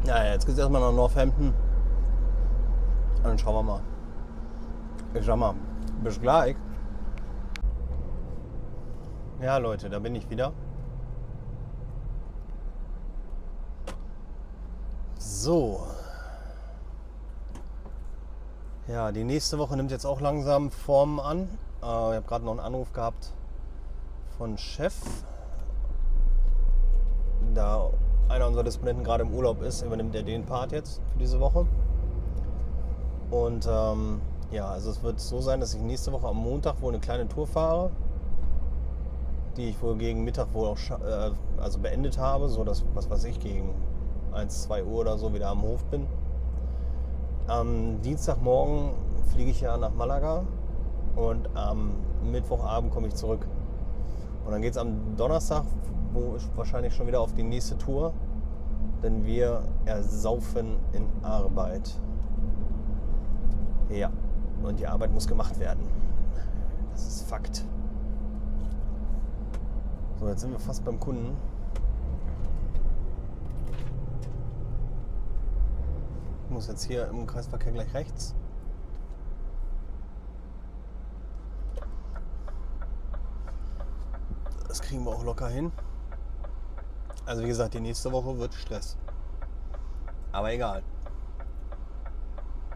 Ja, jetzt geht es erstmal nach Northampton. Und dann schauen wir mal. Ich sag mal. Bis gleich. Ja Leute, da bin ich wieder. So. Ja, die nächste Woche nimmt jetzt auch langsam Formen an. Äh, ich habe gerade noch einen Anruf gehabt von Chef. Da einer unserer Disponenten gerade im Urlaub ist, übernimmt er den Part jetzt für diese Woche. Und ähm, ja, also es wird so sein, dass ich nächste Woche am Montag wohl eine kleine Tour fahre, die ich wohl gegen Mittag wohl auch äh, also beendet habe, so dass, was weiß ich, gegen eins, zwei Uhr oder so wieder am Hof bin. Am Dienstagmorgen fliege ich ja nach Malaga und am Mittwochabend komme ich zurück. Und dann geht es am Donnerstag, wo ich wahrscheinlich schon wieder auf die nächste Tour, denn wir ersaufen in Arbeit. Ja. Und die Arbeit muss gemacht werden. Das ist Fakt. So, jetzt sind wir fast beim Kunden. Ich muss jetzt hier im Kreisverkehr gleich rechts. Das kriegen wir auch locker hin. Also wie gesagt, die nächste Woche wird Stress. Aber egal.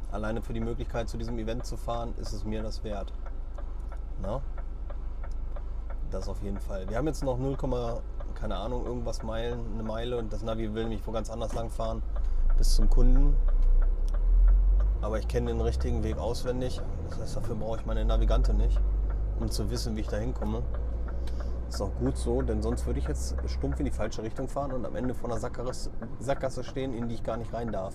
Alleine für die Möglichkeit, zu diesem Event zu fahren, ist es mir das wert. Na? Das auf jeden Fall. Wir haben jetzt noch null, keine Ahnung, irgendwas Meilen, eine Meile. Und das Navi will mich wo ganz anders lang fahren, bis zum Kunden. Aber ich kenne den richtigen Weg auswendig. Das heißt, dafür brauche ich meine Navigante nicht, um zu wissen, wie ich da hinkomme. Ist auch gut so, denn sonst würde ich jetzt stumpf in die falsche Richtung fahren und am Ende vor einer Sackgasse stehen, in die ich gar nicht rein darf.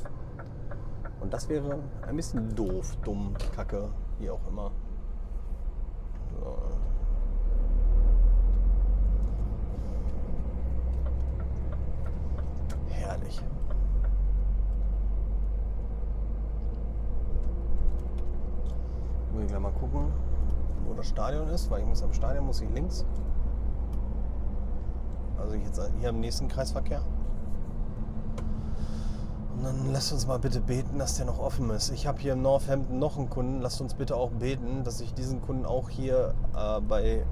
Und das wäre ein bisschen doof, dumm, kacke, wie auch immer. So. Herrlich. Ich will gleich mal gucken, wo das Stadion ist, weil ich muss am Stadion, muss ich links. Also jetzt hier am nächsten Kreisverkehr. Und dann lasst uns mal bitte beten, dass der noch offen ist. Ich habe hier in Northampton noch einen Kunden. Lasst uns bitte auch beten, dass ich diesen Kunden auch hier äh, bei,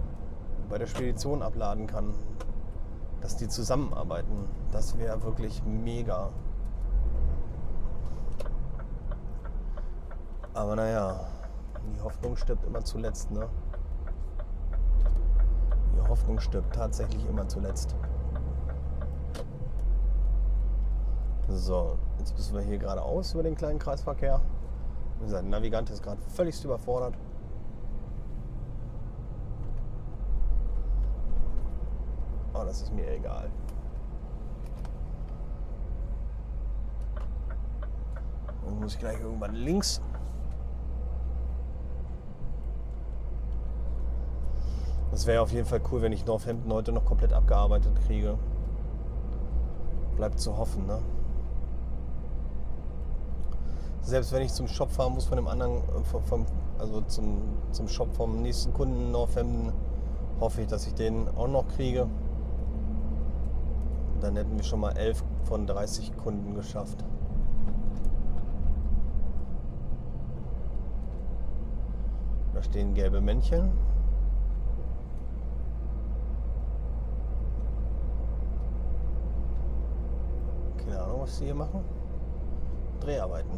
bei der Spedition abladen kann. Dass die zusammenarbeiten. Das wäre wirklich mega. Aber naja, die Hoffnung stirbt immer zuletzt, ne? Die Hoffnung stirbt tatsächlich immer zuletzt. So, jetzt müssen wir hier geradeaus über den kleinen Kreisverkehr. Wie gesagt, der Navigant ist gerade völlig überfordert. Aber das ist mir egal. uns gleich irgendwann links. Das wäre auf jeden Fall cool, wenn ich Northampton heute noch komplett abgearbeitet kriege. Bleibt zu hoffen, ne? Selbst wenn ich zum Shop fahren muss von dem anderen, vom, also zum, zum Shop vom nächsten Kunden in Northampton, hoffe ich, dass ich den auch noch kriege. Und dann hätten wir schon mal elf von dreißig Kunden geschafft. Da stehen gelbe Männchen. Keine Ahnung, was sie hier machen. Dreharbeiten.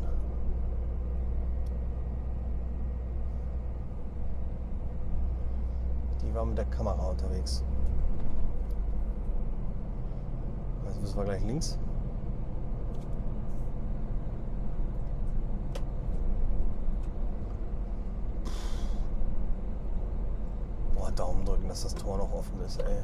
Die war mit der Kamera unterwegs. Also müssen wir gleich links. Boah, Daumen drücken, dass das Tor noch offen ist, ey.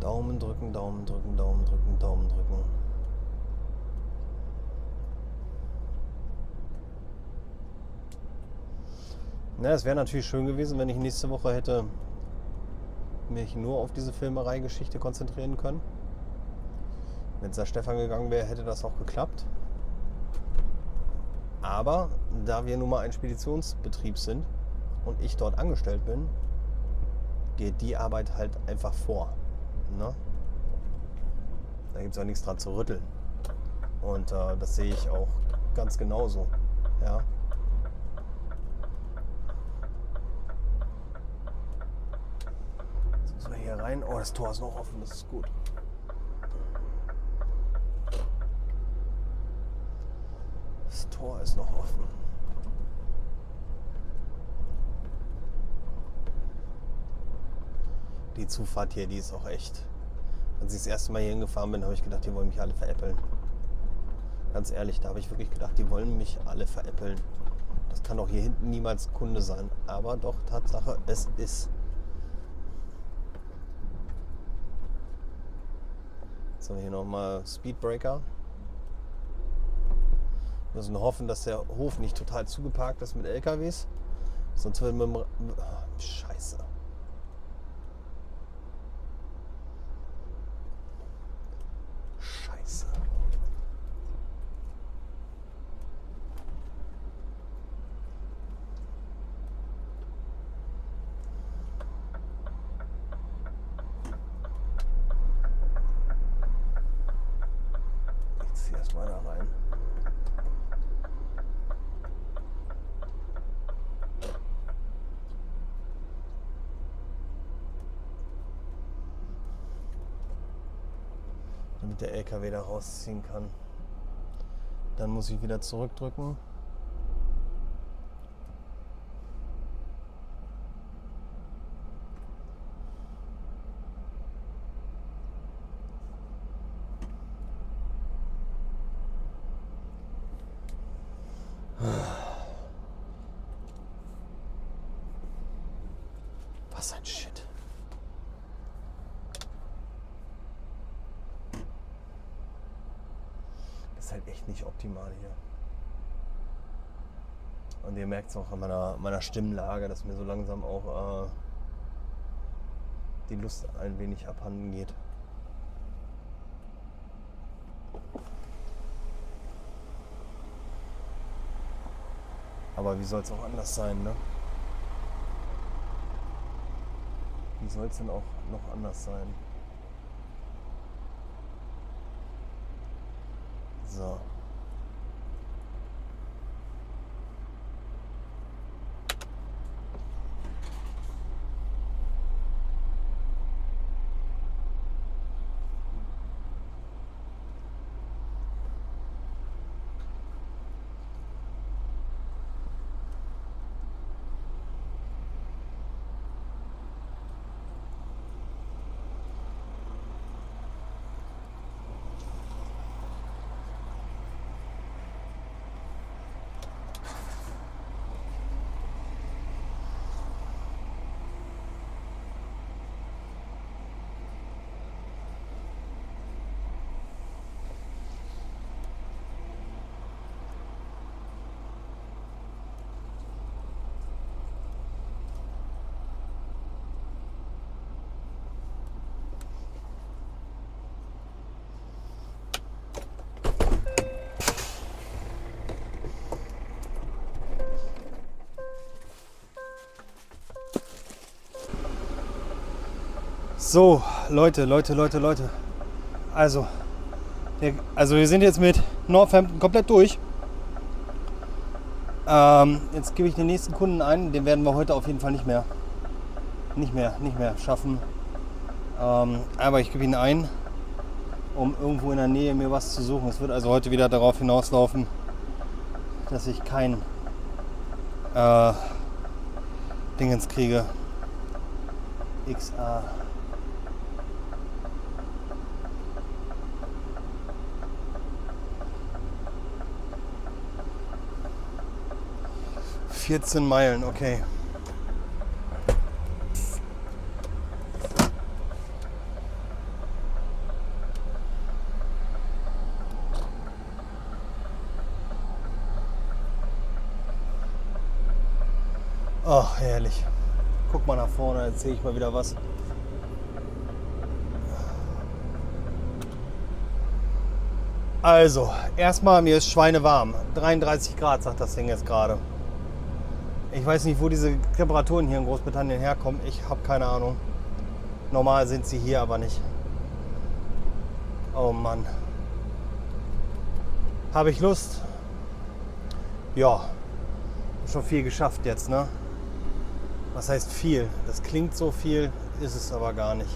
Daumen drücken, Daumen drücken, Daumen drücken, Daumen drücken. Na, es wäre natürlich schön gewesen, wenn ich nächste Woche hätte mich nur auf diese Filmerei-Geschichte konzentrieren können. Wenn es da Stefan gegangen wäre, hätte das auch geklappt. Aber da wir nun mal ein Speditionsbetrieb sind und ich dort angestellt bin, geht die Arbeit halt einfach vor. Ne? Da gibt es auch nichts dran zu rütteln. Und äh, das sehe ich auch ganz genauso. Ja. Jetzt müssen wir hier rein. Oh, das Tor ist noch offen, das ist gut. Das Tor ist noch offen. Die Zufahrt hier, die ist auch echt. Als ich das erste Mal hier hingefahren bin, habe ich gedacht, die wollen mich alle veräppeln. Ganz ehrlich, da habe ich wirklich gedacht, die wollen mich alle veräppeln. Das kann doch hier hinten niemals Kunde sein. Aber doch, Tatsache, es ist. Jetzt haben wir hier nochmal Speedbreaker. Wir müssen hoffen, dass der Hof nicht total zugeparkt ist mit L K Ws. Sonst würden wir... Oh, Scheiße. Der L K W da rausziehen kann. Dann muss ich wieder zurückdrücken. Was ein Shit. Ist halt echt nicht optimal hier. Und ihr merkt es auch an meiner, meiner Stimmlage, dass mir so langsam auch äh, die Lust ein wenig abhanden geht. Aber wie soll es auch anders sein, ne? Wie soll es denn auch noch anders sein? So. So, Leute, Leute, Leute, Leute. Also, wir, also wir sind jetzt mit Northampton komplett durch. Ähm, jetzt gebe ich den nächsten Kunden ein. Den werden wir heute auf jeden Fall nicht mehr, nicht mehr, nicht mehr schaffen. Ähm, aber ich gebe ihn ein, um irgendwo in der Nähe mir was zu suchen. Es wird also heute wieder darauf hinauslaufen, dass ich kein äh, Dingens kriege. X A. vierzehn Meilen, okay. Ach, herrlich. Guck mal nach vorne, jetzt sehe ich mal wieder was. Also, erstmal, mir ist schweinewarm. dreiunddreißig Grad sagt das Ding jetzt gerade. Ich weiß nicht, wo diese Temperaturen hier in Großbritannien herkommen. Ich habe keine Ahnung. Normal sind sie hier aber nicht. Oh Mann. Habe ich Lust? Ja. Schon viel geschafft jetzt, ne? Was heißt viel? Das klingt so viel, ist es aber gar nicht.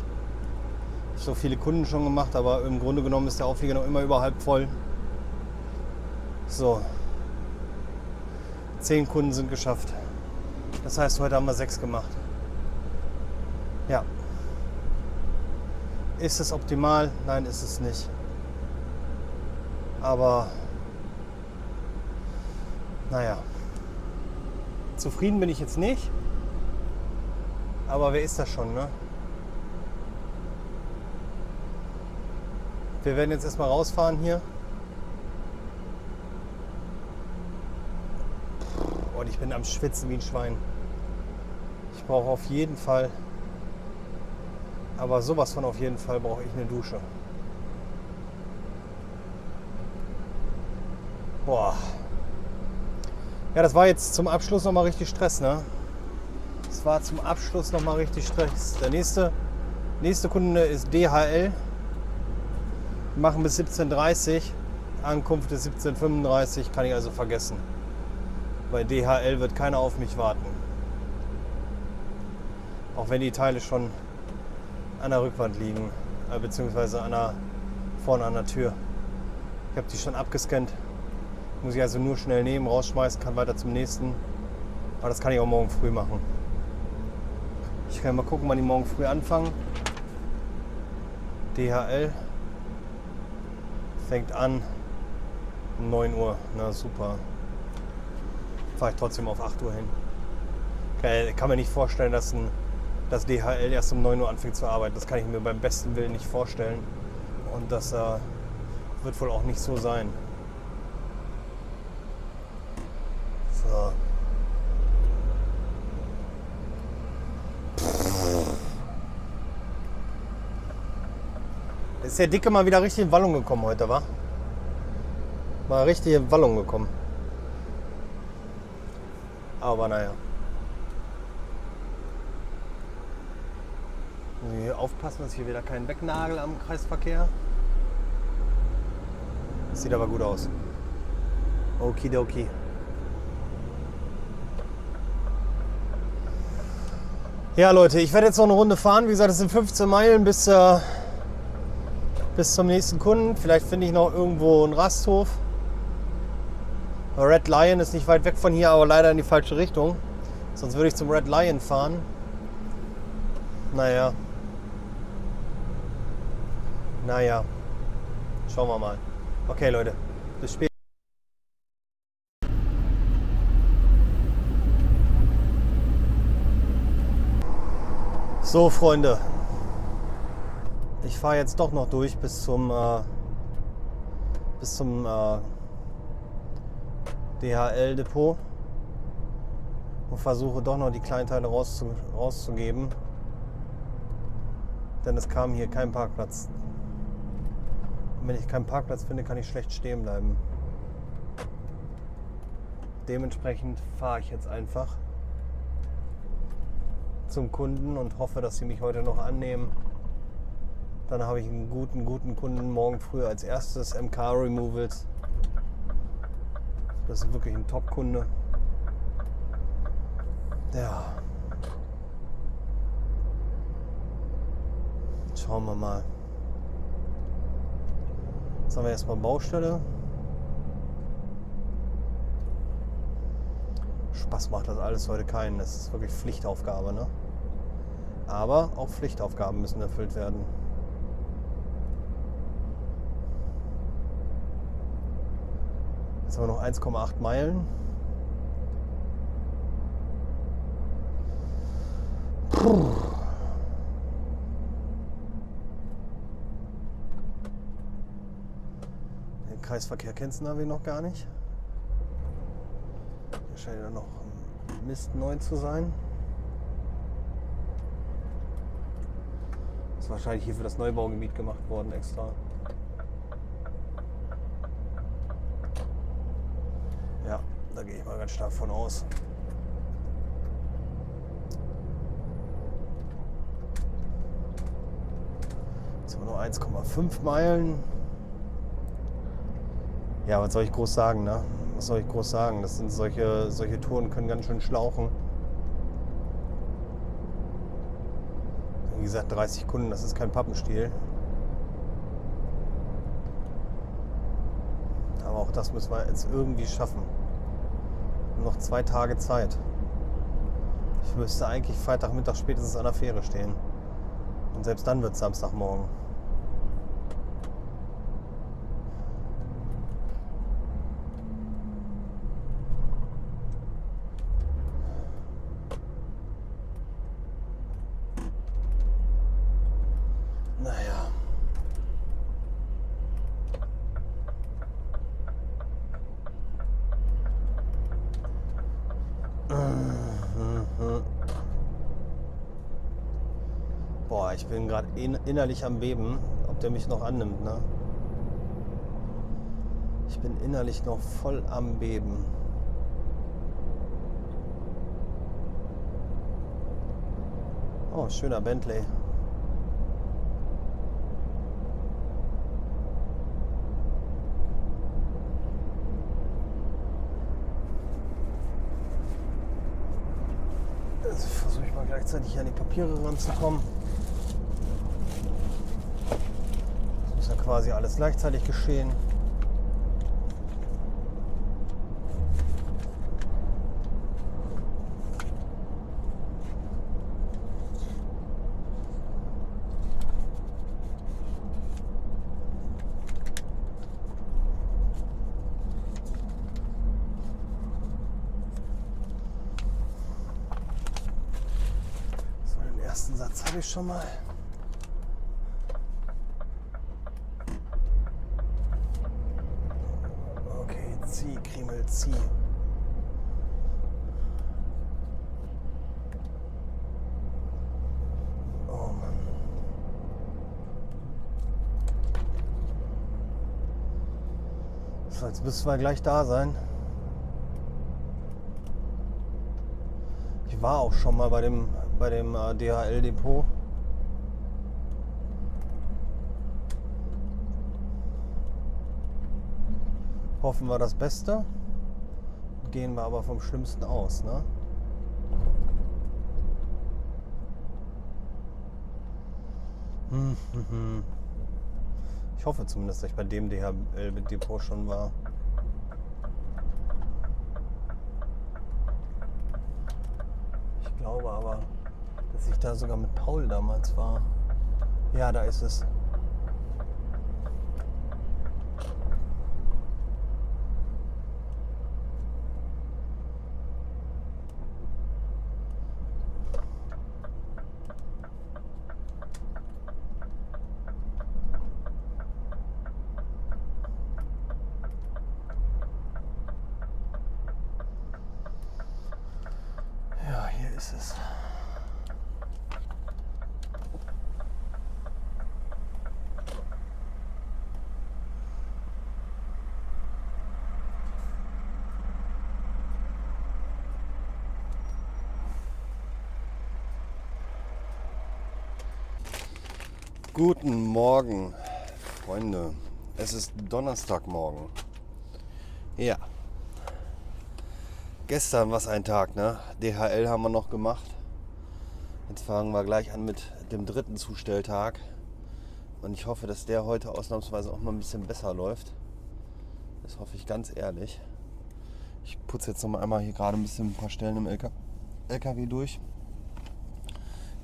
Ich habe so viele Kunden schon gemacht, aber im Grunde genommen ist der Auflieger noch immer über halb voll. So. Zehn Kunden sind geschafft. Das heißt, heute haben wir sechs gemacht. Ja. Ist es optimal? Nein, ist es nicht. Aber naja. Zufrieden bin ich jetzt nicht, aber wer ist das schon, ne? Wir werden jetzt erstmal rausfahren hier. Und ich bin am Schwitzen wie ein Schwein. Ich brauche auf jeden Fall, aber sowas von auf jeden Fall brauche ich eine Dusche. Boah. Ja, das war jetzt zum Abschluss nochmal richtig Stress, ne? Das war zum Abschluss nochmal richtig Stress. Der nächste, nächste Kunde ist D H L. Wir machen bis siebzehn Uhr dreißig. Ankunft ist siebzehn Uhr fünfunddreißig, kann ich also vergessen. Bei D H L wird keiner auf mich warten. Auch wenn die Teile schon an der Rückwand liegen, äh, beziehungsweise an der, vorne an der Tür. Ich habe die schon abgescannt. Muss ich also nur schnell nehmen, rausschmeißen, kann weiter zum nächsten. Aber das kann ich auch morgen früh machen. Ich kann mal gucken, wann die morgen früh anfangen. D H L fängt an um neun Uhr. Na super. Fahre ich trotzdem auf acht Uhr hin. Ich kann mir nicht vorstellen, dass, ein, dass D H L erst um neun Uhr anfängt zu arbeiten. Das kann ich mir beim besten Willen nicht vorstellen. Und das äh, wird wohl auch nicht so sein. Ist der Dicke mal wieder richtig in Wallung gekommen heute, wa? Mal richtig in Wallung gekommen. Aber naja. Hier aufpassen, dass hier wieder kein Wegnagel am Kreisverkehr. Das sieht aber gut aus. Okidoki. Ja, Leute, ich werde jetzt noch eine Runde fahren. Wie gesagt, es sind fünfzehn Meilen bis, äh, bis zum nächsten Kunden. Vielleicht finde ich noch irgendwo einen Rasthof. Red Lion ist nicht weit weg von hier, aber leider in die falsche Richtung. Sonst würde ich zum Red Lion fahren. Naja. Naja. Schauen wir mal. Okay, Leute. Bis später. So, Freunde, ich fahre jetzt doch noch durch bis zum, äh, bis zum äh, D H L-Depot und versuche doch noch die Kleinteile rauszu rauszugeben, denn es kam hier kein Parkplatz. Und wenn ich keinen Parkplatz finde, kann ich schlecht stehen bleiben. Dementsprechend fahre ich jetzt einfach zum Kunden und hoffe, dass sie mich heute noch annehmen Dann habe ich einen guten, guten Kunden morgen früh als erstes, M K Removals. Das ist wirklich ein Top-Kunde. Ja. Schauen wir mal. Jetzt haben wir erstmal Baustelle. Spaß macht das alles heute keinen. Das ist wirklich Pflichtaufgabe, ne? Aber auch Pflichtaufgaben müssen erfüllt werden. Jetzt haben wir noch eins Komma acht Meilen. Puh. Den Kreisverkehr kennst du noch gar nicht. Hier scheint ja noch Mist neu zu sein. Ist wahrscheinlich hier für das Neubaugebiet gemacht worden extra. Da gehe ich mal ganz stark von aus. Jetzt haben wir nur eins Komma fünf Meilen. Ja, was soll ich groß sagen, ne? Was soll ich groß sagen? Das sind solche, solche Touren können ganz schön schlauchen. Wie gesagt, dreißig Kunden, das ist kein Pappenstiel. Aber auch das müssen wir jetzt irgendwie schaffen. Noch zwei Tage Zeit. Ich müsste eigentlich Freitagmittag spätestens an der Fähre stehen. Und selbst dann wird es Samstagmorgen. Ich bin gerade innerlich am Beben, ob der mich noch annimmt, ne? Ich bin innerlich noch voll am Beben. Oh, schöner Bentley. Jetzt versuche ich mal gleichzeitig an die Papiere ranzukommen. Quasi alles gleichzeitig geschehen. So, den ersten Satz habe ich schon mal. Zieh. Oh Mann. So, jetzt müssen wir gleich da sein. Ich war auch schon mal bei dem bei dem äh, D H L Depot. Hoffen wir das Beste. Gehen wir aber vom Schlimmsten aus, ne? Ich hoffe zumindest, dass ich bei dem D H L-Depot schon war. Ich glaube aber, dass ich da sogar mit Paul damals war. Ja, da ist es. Guten Morgen, Freunde. Es ist Donnerstagmorgen. Ja. Gestern war ein Tag, ne? D H L haben wir noch gemacht. Jetzt fangen wir gleich an mit dem dritten Zustelltag. Und ich hoffe, dass der heute ausnahmsweise auch mal ein bisschen besser läuft. Das hoffe ich ganz ehrlich. Ich putze jetzt noch mal einmal hier gerade ein bisschen ein paar Stellen im L K W durch,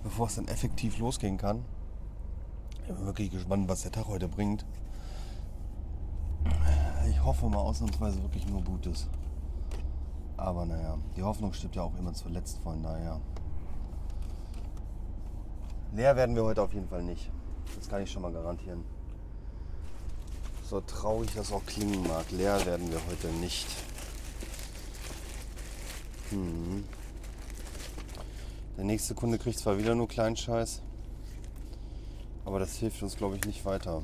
bevor es dann effektiv losgehen kann. Ich bin wirklich gespannt, was der Tag heute bringt. Ich hoffe mal ausnahmsweise wirklich nur Gutes. Aber naja, die Hoffnung stirbt ja auch immer zuletzt, von daher. Leer werden wir heute auf jeden Fall nicht. Das kann ich schon mal garantieren. So traurig das auch klingen mag, leer werden wir heute nicht. Hm. Der nächste Kunde kriegt zwar wieder nur kleinen Scheiß, aber das hilft uns, glaube ich, nicht weiter.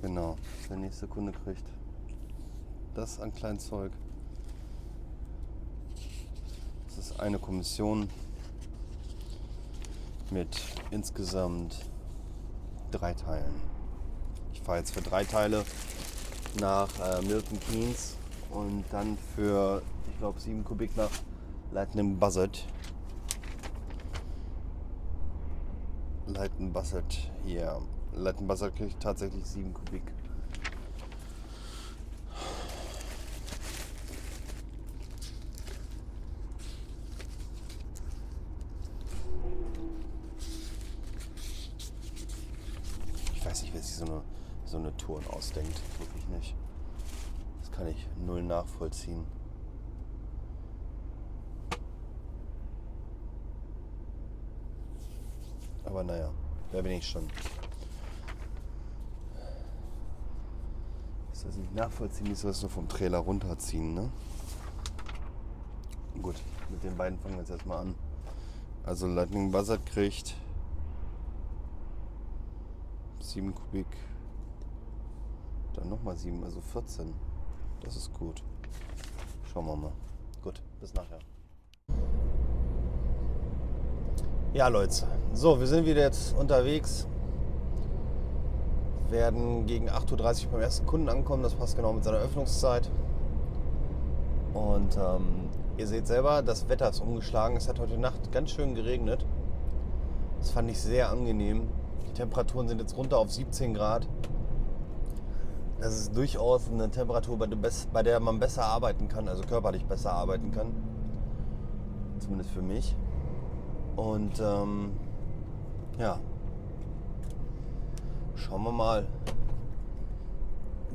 Genau, der nächste Kunde kriegt das an Kleinzeug. Das ist eine Kommission mit insgesamt drei Teilen. Ich fahre jetzt für drei Teile nach äh, Milton Keynes und dann für, ich glaube, sieben Kubik nach Leighton Buzzard. Leighton Buzzard, ja. Yeah. Leighton Buzzard kriegt tatsächlich sieben Kubik. Ich weiß nicht, wer sich so eine, so eine Tour ausdenkt. Wirklich nicht. Das kann ich null nachvollziehen. Aber naja, da bin ich schon. Ist das nicht nachvollziehen, ist das nur vom Trailer runterziehen, ne? Gut, mit den beiden fangen wir jetzt erstmal an. Also Leighton Buzzard kriegt sieben Kubik, dann nochmal sieben, also vierzehn. Das ist gut. Schauen wir mal. Gut, bis nachher. Ja, Leute, so, wir sind wieder jetzt unterwegs, werden gegen acht Uhr dreißig beim ersten Kunden ankommen, das passt genau mit seiner Öffnungszeit. Und ähm, ihr seht selber, das Wetter ist umgeschlagen, es hat heute Nacht ganz schön geregnet, das fand ich sehr angenehm. Die Temperaturen sind jetzt runter auf siebzehn Grad, das ist durchaus eine Temperatur, bei der man besser arbeiten kann, also körperlich besser arbeiten kann, zumindest für mich. Und ähm, ja, schauen wir mal,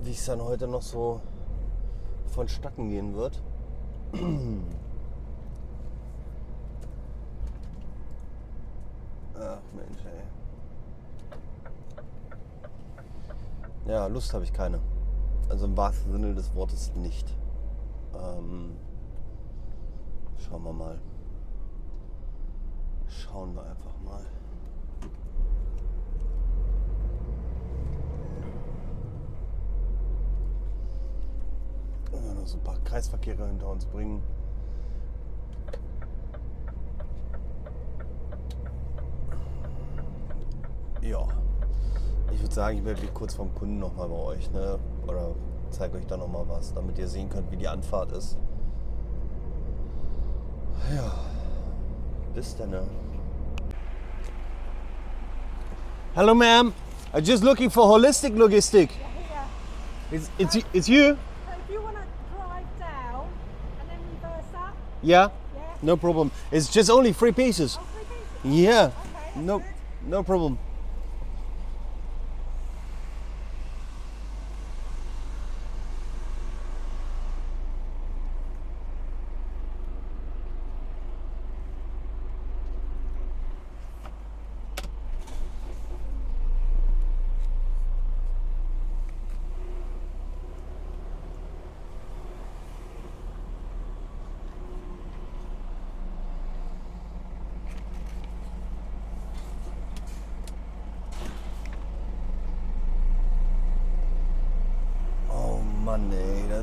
wie es dann heute noch so vonstatten gehen wird. Ach Mensch, ey. Ja, Lust habe ich keine. Also im wahrsten Sinne des Wortes nicht. Ähm, schauen wir mal. Schauen wir einfach mal. Noch so ein paar Kreisverkehre hinter uns bringen. Ja, ich würde sagen, ich werde kurz vom Kunden nochmal bei euch, ne? Oder zeige euch da nochmal was, damit ihr sehen könnt, wie die Anfahrt ist. Ja. This dinner. Hello, ma'am. I'm just looking for holistic logistic. Yeah, yeah. It's it's um, it's you. So if you want to drive down and then reverse up. Yeah. Yeah. No problem. It's just only three pieces. Oh, three pieces. Yeah. Okay, no, good. No problem.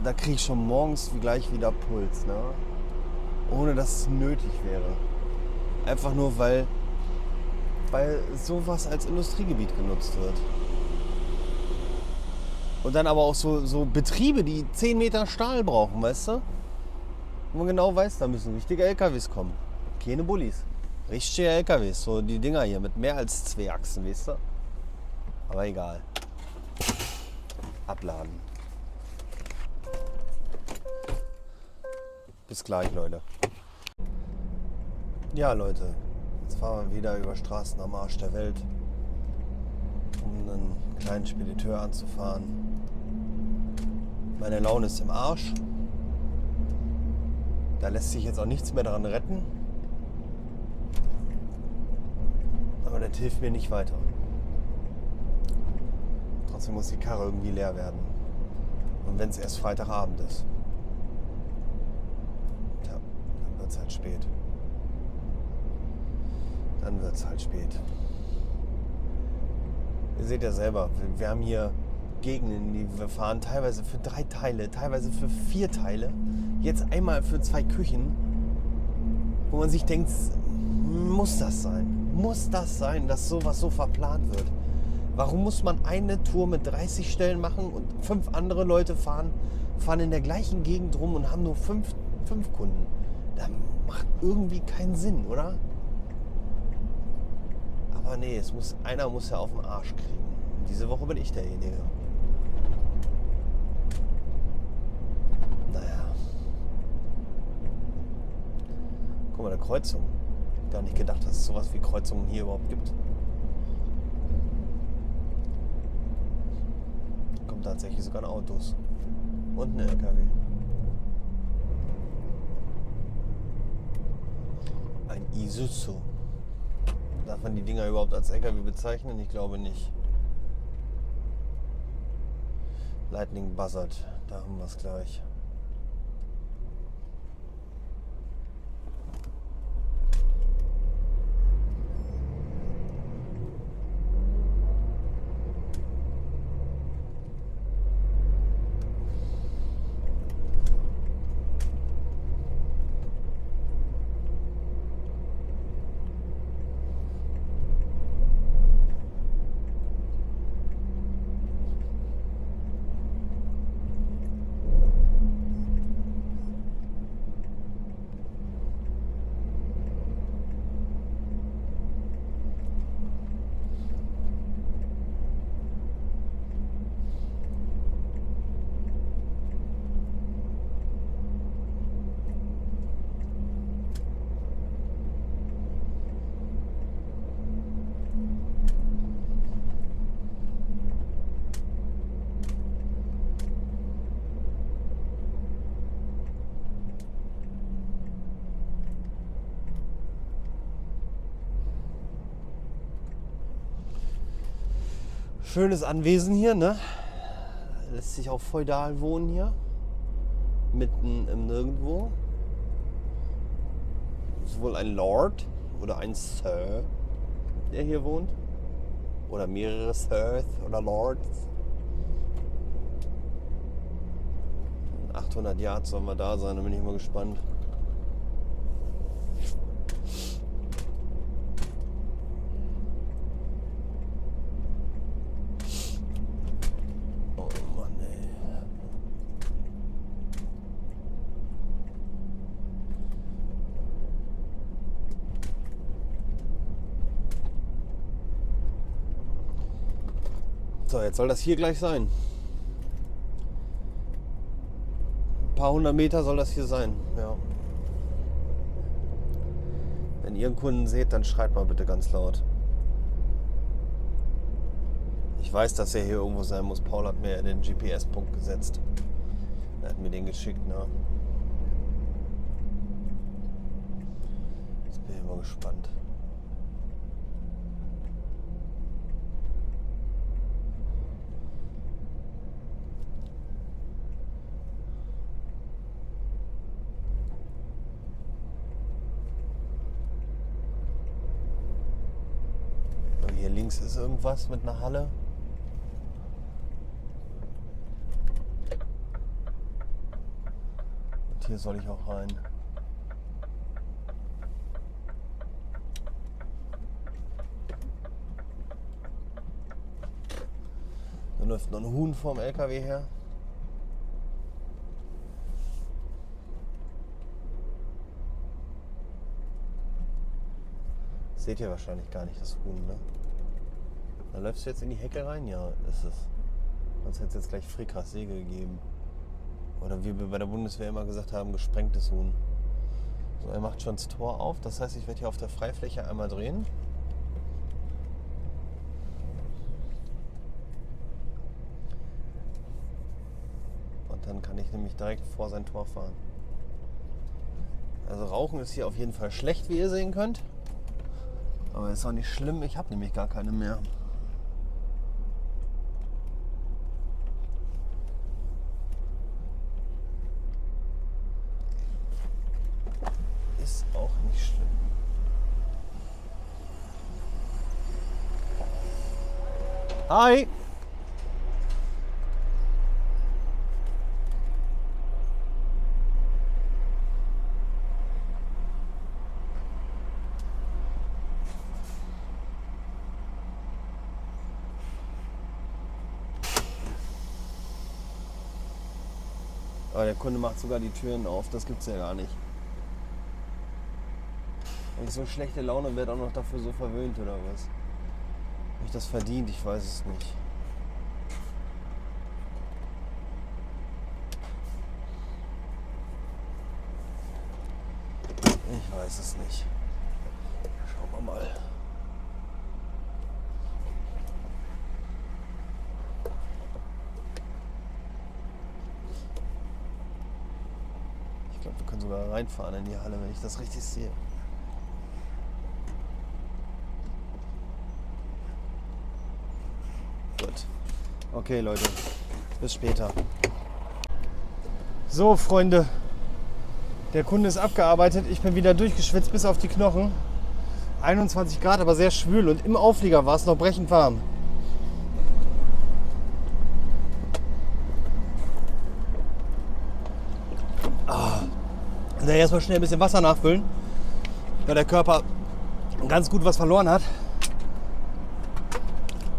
Da kriege ich schon morgens gleich wieder Puls, ne? Ohne dass es nötig wäre. Einfach nur, weil weil sowas als Industriegebiet genutzt wird. Und dann aber auch so, so Betriebe, die zehn Meter Stahl brauchen, weißt du? Wo man genau weiß, da müssen richtige L K Ws kommen. Keine Bullis. Richtige L K Ws, so die Dinger hier mit mehr als zwei Achsen, weißt du? Aber egal. Abladen. Bis gleich, Leute. Ja, Leute. Jetzt fahren wir wieder über Straßen am Arsch der Welt, um einen kleinen Spediteur anzufahren. Meine Laune ist im Arsch. Da lässt sich jetzt auch nichts mehr daran retten. Aber das hilft mir nicht weiter. Trotzdem muss die Karre irgendwie leer werden. Und wenn es erst Freitagabend ist. Tja, dann wird es halt spät. Dann wird es halt spät. Ihr seht ja selber, wir, wir haben hier Gegenden, die wir fahren, teilweise für drei Teile, teilweise für vier Teile. Jetzt einmal für zwei Küchen, wo man sich denkt, muss das sein? Muss das sein, dass sowas so verplant wird? Warum muss man eine Tour mit dreißig Stellen machen und fünf andere Leute fahren, fahren in der gleichen Gegend rum und haben nur fünf, fünf Kunden? Das macht irgendwie keinen Sinn, oder? Aber nee, es muss, einer muss ja auf den Arsch kriegen. Diese Woche bin ich derjenige. Naja. Guck mal, eine Kreuzung. Ich hab gar nicht gedacht, dass es sowas wie Kreuzungen hier überhaupt gibt. Kommt tatsächlich sogar ein Autos. Und ein L K W. Ein Isuzu. Darf man die Dinger überhaupt als L K W bezeichnen? Ich glaube nicht. Leighton Buzzard, da haben wir es gleich. Schönes Anwesen hier, ne? Lässt sich auch feudal wohnen hier. Mitten im Nirgendwo. Sowohl ein Lord oder ein Sir, der hier wohnt. Oder mehrere Sirs oder Lords. In achthundert Yards sollen wir da sein, da bin ich mal gespannt. So, jetzt soll das hier gleich sein. Ein paar hundert Meter soll das hier sein. Ja. Wenn ihr einen Kunden seht, dann schreit mal bitte ganz laut. Ich weiß, dass er hier irgendwo sein muss. Paul hat mir den G P S-Punkt gesetzt. Er hat mir den geschickt. Ne? Jetzt bin ich mal gespannt. Links ist irgendwas mit einer Halle. Und hier soll ich auch rein. läuft noch ein Huhn vorm L K W her. Seht ihr wahrscheinlich gar nicht, das Huhn, ne? Da läufst du jetzt in die Hecke rein? Ja, ist es. Sonst hätte es jetzt gleich Frickers Segel gegeben. Oder wie wir bei der Bundeswehr immer gesagt haben, gesprengtes Huhn. So, er macht schon das Tor auf. Das heißt, ich werde hier auf der Freifläche einmal drehen. Und dann kann ich nämlich direkt vor sein Tor fahren. Also Rauchen ist hier auf jeden Fall schlecht, wie ihr sehen könnt. Aber ist auch nicht schlimm, ich habe nämlich gar keine mehr. Ist auch nicht schlimm. Hi! Aber der Kunde macht sogar die Türen auf, das gibt's ja gar nicht. Wenn ich so schlechte Laune werde, auch noch dafür so verwöhnt oder was? Habe ich das verdient? Ich weiß es nicht. Ich weiß es nicht. Schauen wir mal. Ich glaube, wir können sogar reinfahren in die Halle, wenn ich das richtig sehe. Okay, Leute, bis später. So, Freunde, der Kunde ist abgearbeitet. Ich bin wieder durchgeschwitzt bis auf die Knochen. einundzwanzig Grad, aber sehr schwül. Und im Auflieger war es noch brechend warm. Ah. Also erstmal schnell ein bisschen Wasser nachfüllen, weil der Körper ganz gut was verloren hat.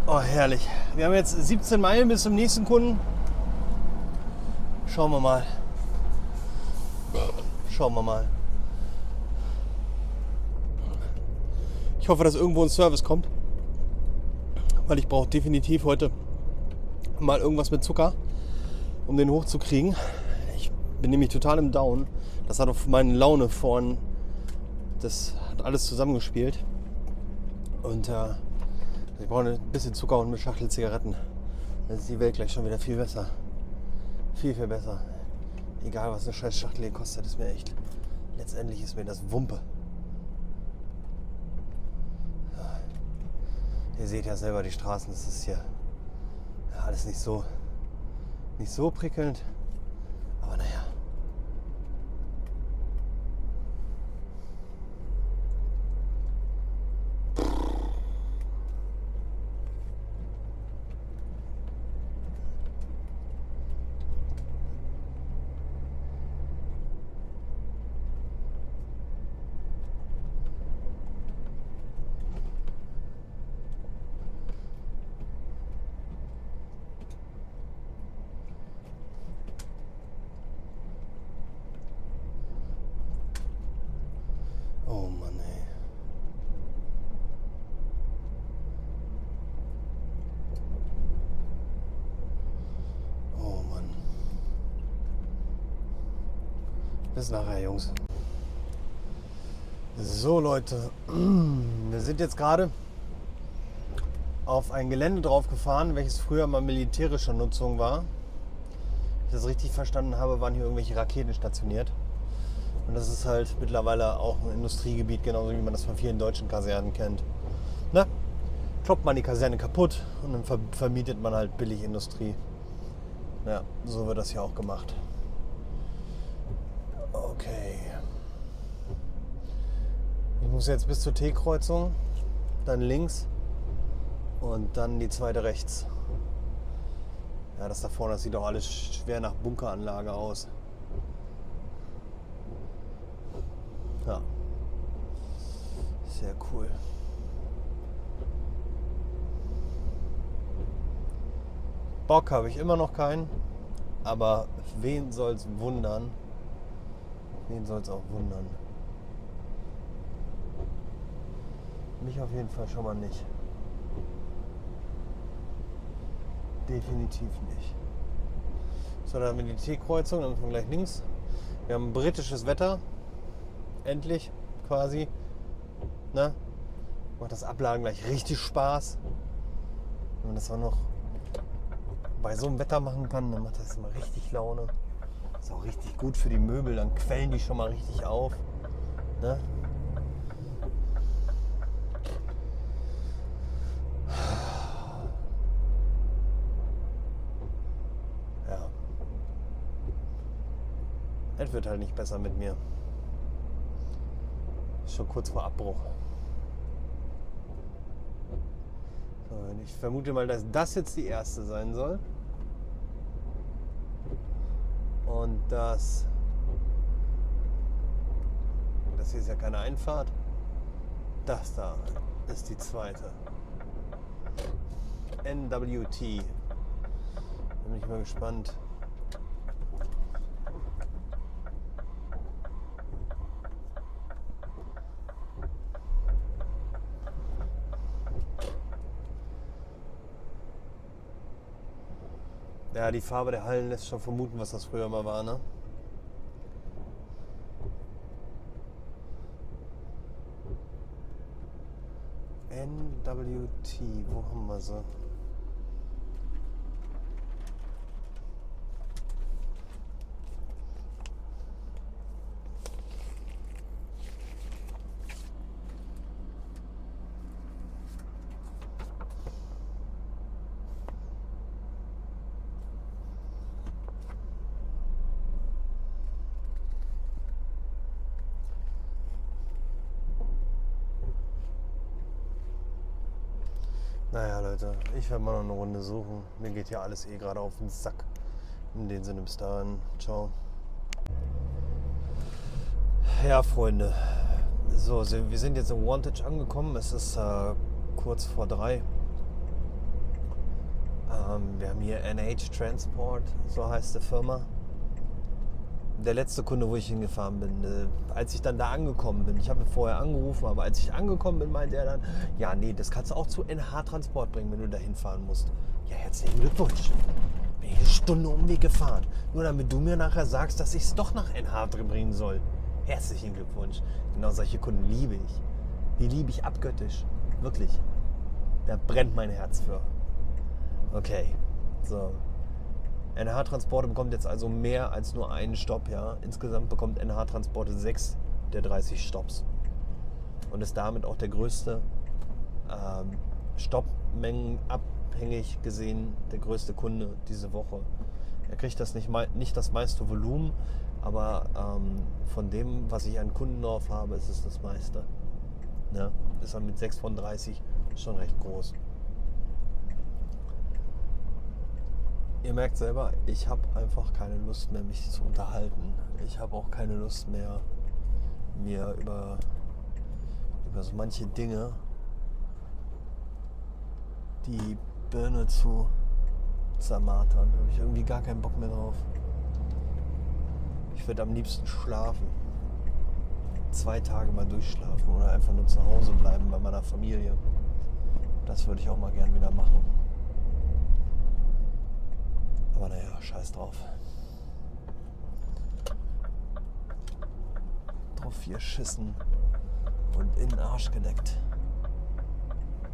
Oh, herrlich. Wir haben jetzt siebzehn Meilen bis zum nächsten Kunden. Schauen wir mal. Schauen wir mal. Ich hoffe, dass irgendwo ein Service kommt. Weil ich brauche definitiv heute mal irgendwas mit Zucker, um den hochzukriegen. Ich bin nämlich total im Down. Das hat auf meine Laune vorhin, das hat alles zusammengespielt. Und äh, ich brauche ein bisschen Zucker und eine Schachtel Zigaretten. Dann ist die Welt gleich schon wieder viel besser. Viel, viel besser. Egal, was eine scheiß Schachtel hier kostet, ist mir echt... Letztendlich ist mir das Wumpe. Ihr seht ja selber die Straßen, das ist hier ja alles nicht so, nicht so prickelnd. Aber naja. Bis nachher, Jungs. So, Leute, wir sind jetzt gerade auf ein Gelände drauf gefahren, welches früher mal militärische Nutzung war. Wenn ich das richtig verstanden habe, waren hier irgendwelche Raketen stationiert. Und das ist halt mittlerweile auch ein Industriegebiet, genauso wie man das von vielen deutschen Kasernen kennt. Ne? Kloppt man die Kaserne kaputt und dann vermietet man halt billig Industrie. Ja, so wird das hier auch gemacht. Okay, ich muss jetzt bis zur T-Kreuzung, dann links und dann die zweite rechts. Ja, das da vorne, das sieht doch alles schwer nach Bunkeranlage aus. Ja, sehr cool. Bock habe ich immer noch keinen, aber wen soll's wundern? Wen soll's auch wundern? Mich auf jeden Fall schon mal nicht. Definitiv nicht. So, dann haben wir die T-Kreuzung, dann müssen wir gleich links. Wir haben britisches Wetter. Endlich, quasi. Na? Macht das Abladen gleich richtig Spaß. Wenn man das auch noch bei so einem Wetter machen kann, dann macht das immer richtig Laune. Ist auch richtig gut für die Möbel, dann quellen die schon mal richtig auf. Ne? Ja. Es wird halt nicht besser mit mir. Ist schon kurz vor Abbruch. Ich vermute mal, dass das jetzt die erste sein soll. Und das... Das hier ist ja keine Einfahrt. Das da ist die zweite. N W T. Da bin ich mal gespannt. Ja, die Farbe der Hallen lässt schon vermuten, was das früher mal war, ne? N W T, wo haben wir sie? Naja, Leute, ich werde mal noch eine Runde suchen. Mir geht hier alles eh gerade auf den Sack. In dem Sinne, bis dahin. Ciao. Ja, Freunde. So, wir sind jetzt in Wantage angekommen. Es ist äh, kurz vor drei. Ähm, wir haben hier N H Transport, so heißt die Firma. Der letzte Kunde, wo ich hingefahren bin, äh, als ich dann da angekommen bin, ich habe vorher angerufen, aber als ich angekommen bin, meinte er dann, ja nee, das kannst du auch zu N H Transport bringen, wenn du da hinfahren musst. Ja, herzlichen Glückwunsch. Bin ich eine Stunde Umweg gefahren, nur damit du mir nachher sagst, dass ich es doch nach N H bringen soll. Herzlichen Glückwunsch. Genau solche Kunden liebe ich. Die liebe ich abgöttisch. Wirklich. Da brennt mein Herz für. Okay, so. N H-Transporte bekommt jetzt also mehr als nur einen Stopp. Ja? Insgesamt bekommt N H-Transporte sechs der dreißig Stopps und ist damit auch der größte, ähm, stoppmengenabhängig gesehen, der größte Kunde diese Woche. Er kriegt das nicht, nicht das meiste Volumen, aber ähm, von dem, was ich an Kunden drauf habe, ist es das meiste. Ja? Ist dann mit sechs von dreißig schon recht groß. Ihr merkt selber, ich habe einfach keine Lust mehr, mich zu unterhalten. Ich habe auch keine Lust mehr, mir über, über so manche Dinge die Birne zu zermartern. Da habe ich irgendwie gar keinen Bock mehr drauf. Ich würde am liebsten schlafen. Zwei Tage mal durchschlafen oder einfach nur zu Hause bleiben bei meiner Familie. Das würde ich auch mal gern wieder machen. Aber naja, scheiß drauf. Drauf vier Schissen und in den Arsch gedeckt.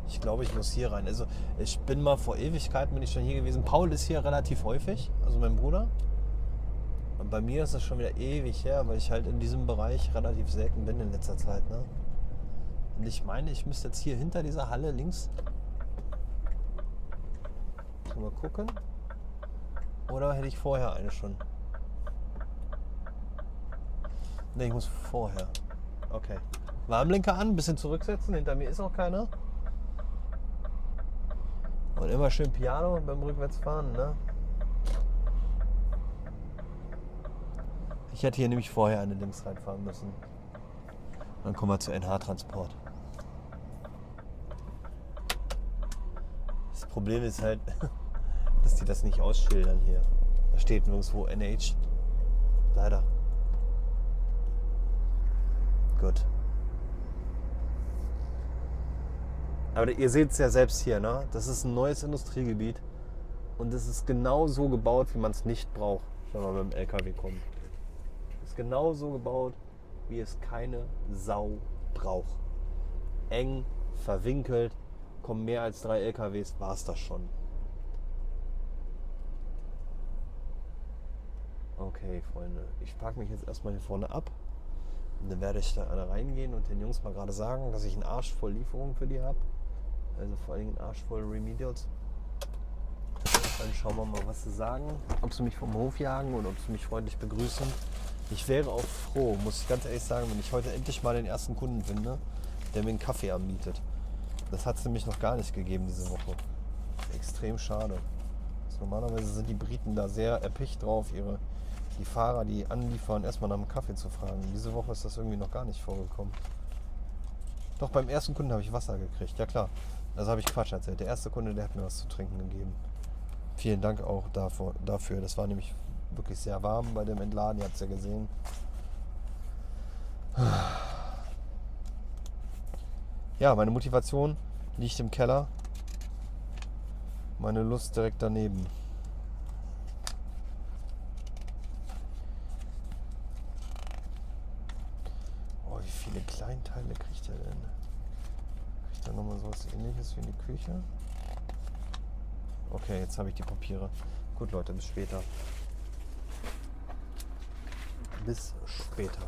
Ich glaube, ich muss hier rein. Also ich bin mal vor Ewigkeiten, bin ich schon hier gewesen. Paul ist hier relativ häufig, also mein Bruder. Und bei mir ist das schon wieder ewig her, weil ich halt in diesem Bereich relativ selten bin in letzter Zeit. Ne? Und ich meine, ich müsste jetzt hier hinter dieser Halle links mal gucken. Oder hätte ich vorher eine schon? Ne, ich muss vorher. Okay. Warnblinker an, ein bisschen zurücksetzen. Hinter mir ist noch keiner. Und immer schön Piano beim Rückwärtsfahren, ne? Ich hätte hier nämlich vorher eine links reinfahren müssen. Dann kommen wir zu N H Transport. Das Problem ist halt... dass die das nicht ausschildern hier. Da steht nirgendwo N H. Leider. Gut. Aber ihr seht es ja selbst hier, ne? Das ist ein neues Industriegebiet. Und es ist genau so gebaut, wie man es nicht braucht, wenn man mit dem L K W kommt. Es ist genau so gebaut, wie es keine Sau braucht. Eng, verwinkelt, kommen mehr als drei L K Ws, war es das schon. Okay, Freunde, ich parke mich jetzt erstmal hier vorne ab. Und dann werde ich da alle reingehen und den Jungs mal gerade sagen, dass ich einen Arsch voll Lieferungen für die habe. Also vor allen Dingen einen Arsch voll Remedials. Dann schauen wir mal, was sie sagen. Ob sie mich vom Hof jagen oder ob sie mich freundlich begrüßen. Ich wäre auch froh, muss ich ganz ehrlich sagen, wenn ich heute endlich mal den ersten Kunden finde, der mir einen Kaffee anbietet. Das hat es nämlich noch gar nicht gegeben diese Woche. Extrem schade. Also normalerweise sind die Briten da sehr erpicht drauf, ihre, die Fahrer, die anliefern, erstmal nach einem Kaffee zu fragen. Diese Woche ist das irgendwie noch gar nicht vorgekommen. Doch beim ersten Kunden habe ich Wasser gekriegt. Ja klar, also habe ich Quatsch erzählt. Der erste Kunde, der hat mir was zu trinken gegeben. Vielen Dank auch dafür. Das war nämlich wirklich sehr warm bei dem Entladen. Ihr habt es ja gesehen. Ja, meine Motivation liegt im Keller. Meine Lust direkt daneben. Oh, wie viele Kleinteile kriegt er denn? Kriegt er nochmal sowas Ähnliches wie in die Küche? Okay, jetzt habe ich die Papiere. Gut, Leute, bis später. Bis später.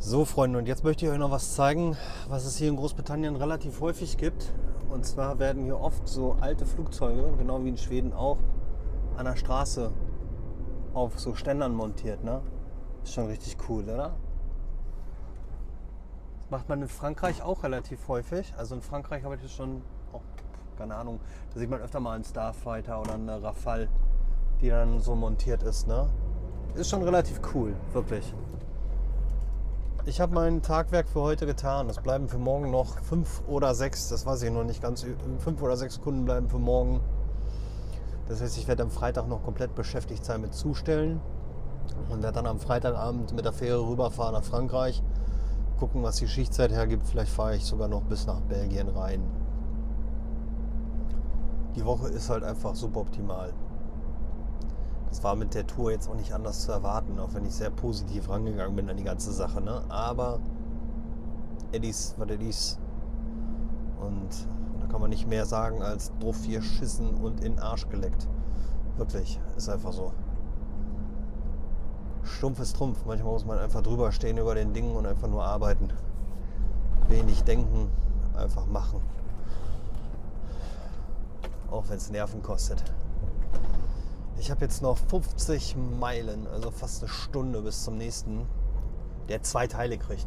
So, Freunde, und jetzt möchte ich euch noch was zeigen, was es hier in Großbritannien relativ häufig gibt. Und zwar werden hier oft so alte Flugzeuge, genau wie in Schweden auch, an der Straße auf so Ständern montiert, ne? Ist schon richtig cool, oder? Macht man in Frankreich auch relativ häufig. Also in Frankreich habe ich das schon, oh, keine Ahnung, da sieht man öfter mal einen Starfighter oder eine Rafale, die dann so montiert ist, ne? Ist schon relativ cool, wirklich. Ich habe mein Tagwerk für heute getan. Es bleiben für morgen noch fünf oder sechs, das weiß ich noch nicht ganz, fünf oder sechs Kunden bleiben für morgen. Das heißt, ich werde am Freitag noch komplett beschäftigt sein mit Zustellen und werde dann am Freitagabend mit der Fähre rüberfahren nach Frankreich. Gucken, was die Schichtzeit hergibt. Vielleicht fahre ich sogar noch bis nach Belgien rein. Die Woche ist halt einfach suboptimal. Das war mit der Tour jetzt auch nicht anders zu erwarten, auch wenn ich sehr positiv rangegangen bin an die ganze Sache, ne? Aber Eddies, was Eddies. Und da kann man nicht mehr sagen als drauf geschissen und in den Arsch geleckt. Wirklich, ist einfach so. Stumpf ist Trumpf. Manchmal muss man einfach drüber stehen über den Dingen und einfach nur arbeiten. Wenig denken, einfach machen. Auch wenn es Nerven kostet. Ich habe jetzt noch fünfzig Meilen, also fast eine Stunde bis zum nächsten, der zwei Teile kriegt.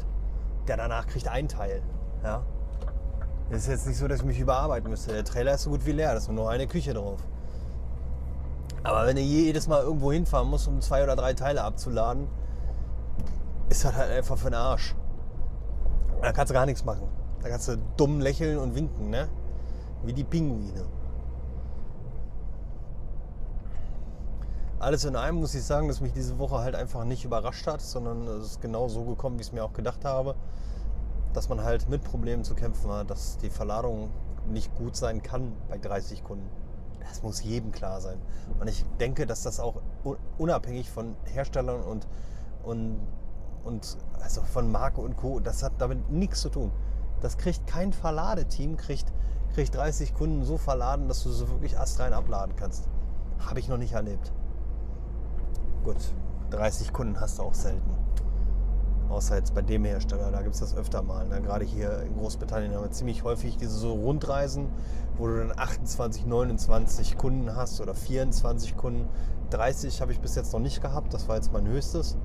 Der danach kriegt ein Teil. Ja? Es ist jetzt nicht so, dass ich mich überarbeiten müsste. Der Trailer ist so gut wie leer, da ist nur eine Küche drauf. Aber wenn du jedes Mal irgendwo hinfahren musst, um zwei oder drei Teile abzuladen, ist das halt einfach für den Arsch. Da kannst du gar nichts machen. Da kannst du dumm lächeln und winken, ne? Wie die Pinguine. Alles in allem muss ich sagen, dass mich diese Woche halt einfach nicht überrascht hat, sondern es ist genau so gekommen, wie ich es mir auch gedacht habe, dass man halt mit Problemen zu kämpfen hat, dass die Verladung nicht gut sein kann bei dreißig Kunden. Das muss jedem klar sein. Und ich denke, dass das auch unabhängig von Herstellern und, und, und also von Marke und Co., das hat damit nichts zu tun. Das kriegt kein Verladeteam, kriegt, kriegt dreißig Kunden so verladen, dass du so wirklich astrein abladen kannst. Habe ich noch nicht erlebt. Gut, dreißig Kunden hast du auch selten. Außer jetzt bei dem Hersteller, da gibt es das öfter mal. Ne? Gerade hier in Großbritannien haben wir ziemlich häufig diese so Rundreisen, wo du dann achtundzwanzig, neunundzwanzig Kunden hast oder vierundzwanzig Kunden. dreißig habe ich bis jetzt noch nicht gehabt, das war jetzt mein höchstes.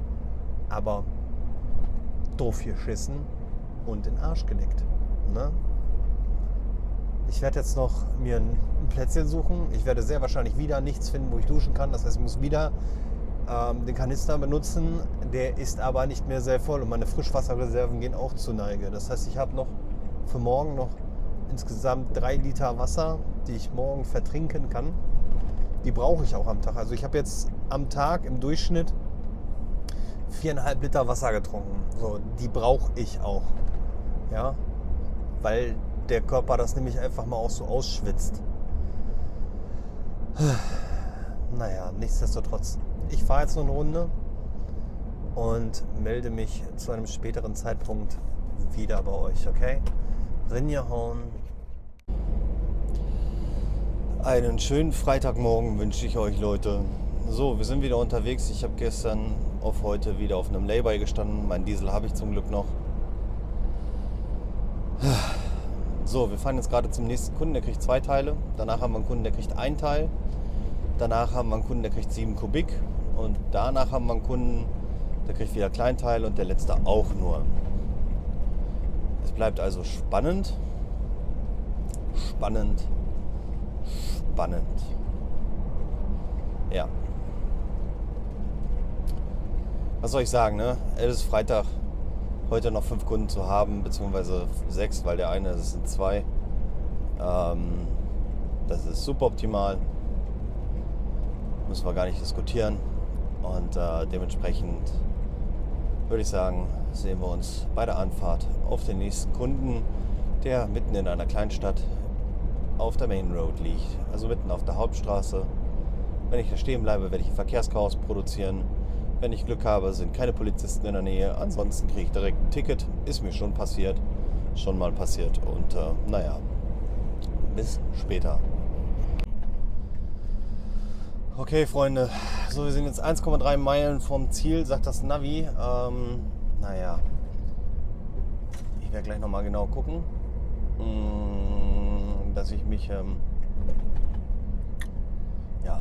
Aber doof geschissen und in den Arsch geleckt. Ne? Ich werde jetzt noch mir ein Plätzchen suchen. Ich werde sehr wahrscheinlich wieder nichts finden, wo ich duschen kann. Das heißt, ich muss wieder den Kanister benutzen, der ist aber nicht mehr sehr voll und meine Frischwasserreserven gehen auch zu Neige. Das heißt, ich habe noch für morgen noch insgesamt drei Liter Wasser, die ich morgen vertrinken kann. Die brauche ich auch am Tag. Also ich habe jetzt am Tag im Durchschnitt viereinhalb Liter Wasser getrunken. So, die brauche ich auch. Ja, weil der Körper das nämlich einfach mal auch so ausschwitzt. Naja, nichtsdestotrotz. Ich fahre jetzt noch eine Runde und melde mich zu einem späteren Zeitpunkt wieder bei euch, okay? Rinjahauen. Einen schönen Freitagmorgen wünsche ich euch, Leute. So, wir sind wieder unterwegs. Ich habe gestern auf heute wieder auf einem Lay-by gestanden. Mein Diesel habe ich zum Glück noch. So, wir fahren jetzt gerade zum nächsten Kunden, der kriegt zwei Teile. Danach haben wir einen Kunden, der kriegt ein Teil. Danach haben wir einen Kunden, der kriegt sieben Kubik. Und danach haben wir einen Kunden, der kriegt wieder Kleinteile und der letzte auch nur. Es bleibt also spannend. Spannend. Spannend. Ja. Was soll ich sagen, ne? Es ist Freitag. Heute noch fünf Kunden zu haben, beziehungsweise sechs, weil der eine, das sind zwei. Ähm, das ist super optimal. Müssen wir gar nicht diskutieren. Und äh, dementsprechend würde ich sagen, sehen wir uns bei der Anfahrt auf den nächsten Kunden, der mitten in einer Kleinstadt auf der Main Road liegt. Also mitten auf der Hauptstraße. Wenn ich da stehen bleibe, werde ich ein Verkehrschaos produzieren. Wenn ich Glück habe, sind keine Polizisten in der Nähe. Ansonsten kriege ich direkt ein Ticket. Ist mir schon passiert. Schon mal passiert. Und äh, naja, bis später. Okay, Freunde. So, wir sind jetzt eins Komma drei Meilen vom Ziel, sagt das Navi. Ähm, naja, ich werde gleich nochmal genau gucken, dass ich mich, ähm, ja,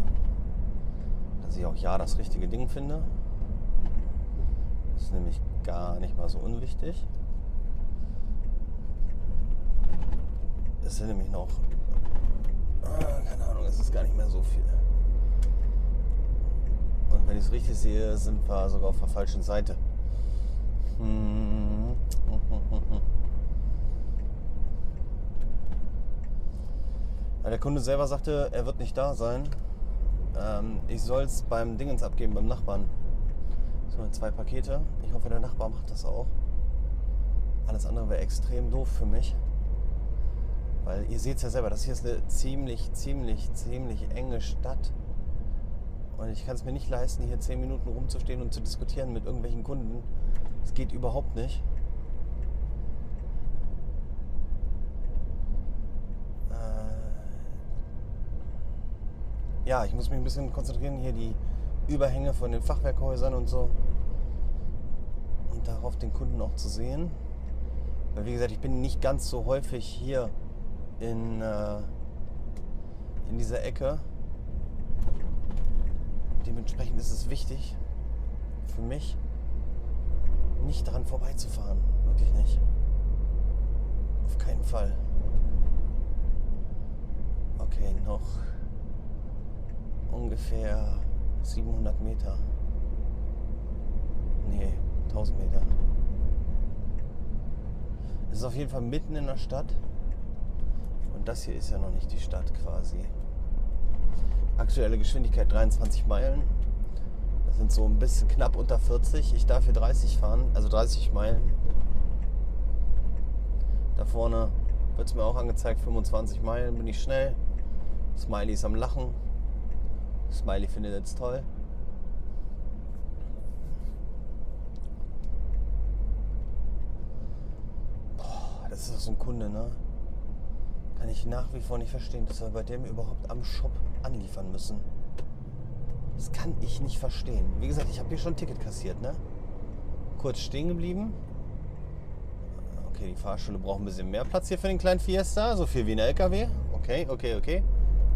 dass ich auch ja das richtige Ding finde. Das ist nämlich gar nicht mal so unwichtig. Es sind nämlich noch, keine Ahnung, es ist gar nicht mehr so viel. Und wenn ich es richtig sehe, sind wir sogar auf der falschen Seite. Hm. Der Kunde selber sagte, er wird nicht da sein. Ich soll es beim Dingens abgeben, beim Nachbarn. So, zwei Pakete. Ich hoffe, der Nachbar macht das auch. Alles andere wäre extrem doof für mich. Weil ihr seht es ja selber, das hier ist eine ziemlich, ziemlich, ziemlich enge Stadt. Und ich kann es mir nicht leisten, hier zehn Minuten rumzustehen und zu diskutieren mit irgendwelchen Kunden. Das geht überhaupt nicht. Äh ja, ich muss mich ein bisschen konzentrieren. Hier die Überhänge von den Fachwerkhäusern und so. Und darauf den Kunden auch zu sehen. Weil wie gesagt, ich bin nicht ganz so häufig hier in, äh, in dieser Ecke. Dementsprechend ist es wichtig für mich, nicht daran vorbeizufahren. Wirklich nicht. Auf keinen Fall. Okay, noch ungefähr siebenhundert Meter. Nee, tausend Meter. Es ist auf jeden Fall mitten in der Stadt. Und das hier ist ja noch nicht die Stadt quasi. Aktuelle Geschwindigkeit dreiundzwanzig Meilen. Das sind so ein bisschen knapp unter vierzig. Ich darf hier dreißig fahren, also dreißig Meilen. Da vorne wird es mir auch angezeigt, fünfundzwanzig Meilen, bin ich schnell. Smiley ist am Lachen. Smiley findet jetzt toll. Boah, das ist doch so ein Kunde, ne? Kann ich nach wie vor nicht verstehen, dass wir bei dem überhaupt am Shop anliefern müssen. Das kann ich nicht verstehen. Wie gesagt, ich habe hier schon ein Ticket kassiert, ne? Kurz stehen geblieben. Okay, die Fahrschule braucht ein bisschen mehr Platz hier für den kleinen Fiesta. So viel wie ein L K W. Okay, okay, okay.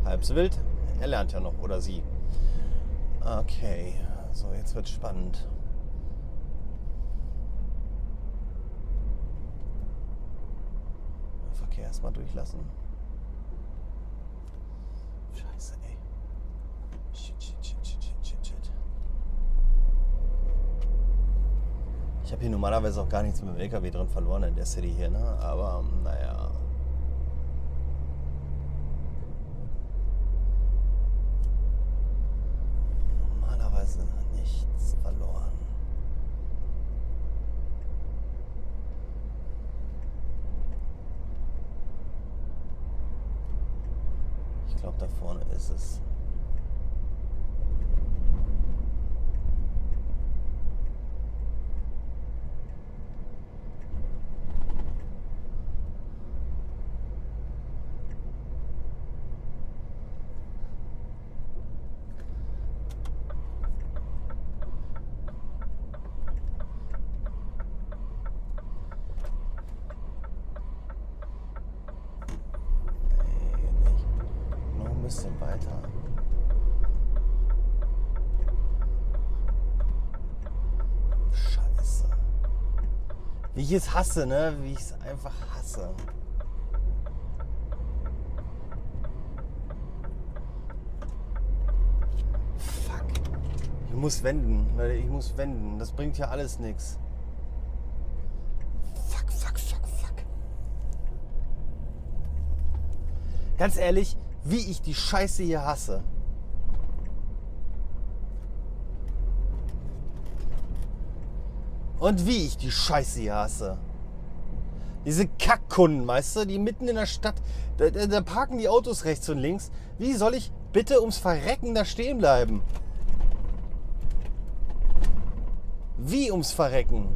Halb so wild. Er lernt ja noch, oder sie. Okay, so jetzt wird's spannend. Verkehr erstmal durchlassen. Scheiße, ey. Shit, shit, shit, shit, shit, shit. Ich habe hier normalerweise auch gar nichts mit dem L K W drin verloren in der City hier, ne? Aber naja. Ich glaube, da vorne ist es. Wie ich es hasse, ne? Wie ich es einfach hasse. Fuck. Ich muss wenden, Leute. Ich muss wenden. Das bringt ja alles nichts. Fuck, fuck, fuck, fuck. Ganz ehrlich, wie ich die Scheiße hier hasse. Und wie ich die Scheiße hier hasse. Diese Kackkunden, weißt du, die mitten in der Stadt, da, da parken die Autos rechts und links. Wie soll ich bitte ums Verrecken da stehen bleiben? Wie ums Verrecken?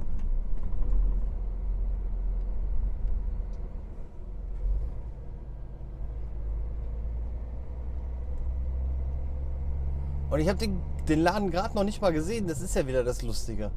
Und ich habe den, den Laden gerade noch nicht mal gesehen. Das ist ja wieder das Lustige.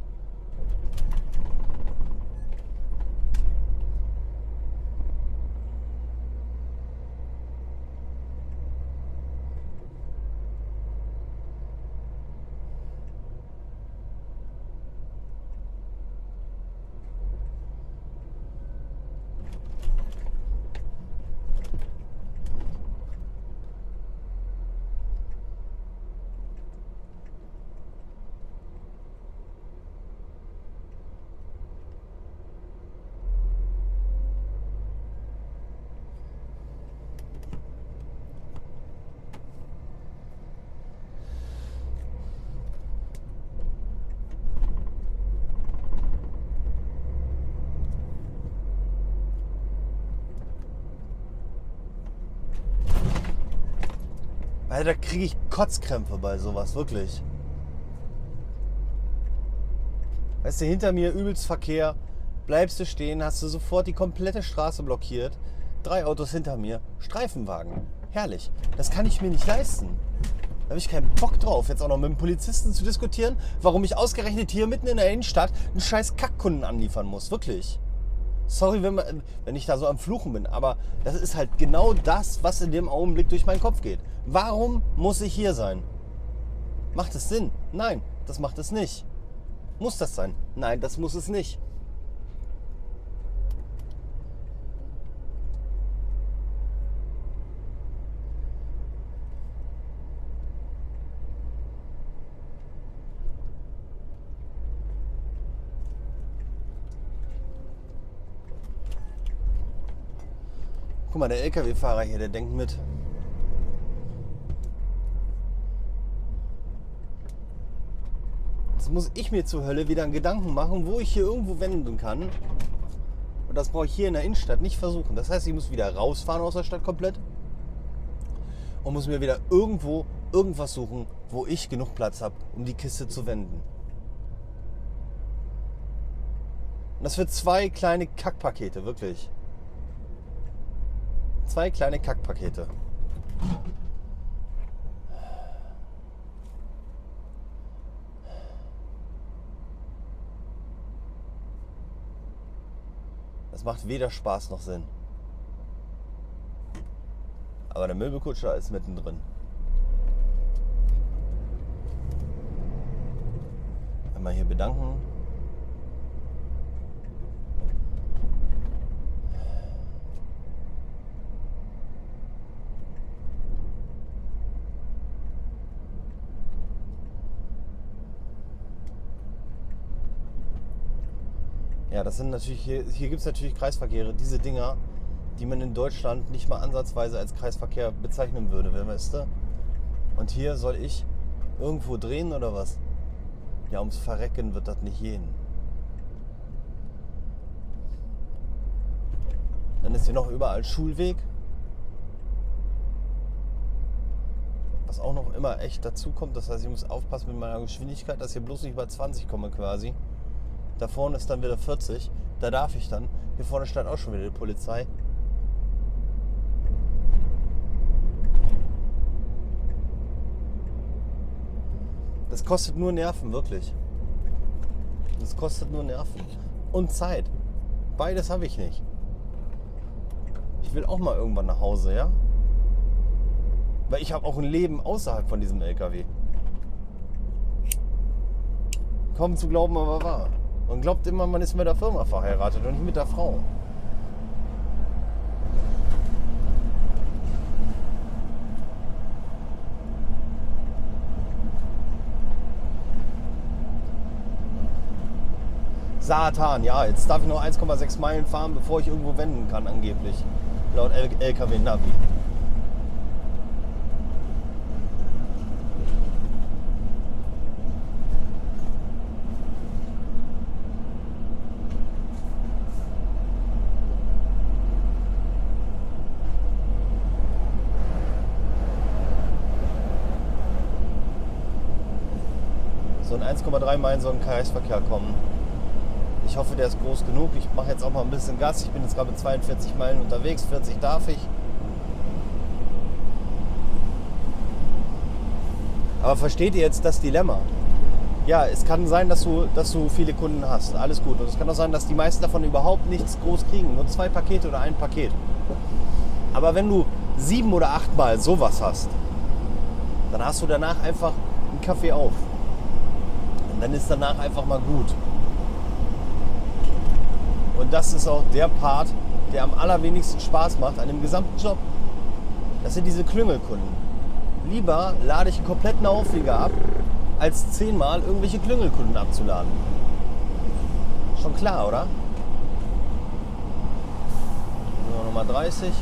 Alter, da kriege ich Kotzkrämpfe bei sowas, wirklich. Weißt du, hinter mir übelst Verkehr, bleibst du stehen, hast du sofort die komplette Straße blockiert. Drei Autos hinter mir, Streifenwagen, herrlich. Das kann ich mir nicht leisten. Da habe ich keinen Bock drauf, jetzt auch noch mit dem Polizisten zu diskutieren, warum ich ausgerechnet hier mitten in der Innenstadt einen scheiß Kackkunden anliefern muss, wirklich. Sorry, wenn, man, wenn ich da so am Fluchen bin, aber das ist halt genau das, was in dem Augenblick durch meinen Kopf geht. Warum muss ich hier sein? Macht es Sinn? Nein, das macht es nicht. Muss das sein? Nein, das muss es nicht. Guck mal, der L K W-Fahrer hier, der denkt mit. Jetzt muss ich mir zur Hölle wieder einen Gedanken machen, wo ich hier irgendwo wenden kann. Und das brauche ich hier in der Innenstadt nicht versuchen. Das heißt, ich muss wieder rausfahren aus der Stadt komplett. Und muss mir wieder irgendwo irgendwas suchen, wo ich genug Platz habe, um die Kiste zu wenden. Und das für zwei kleine Kackpakete, wirklich. Zwei kleine Kackpakete. Das macht weder Spaß noch Sinn. Aber der Möbelkutscher ist mittendrin. Einmal hier bedanken. Ja, das sind natürlich, hier, hier gibt es natürlich Kreisverkehre, diese Dinger, die man in Deutschland nicht mal ansatzweise als Kreisverkehr bezeichnen würde, wer weißt du? Und hier soll ich irgendwo drehen oder was? Ja, ums Verrecken wird das nicht gehen. Dann ist hier noch überall Schulweg. was auch noch immer echt dazu kommt. Das heißt, ich muss aufpassen mit meiner Geschwindigkeit, dass ich bloß nicht über zwanzig komme quasi. Da vorne ist dann wieder vierzig. Da darf ich dann. Hier vorne steht auch schon wieder die Polizei. Das kostet nur Nerven, wirklich. Das kostet nur Nerven. Und Zeit. Beides habe ich nicht. Ich will auch mal irgendwann nach Hause, ja? Weil ich habe auch ein Leben außerhalb von diesem L K W. Kaum zu glauben, aber wahr. Man glaubt immer, man ist mit der Firma verheiratet und nicht mit der Frau. Satan, ja, jetzt darf ich nur eins Komma sechs Meilen fahren, bevor ich irgendwo wenden kann, angeblich. Laut L K W-Navi. So in eins Komma drei Meilen soll ein Kreisverkehr kommen. Ich hoffe, der ist groß genug. Ich mache jetzt auch mal ein bisschen Gas. Ich bin jetzt gerade mit zweiundvierzig Meilen unterwegs. vierzig darf ich. Aber versteht ihr jetzt das Dilemma? Ja, es kann sein, dass du, dass du viele Kunden hast. Alles gut. Und es kann auch sein, dass die meisten davon überhaupt nichts groß kriegen. Nur zwei Pakete oder ein Paket. Aber wenn du sieben oder acht Mal sowas hast, dann hast du danach einfach einen Kaffee auf. Und dann ist danach einfach mal gut. Und das ist auch der Part, der am allerwenigsten Spaß macht an dem gesamten Job. Das sind diese Klüngelkunden. Lieber lade ich einen kompletten Auflieger ab, als zehnmal irgendwelche Klüngelkunden abzuladen. Schon klar, oder? Nochmal dreißig.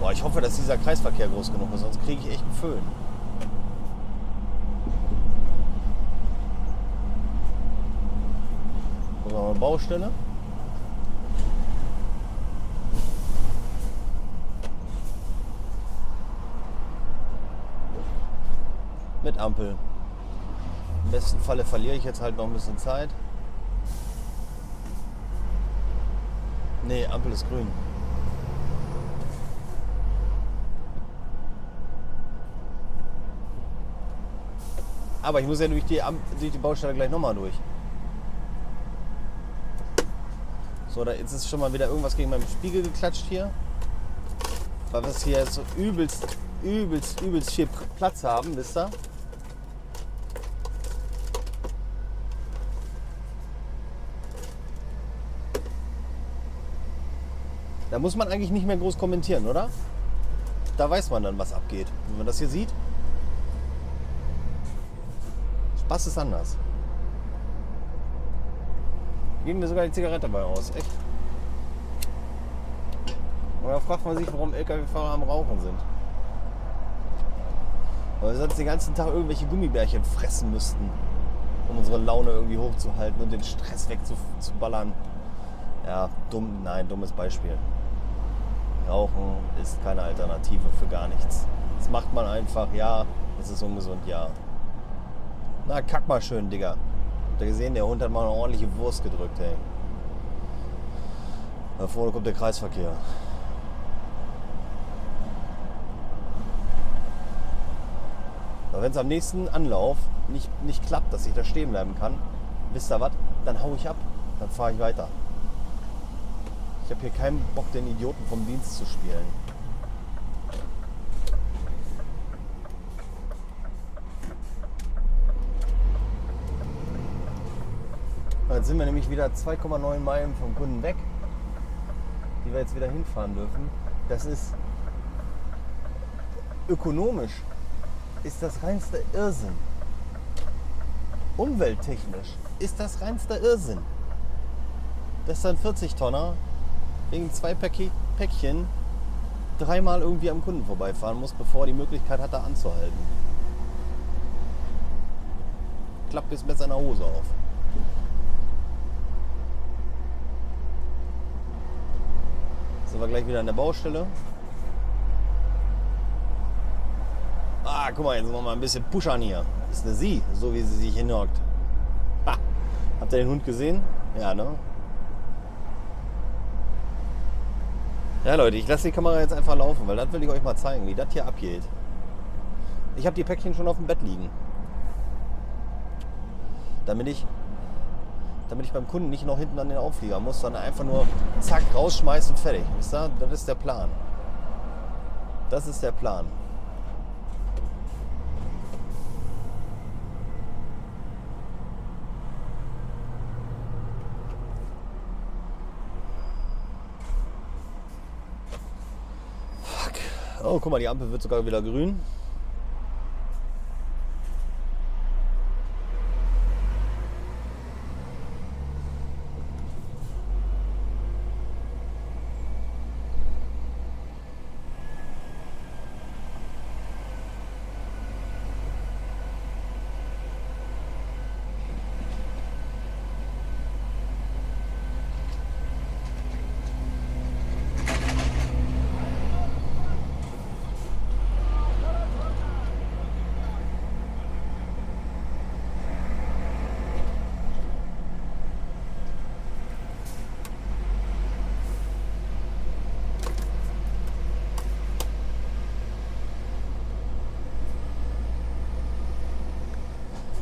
Boah, ich hoffe, dass dieser Kreisverkehr groß genug ist, sonst kriege ich echt einen Föhn. Gucken wir mal eine Baustelle. Mit Ampel. Im besten Falle verliere ich jetzt halt noch ein bisschen Zeit. Nee, Ampel ist grün. Aber ich muss ja durch die, Am durch die Baustelle gleich nochmal durch. So, da jetzt ist schon mal wieder irgendwas gegen meinen Spiegel geklatscht hier. Weil wir hier jetzt so übelst, übelst, übelst viel Platz haben, wisst ihr? Da muss man eigentlich nicht mehr groß kommentieren, oder? Da weiß man dann, was abgeht. Wenn man das hier sieht. Spaß ist anders. Ging mir sogar die Zigarette bei aus, echt. Und da fragt man sich, warum L K W-Fahrer am Rauchen sind. Weil wir sonst den ganzen Tag irgendwelche Gummibärchen fressen müssten, um unsere Laune irgendwie hochzuhalten und den Stress wegzuballern. Ja, dumm, nein, dummes Beispiel. Rauchen ist keine Alternative für gar nichts. Das macht man einfach, ja, es ist ungesund, ja. Na, kack mal schön, Digga. Habt ihr gesehen, der Hund hat mal eine ordentliche Wurst gedrückt, ey. Da vorne kommt der Kreisverkehr. Aber wenn es am nächsten Anlauf nicht, nicht klappt, dass ich da stehen bleiben kann, wisst ihr was, dann hau ich ab, dann fahre ich weiter. Ich habe hier keinen Bock, den Idioten vom Dienst zu spielen. Jetzt sind wir nämlich wieder zwei Komma neun Meilen vom Kunden weg, die wir jetzt wieder hinfahren dürfen. Das ist ökonomisch, ist das reinster Irrsinn. Umwelttechnisch ist das reinster Irrsinn. Das ist ein vierzig Tonner wegen zwei Päckchen dreimal irgendwie am Kunden vorbeifahren muss, bevor er die Möglichkeit hat, da anzuhalten. Klappt jetzt mit seiner Hose auf. Sind wir gleich wieder an der Baustelle. Ah, guck mal, jetzt noch mal ein bisschen pushern hier. Das ist eine sie, so wie sie sich hinhockt. Ha! Habt ihr den Hund gesehen? Ja, ne? Ja, Leute, ich lasse die Kamera jetzt einfach laufen, weil das will ich euch mal zeigen, wie das hier abgeht. Ich habe die Päckchen schon auf dem Bett liegen. Damit ich, damit ich beim Kunden nicht noch hinten an den Auflieger muss, sondern einfach nur zack, rausschmeißen und fertig. Wisst ihr? Das ist der Plan. Das ist der Plan. Fuck. Oh, guck mal, die Ampel wird sogar wieder grün.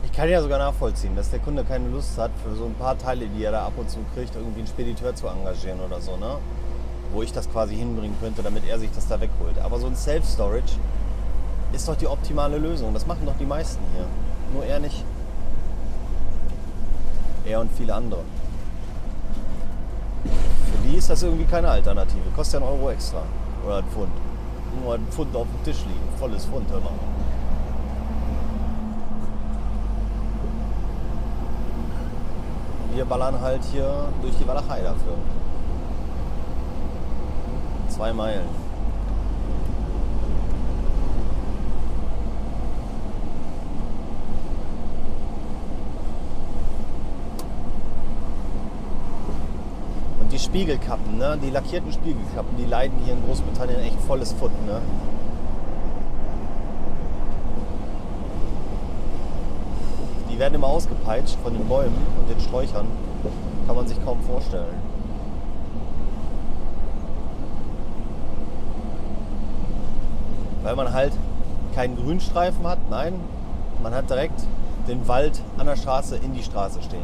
Ich kann ja sogar nachvollziehen, dass der Kunde keine Lust hat, für so ein paar Teile, die er da ab und zu kriegt, irgendwie einen Spediteur zu engagieren oder so, ne? Wo ich das quasi hinbringen könnte, damit er sich das da wegholt. Aber so ein Self-Storage ist doch die optimale Lösung. Das machen doch die meisten hier. Nur er nicht. Er und viele andere. Für die ist das irgendwie keine Alternative. Kostet ja einen Euro extra. Oder einen Pfund. Nur ein Pfund auf dem Tisch liegen. Volles Pfund, hör mal. Wir ballern halt hier durch die Walachei dafür. Zwei Meilen. Und die Spiegelkappen, ne? Die lackierten Spiegelkappen, die leiden hier in Großbritannien echt volles Pfund, ne? Die werden immer ausgepeitscht von den Bäumen und den Sträuchern. Kann man sich kaum vorstellen. Weil man halt keinen Grünstreifen hat, nein, man hat direkt den Wald an der Straße in die Straße stehen.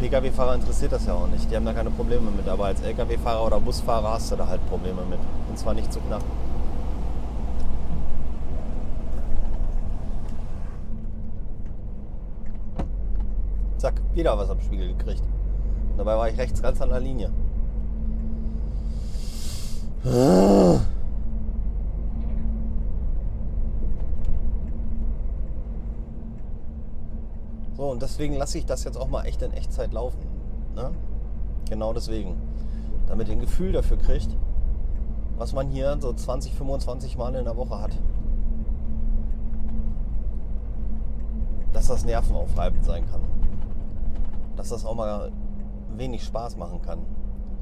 Pkw-Fahrer interessiert das ja auch nicht, die haben da keine Probleme mit, aber als Lkw-Fahrer oder Busfahrer hast du da halt Probleme mit und zwar nicht zu knapp. Zack, wieder was am Spiegel gekriegt. Und dabei war ich rechts ganz an der Linie. Ah. So, und deswegen lasse ich das jetzt auch mal echt in Echtzeit laufen. Ne? Genau deswegen. Damit ihr ein Gefühl dafür kriegt, was man hier so zwanzig, fünfundzwanzig Mal in der Woche hat. Dass das nervenaufreibend sein kann. Dass das auch mal wenig Spaß machen kann.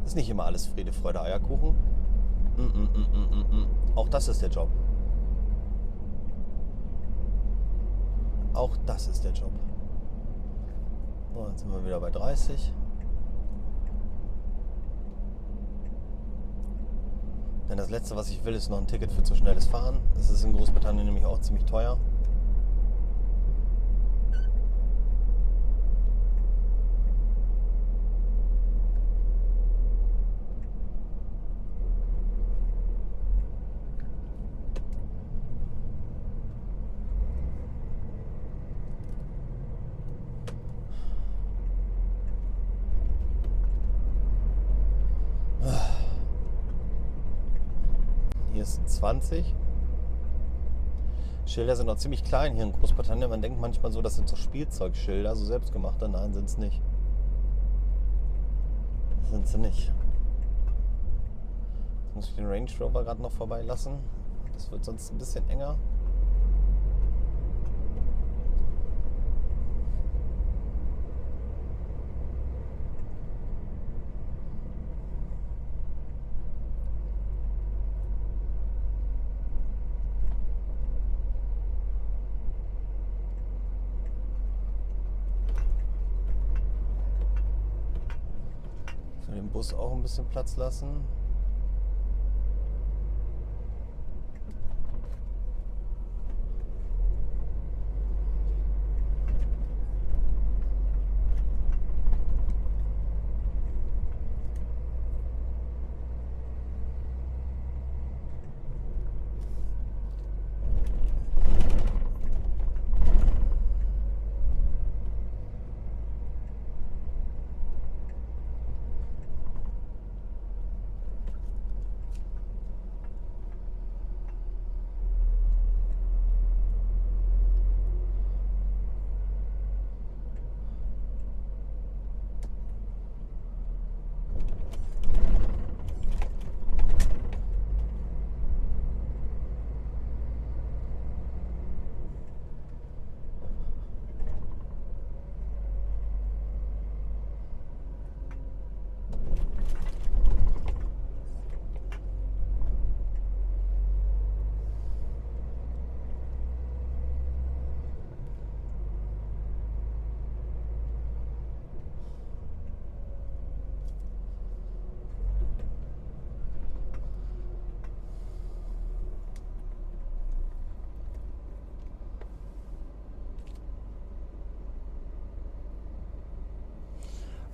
Ist nicht immer alles Friede, Freude, Eierkuchen. Mm, mm, mm, mm, mm. Auch das ist der Job. Auch das ist der Job. So, jetzt sind wir wieder bei dreißig. Denn das letzte, was ich will, ist noch ein Ticket für zu schnelles Fahren. Das ist in Großbritannien nämlich auch ziemlich teuer. zwanzig. Schilder sind noch ziemlich klein hier in Großbritannien. Man denkt manchmal so, das sind so Spielzeugschilder, so selbstgemachte. Nein, sind es nicht. Sind sie nicht. Jetzt muss ich den Range Rover gerade noch vorbeilassen. Das wird sonst ein bisschen enger. Bus auch ein bisschen Platz lassen.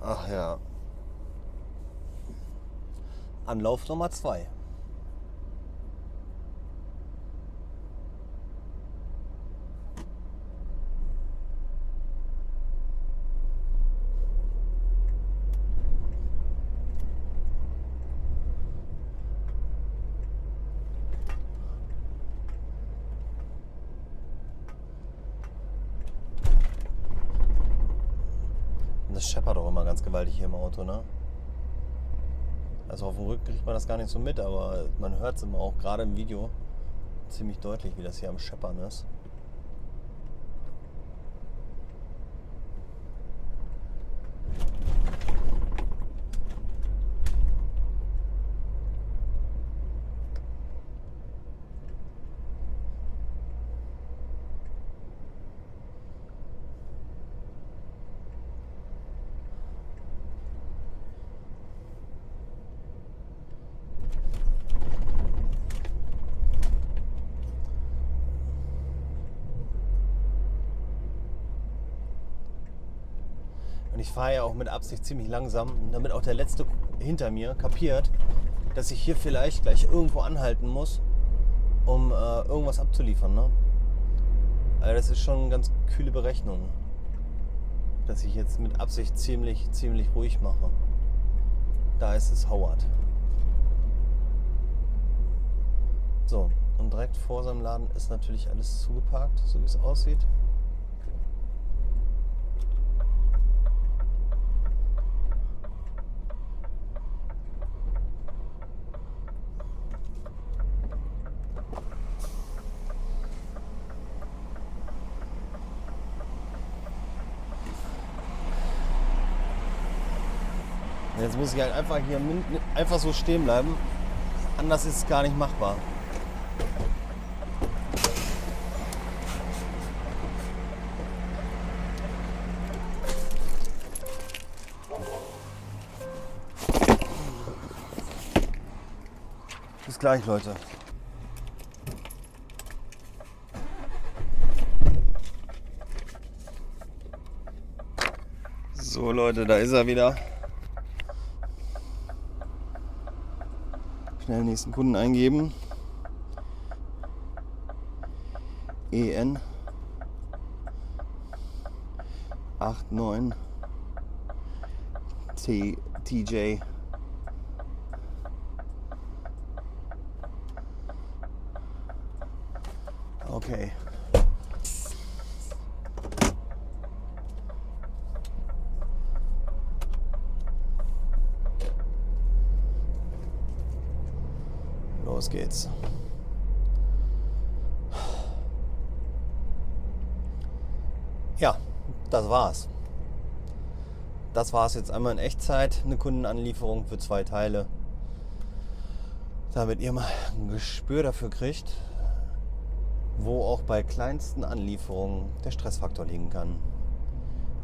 Ach ja. Anlauf Nummer zwei. Scheppert auch immer ganz gewaltig hier im Auto, ne? Also auf dem Rücken kriegt man das gar nicht so mit, aber man hört es immer auch gerade im Video ziemlich deutlich, wie das hier am Scheppern ist. Ich fahre ja auch mit Absicht ziemlich langsam, damit auch der Letzte hinter mir kapiert, dass ich hier vielleicht gleich irgendwo anhalten muss, um äh, irgendwas abzuliefern. Ne? Also das ist schon eine ganz kühle Berechnung, dass ich jetzt mit Absicht ziemlich, ziemlich ruhig mache. Da ist es Howard. So, und direkt vor seinem Laden ist natürlich alles zugeparkt, so wie es aussieht. Jetzt muss ich halt einfach hier einfach so stehen bleiben. Anders ist es gar nicht machbar. Bis gleich, Leute. So, Leute, da ist er wieder. Schnell den nächsten Kunden eingeben. E N acht neun T, TJ okay. Los geht's. Ja, das war's. Das war's jetzt einmal in Echtzeit. Eine Kundenanlieferung für zwei Teile. Damit ihr mal ein Gespür dafür kriegt, wo auch bei kleinsten Anlieferungen der Stressfaktor liegen kann.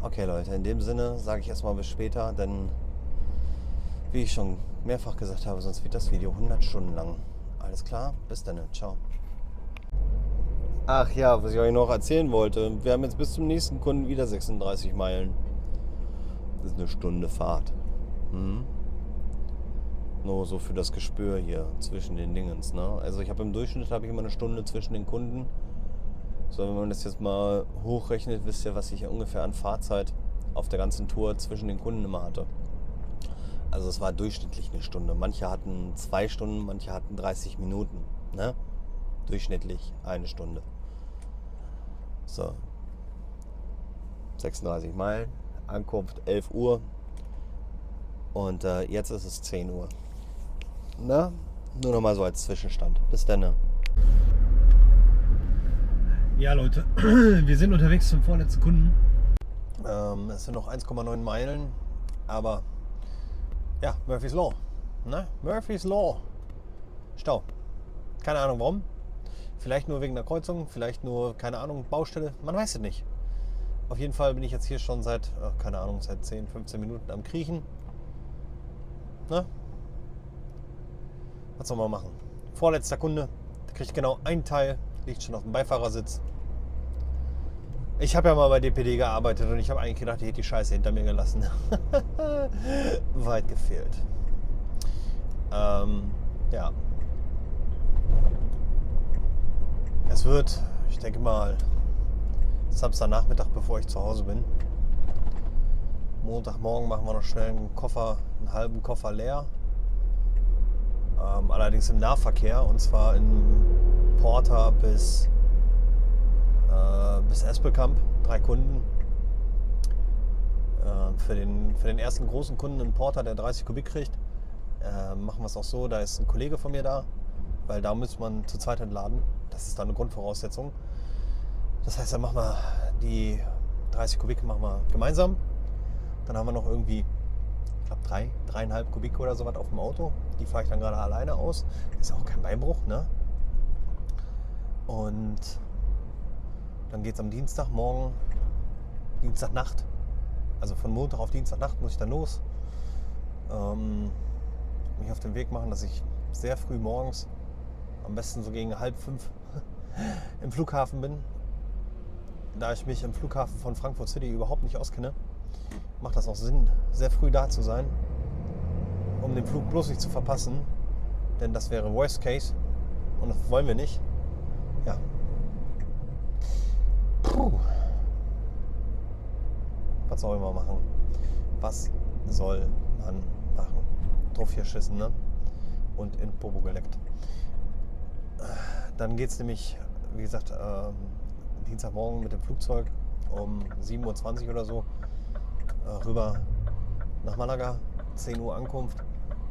Okay Leute, in dem Sinne sage ich erstmal bis später, denn Wie ich schon mehrfach gesagt habe, sonst wird das Video hundert Stunden lang. Alles klar, bis dann, ciao. Ach ja, was ich euch noch erzählen wollte, wir haben jetzt bis zum nächsten Kunden wieder sechsunddreißig Meilen. Das ist eine Stunde Fahrt. Hm? Nur so für das Gespür hier zwischen den Dingens. Ne? Also ich habe im Durchschnitt habe ich immer eine Stunde zwischen den Kunden. So, wenn man das jetzt mal hochrechnet, wisst ihr, was ich ungefähr an Fahrzeit auf der ganzen Tour zwischen den Kunden immer hatte. Also es war durchschnittlich eine Stunde. Manche hatten zwei Stunden, manche hatten dreißig Minuten. Ne? Durchschnittlich eine Stunde. So. sechsunddreißig Meilen. Ankunft elf Uhr. Und äh, jetzt ist es zehn Uhr. Na? Nur noch mal so als Zwischenstand. Bis dann. Ja, Leute. Wir sind unterwegs zum vorletzten Kunden. Ähm, es sind noch eins Komma neun Meilen. Aber ja, Murphy's Law. Ne? Murphy's Law. Stau. Keine Ahnung warum. Vielleicht nur wegen der Kreuzung, vielleicht nur, keine Ahnung, Baustelle. Man weiß es nicht. Auf jeden Fall bin ich jetzt hier schon seit, ach, keine Ahnung, seit zehn, fünfzehn Minuten am Kriechen. Ne? Was soll man machen? Vorletzter Kunde. Der kriegt genau ein Teil. Liegt schon auf dem Beifahrersitz. Ich habe ja mal bei D P D gearbeitet und ich habe eigentlich gedacht, ich hätte die Scheiße hinter mir gelassen. Weit gefehlt. Ähm, ja. Es wird, ich denke mal, Samstagnachmittag, bevor ich zu Hause bin. Montagmorgen machen wir noch schnell einen Koffer, einen halben Koffer leer. Ähm, allerdings im Nahverkehr, und zwar in Porta bis bis Espelkamp, drei Kunden. Äh, für, den, für den ersten großen Kunden, einen Porter, der dreißig Kubik kriegt, äh, machen wir es auch so, da ist ein Kollege von mir da, weil da muss man zu zweit entladen. Das ist dann eine Grundvoraussetzung. Das heißt, dann machen wir die dreißig Kubik machen wir gemeinsam. Dann haben wir noch irgendwie, ich glaube, drei, dreieinhalb Kubik oder sowas auf dem Auto. Die fahre ich dann gerade alleine aus. Ist auch kein Beinbruch, ne? Und dann geht es am Dienstagmorgen, Dienstagnacht, also von Montag auf Dienstagnacht muss ich dann los. Ähm, mich auf den Weg machen, dass ich sehr früh morgens, am besten so gegen halb fünf, im Flughafen bin. Da ich mich im Flughafen von Frankfurt City überhaupt nicht auskenne, macht das auch Sinn, sehr früh da zu sein, um den Flug bloß nicht zu verpassen, denn das wäre Worst Case und das wollen wir nicht. Ja. Puh. Was soll man machen? Was soll man machen? Drauf hier schissen, ne? Und in Popo geleckt. Dann geht es nämlich, wie gesagt, äh, Dienstagmorgen mit dem Flugzeug um sieben Uhr zwanzig oder so äh, rüber nach Malaga. zehn Uhr Ankunft.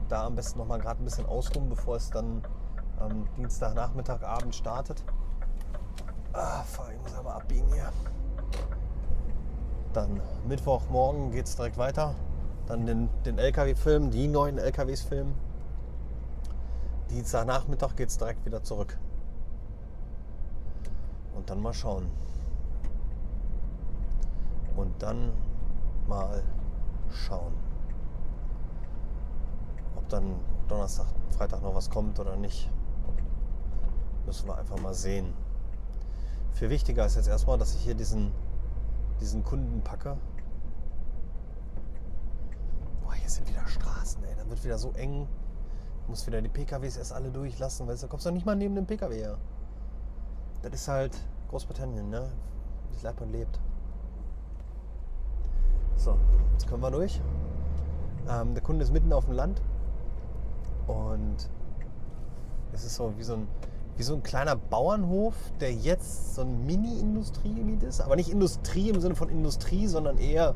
Da am besten noch mal gerade ein bisschen ausruhen, bevor es dann am Dienstagnachmittag, Abend startet. Ah, ich muss aber abbiegen hier. Dann Mittwochmorgen geht es direkt weiter. Dann den, den L K W filmen, die neuen L K Ws filmen. Dienstagnachmittag geht es direkt wieder zurück. Und dann mal schauen. Und dann mal schauen. Ob dann Donnerstag, Freitag noch was kommt oder nicht. Müssen wir einfach mal sehen. Viel wichtiger ist jetzt erstmal, dass ich hier diesen, diesen Kunden packe. Boah, hier sind wieder Straßen, ey. Dann wird wieder so eng. Ich muss wieder die P K Ws erst alle durchlassen, weil da kommst du nicht mal neben dem P K W her. Das ist halt Großbritannien, ne? Das lebt und lebt. So, jetzt können wir durch. Ähm, der Kunde ist mitten auf dem Land. Und es ist so wie so ein wie so ein kleiner Bauernhof, der jetzt so ein Mini-Industriegebiet ist. Aber nicht Industrie im Sinne von Industrie, sondern eher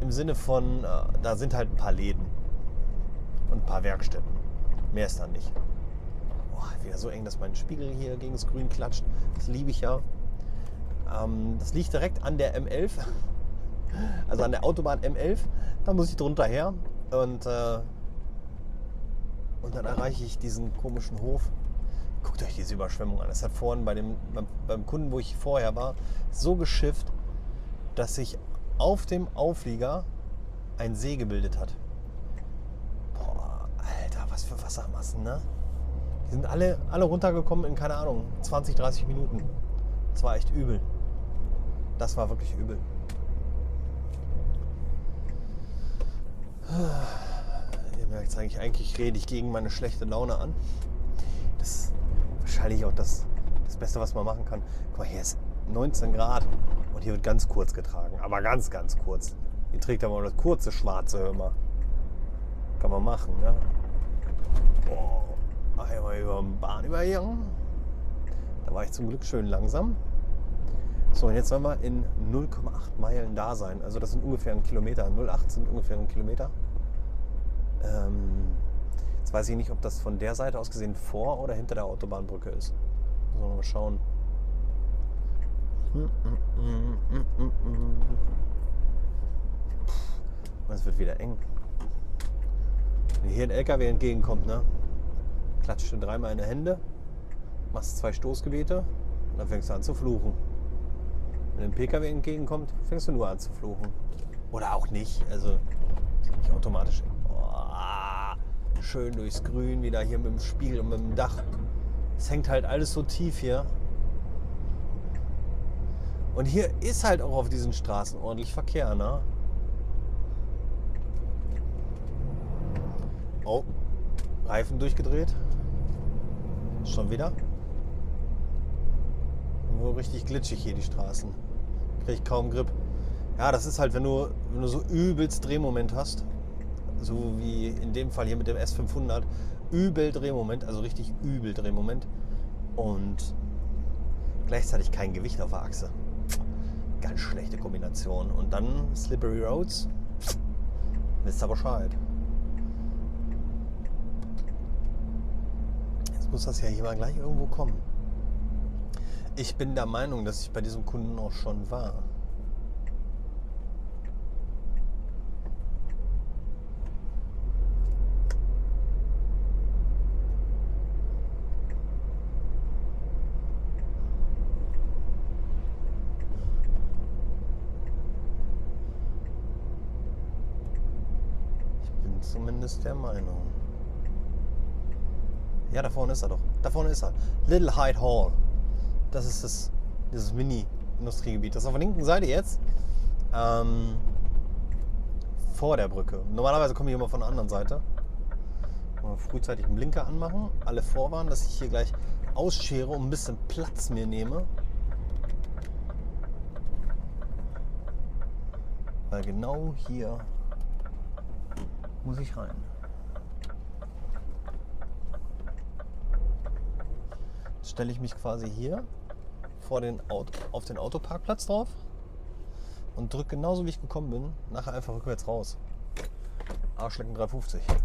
im Sinne von, äh, da sind halt ein paar Läden und ein paar Werkstätten. Mehr ist da nicht. Boah, wieder so eng, dass mein Spiegel hier gegen das Grün klatscht. Das liebe ich ja. Ähm, das liegt direkt an der M elf, also an der Autobahn M elf. Da muss ich drunter her und, äh, und dann erreiche ich diesen komischen Hof. Guckt euch diese Überschwemmung an. Es hat vorhin bei dem, beim Kunden, wo ich vorher war, so geschifft, dass sich auf dem Auflieger ein See gebildet hat. Boah, was für Wassermassen, ne? Die sind alle, alle runtergekommen in, keine Ahnung, zwanzig, dreißig Minuten. Das war echt übel. Das war wirklich übel. Ihr merkt eigentlich, eigentlich rede ich gegen meine schlechte Laune an. Das ist wahrscheinlich auch das, das Beste, was man machen kann. Guck mal, hier ist neunzehn Grad und hier wird ganz kurz getragen. Aber ganz, ganz kurz. Hier trägt aber das kurze Schwarze, hör mal. Kann man machen, ne? Boah. Einmal über den Bahnübergang. Da war ich zum Glück schön langsam. So, und jetzt sollen wir in null Komma acht Meilen da sein. Also das sind ungefähr ein Kilometer. null Komma acht sind ungefähr ein Kilometer. Ähm, jetzt weiß ich nicht, ob das von der Seite aus gesehen vor oder hinter der Autobahnbrücke ist. Sollen wir mal schauen. Es wird wieder eng. Wenn hier ein L K W entgegenkommt, ne? Klatscht du dreimal in die Hände, machst zwei Stoßgebete und dann fängst du an zu fluchen. Wenn ein P K W entgegenkommt, fängst du nur an zu fluchen. Oder auch nicht. Also nicht automatisch. Oh, schön durchs Grün, wieder hier mit dem Spiegel und mit dem Dach. Es hängt halt alles so tief hier. Und hier ist halt auch auf diesen Straßen ordentlich Verkehr, ne? Oh, Reifen durchgedreht. Schon wieder. Nur richtig glitschig hier die Straßen. Krieg ich kaum Grip. Ja, das ist halt, wenn du, wenn du so übelst Drehmoment hast, so wie in dem Fall hier mit dem S fünfhundert, übel Drehmoment, also richtig übel Drehmoment und gleichzeitig kein Gewicht auf der Achse. Ganz schlechte Kombination. Und dann Slippery Roads. Wisst ihr Bescheid. Jetzt muss das ja hier mal gleich irgendwo kommen. Ich bin der Meinung, dass ich bei diesem Kunden auch schon war. Ich bin zumindest der Meinung. Ja, da vorne ist er doch. Da vorne ist er. Little Hyde Hall. Das ist das, das Mini-Industriegebiet. Das ist auf der linken Seite jetzt. Ähm, vor der Brücke. Normalerweise komme ich immer von der anderen Seite. Mal frühzeitig einen Blinker anmachen. Alle vorwarnen, dass ich hier gleich ausschere und ein bisschen Platz mir nehme. Weil genau hier muss ich rein. Jetzt stelle ich mich quasi hier vor den Auto, auf den Autoparkplatz drauf und drücke genauso wie ich gekommen bin, nachher einfach rückwärts raus. Arschlecken drei fünfzig. Ja,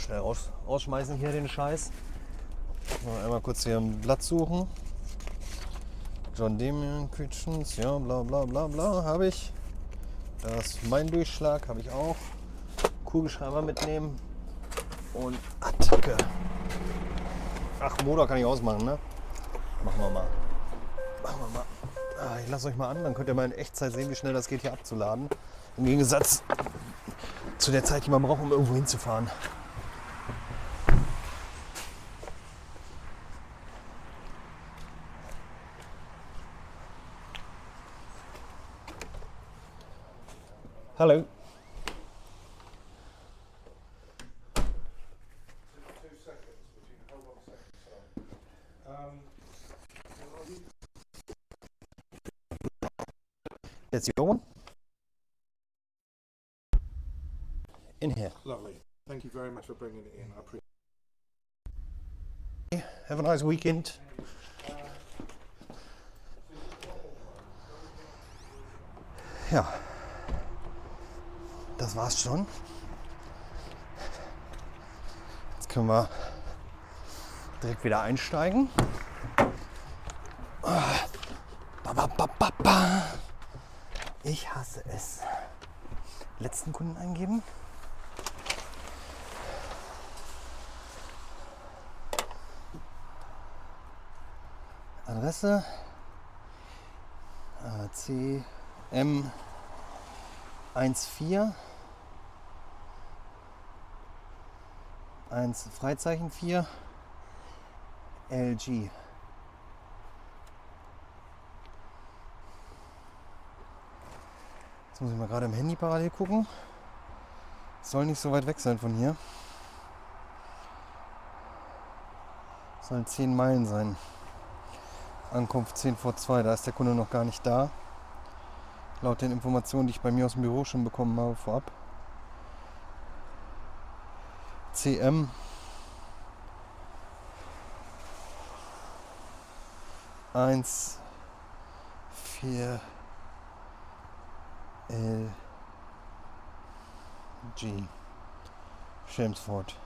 schnell raus, rausschmeißen hier den Scheiß. Mal einmal kurz hier ein Blatt suchen. John Demian Kitchens, ja bla bla bla bla, habe ich. Das ist mein Durchschlag, habe ich auch. Kugelschreiber mitnehmen und Attacke. Ach, Motor kann ich ausmachen, ne? Machen wir mal. Machen wir mal. Ah, ich lasse euch mal an, dann könnt ihr mal in Echtzeit sehen, wie schnell das geht, hier abzuladen. Im Gegensatz zu der Zeit, die man braucht, um irgendwo hinzufahren. Hallo. In here. Lovely. Thank you very much for bringing it in. I appreciate it. Have a nice weekend. Ja, das war's schon. Jetzt können wir direkt wieder einsteigen. Ba, ba, ba, ba, ba. Ich hasse es. Letzten Kunden eingeben. Adresse. C M eins vier eins Freizeichen vier L G. Jetzt muss ich mal gerade im Handy parallel gucken. Das soll nicht so weit weg sein von hier. Das sollen zehn Meilen sein. Ankunft zehn vor zwei, da ist der Kunde noch gar nicht da. Laut den Informationen, die ich bei mir aus dem Büro schon bekommen habe vorab. C M. eins vier L G. Chelmsford.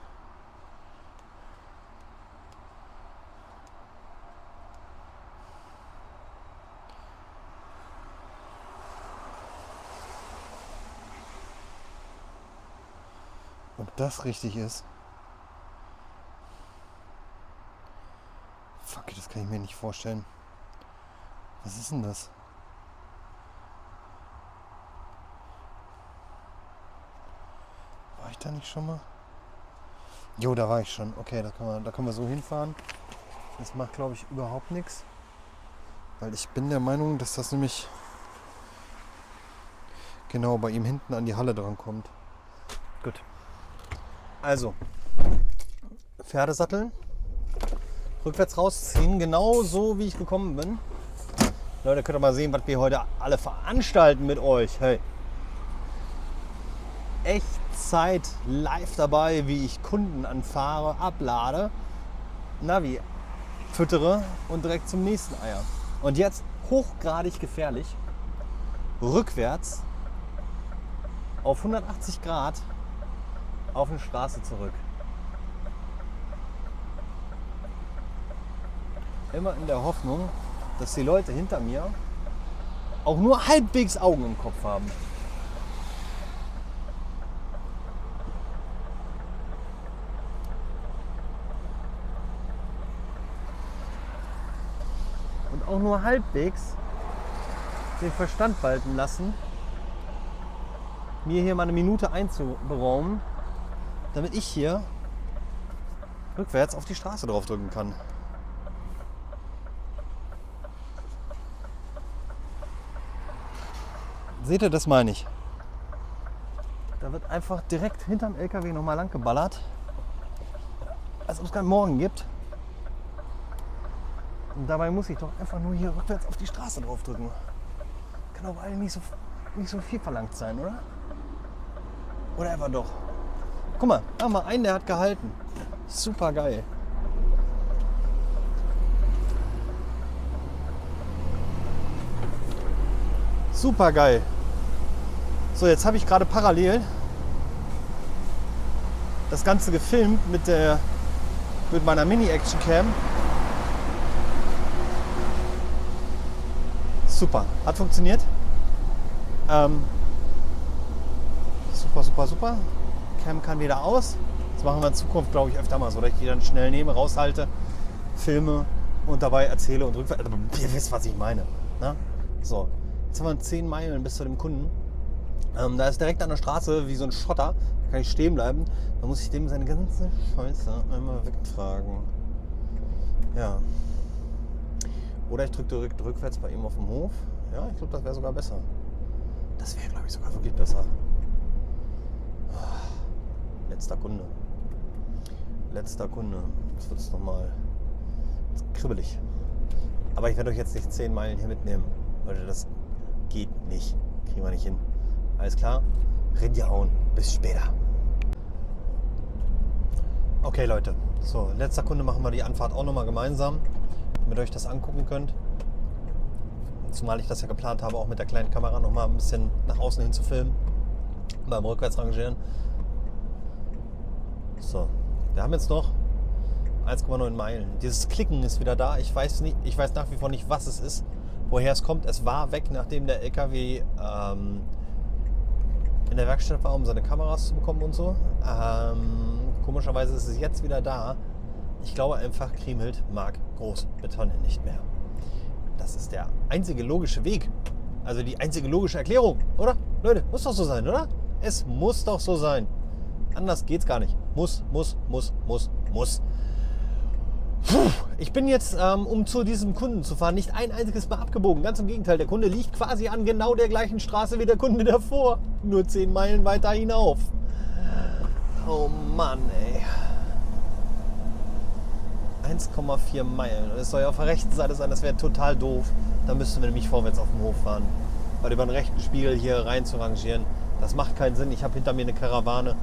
Ob das richtig ist? Fuck, das kann ich mir nicht vorstellen. Was ist denn das? War ich da nicht schon mal? Jo, da war ich schon. Okay, da können wir, da können wir so hinfahren. Das macht, glaube ich, überhaupt nichts. Weil ich bin der Meinung, dass das nämlich genau bei ihm hinten an die Halle dran kommt. Gut. Also, Pferdesatteln, rückwärts rausziehen, genau so wie ich gekommen bin. Leute, könnt ihr mal sehen, was wir heute alle veranstalten mit euch. Hey, Echtzeit live dabei, wie ich Kunden anfahre, ablade, Navi füttere und direkt zum nächsten Eier. Und jetzt hochgradig gefährlich, rückwärts auf hundertachtzig Grad auf eine Straße zurück. Immer in der Hoffnung, dass die Leute hinter mir auch nur halbwegs Augen im Kopf haben. Und auch nur halbwegs den Verstand walten lassen, mir hier mal eine Minute einzuberaumen, damit ich hier rückwärts auf die Straße drauf drücken kann. Seht ihr, das meine ich. Da wird einfach direkt hinterm L K W nochmal lang geballert, als ob es keinen Morgen gibt. Und dabei muss ich doch einfach nur hier rückwärts auf die Straße drauf drücken. Kann auch eigentlich nicht so, nicht so viel verlangt sein, oder? Oder einfach doch. Guck mal, da haben wir einen, der hat gehalten. Super geil. Super geil. So, jetzt habe ich gerade parallel das Ganze gefilmt mit, der, mit meiner Mini-Action-Cam. Super, hat funktioniert. Ähm, super, super, super. Cam kann wieder aus. Das machen wir in Zukunft, glaube ich, öfter mal so, dass ich die dann schnell nehme, raushalte, filme und dabei erzähle und rückwärts. Ihr wisst, was ich meine. Na? So, jetzt haben wir zehn Meilen bis zu dem Kunden. Ähm, da ist direkt an der Straße wie so ein Schotter. Da kann ich stehen bleiben. Da muss ich dem seine ganze Scheiße einmal wegtragen. Ja. Oder ich drücke direkt rückwärts bei ihm auf dem Hof. Ja, ich glaube, das wäre sogar besser. Das wäre, glaube ich, sogar wirklich besser. Letzter Kunde. Letzter Kunde. Jetzt wird es nochmal kribbelig. Aber ich werde euch jetzt nicht zehn Meilen hier mitnehmen. Leute, das geht nicht. Kriegen wir nicht hin. Alles klar? Rindjahauen. Bis später. Okay, Leute. So, letzter Kunde, machen wir die Anfahrt auch nochmal gemeinsam, damit ihr euch das angucken könnt. Zumal ich das ja geplant habe, auch mit der kleinen Kamera nochmal ein bisschen nach außen hin zu filmen. Beim Rückwärtsrangieren. So, wir haben jetzt noch eins Komma neun Meilen. Dieses Klicken ist wieder da. Ich weiß nicht, ich weiß nach wie vor nicht, was es ist, woher es kommt. Es war weg, nachdem der L K W ähm, in der Werkstatt war, um seine Kameras zu bekommen und so. Ähm, komischerweise ist es jetzt wieder da. Ich glaube einfach, Kriemhild mag Großbritannien nicht mehr. Das ist der einzige logische Weg. Also die einzige logische Erklärung, oder? Leute, muss doch so sein, oder? Es muss doch so sein. Anders geht's gar nicht. muss, muss, muss, muss, muss. Puh, ich bin jetzt, ähm, um zu diesem Kunden zu fahren, nicht ein einziges Mal abgebogen. Ganz im Gegenteil, der Kunde liegt quasi an genau der gleichen Straße wie der Kunde davor. Nur zehn Meilen weiter hinauf. Oh Mann, ey. eins Komma vier Meilen. Und es soll ja auf der rechten Seite sein, das wäre total doof. Da müssten wir nämlich vorwärts auf dem Hof fahren. Weil über den rechten Spiegel hier rein zu rangieren, das macht keinen Sinn. Ich habe hinter mir eine Karawane.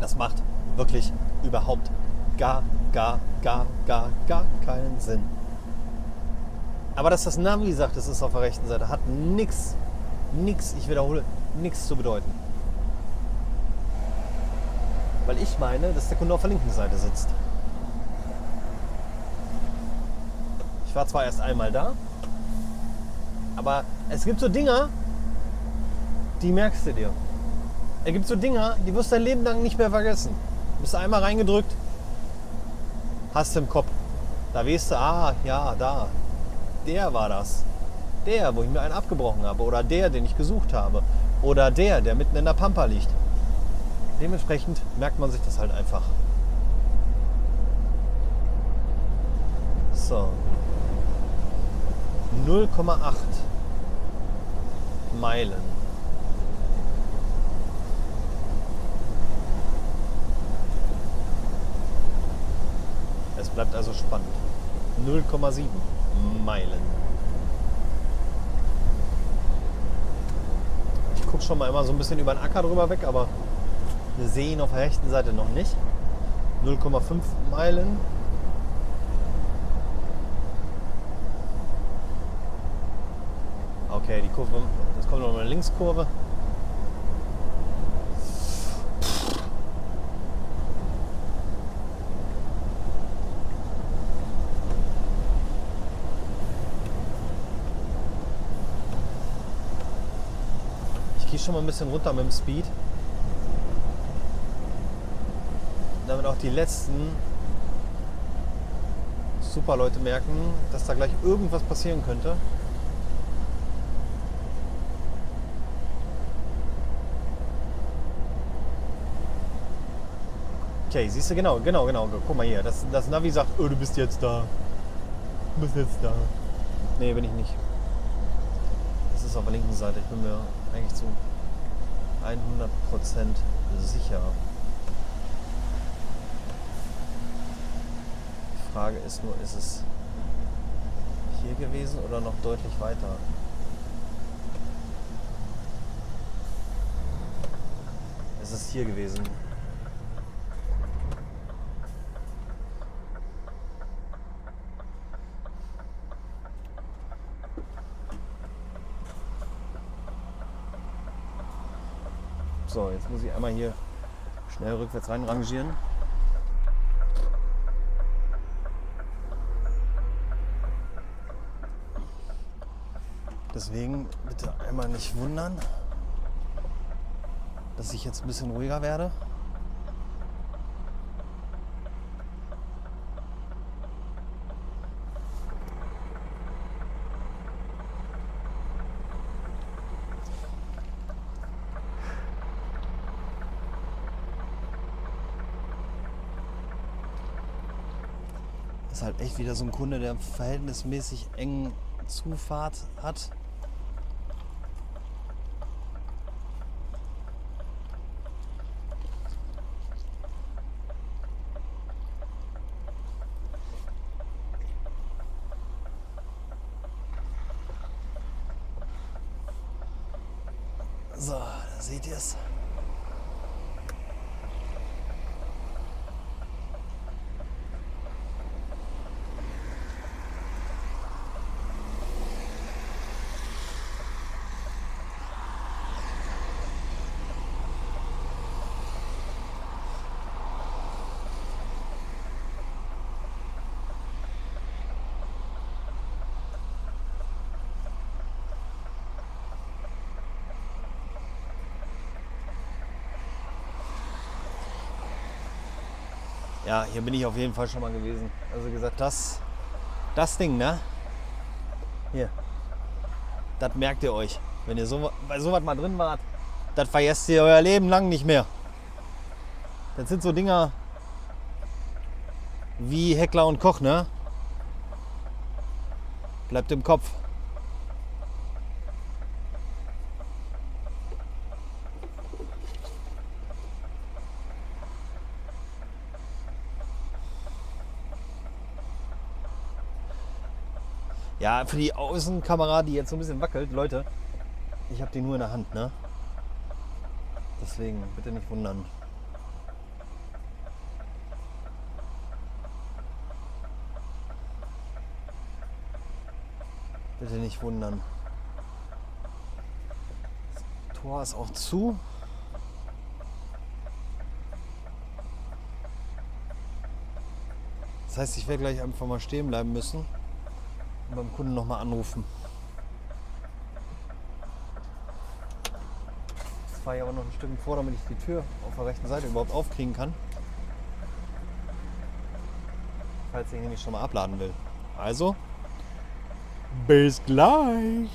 Das macht wirklich überhaupt gar, gar, gar, gar, gar keinen Sinn. Aber dass das Navi sagt, es ist auf der rechten Seite, hat nichts, nichts, ich wiederhole, nichts zu bedeuten. Weil ich meine, dass der Kunde auf der linken Seite sitzt. Ich war zwar erst einmal da, aber es gibt so Dinger, die merkst du dir. Es gibt so Dinger, die wirst du dein Leben lang nicht mehr vergessen. Du bist einmal reingedrückt, hast du im Kopf. Da weißt du, ah, ja, da. Der war das. Der, wo ich mir einen abgebrochen habe. Oder der, den ich gesucht habe. Oder der, der mitten in der Pampa liegt. Dementsprechend merkt man sich das halt einfach. So. null Komma acht Meilen. Es bleibt also spannend. null Komma sieben Meilen. Ich gucke schon mal immer so ein bisschen über den Acker drüber weg, aber wir sehen auf der rechten Seite noch nicht. null Komma fünf Meilen. Okay, die Kurve, jetzt kommt noch eine Linkskurve. Ich gehe schon mal ein bisschen runter mit dem Speed, damit auch die letzten Superleute merken, dass da gleich irgendwas passieren könnte. Okay, siehst du, genau, genau, genau. Guck mal hier, das, das Navi sagt, oh, du bist jetzt da. Du bist jetzt da. Nee, bin ich nicht. Das ist auf der linken Seite. Ich bin mir eigentlich zu hundert Prozent sicher. Die Frage ist nur, ist es hier gewesen oder noch deutlich weiter? Es ist hier gewesen. So, jetzt muss ich einmal hier schnell rückwärts rein rangieren. Deswegen bitte einmal nicht wundern, dass ich jetzt ein bisschen ruhiger werde. Halt echt wieder so ein Kunde, der verhältnismäßig engen Zufahrt hat. So, da seht ihr es. Ja, hier bin ich auf jeden Fall schon mal gewesen. Also gesagt, das, das Ding, ne? Hier. Das merkt ihr euch. Wenn ihr so, bei sowas mal drin wart, das vergesst ihr euer Leben lang nicht mehr. Das sind so Dinger wie Heckler und Koch, ne? Bleibt im Kopf. Ja, für die Außenkamera, die jetzt so ein bisschen wackelt, Leute, ich habe die nur in der Hand, ne? Deswegen bitte nicht wundern. Bitte nicht wundern. Das Tor ist auch zu. Das heißt, ich werde gleich einfach mal stehen bleiben müssen. Beim Kunden noch mal anrufen. Jetzt fahre ich aber noch ein Stück vor, damit ich die Tür auf der rechten Seite überhaupt aufkriegen kann. Falls ich nämlich schon mal abladen will. Also, bis gleich!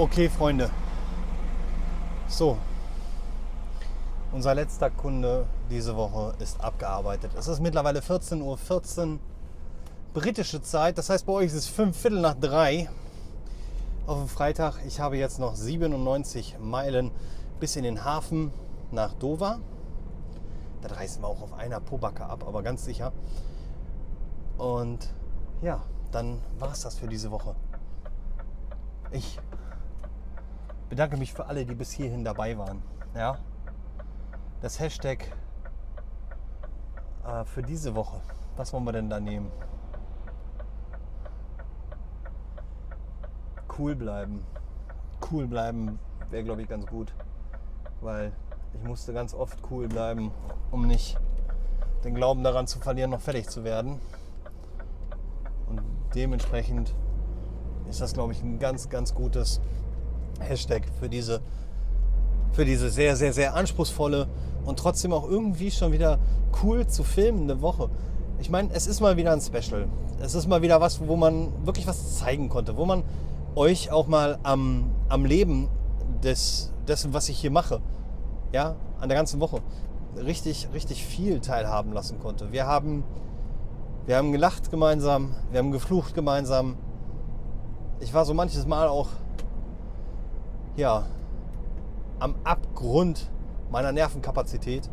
Okay, Freunde, so, unser letzter Kunde diese Woche ist abgearbeitet. Es ist mittlerweile vierzehn Uhr vierzehn britische Zeit, das heißt bei euch ist es fünf Viertel nach drei auf dem Freitag. Ich habe jetzt noch siebenundneunzig Meilen bis in den Hafen nach Dover. Da reißen wir auch auf einer Pobacke ab, aber ganz sicher. Und ja, dann war es das für diese Woche. Ich bedanke mich für alle, die bis hierhin dabei waren. Ja? Das Hashtag äh, für diese Woche. Was wollen wir denn da nehmen? Cool bleiben. Cool bleiben wäre, glaube ich, ganz gut. Weil ich musste ganz oft cool bleiben, um nicht den Glauben daran zu verlieren, noch fertig zu werden. Und dementsprechend ist das, glaube ich, ein ganz, ganz gutes Hashtag für diese, für diese sehr, sehr, sehr anspruchsvolle und trotzdem auch irgendwie schon wieder cool zu filmende Woche. Ich meine, es ist mal wieder ein Special. Es ist mal wieder was, wo man wirklich was zeigen konnte, wo man euch auch mal am, am Leben des, dessen, was ich hier mache, ja, an der ganzen Woche richtig, richtig viel teilhaben lassen konnte. Wir haben, wir haben gelacht gemeinsam, wir haben geflucht gemeinsam. Ich war so manches Mal auch ja, am Abgrund meiner Nervenkapazität.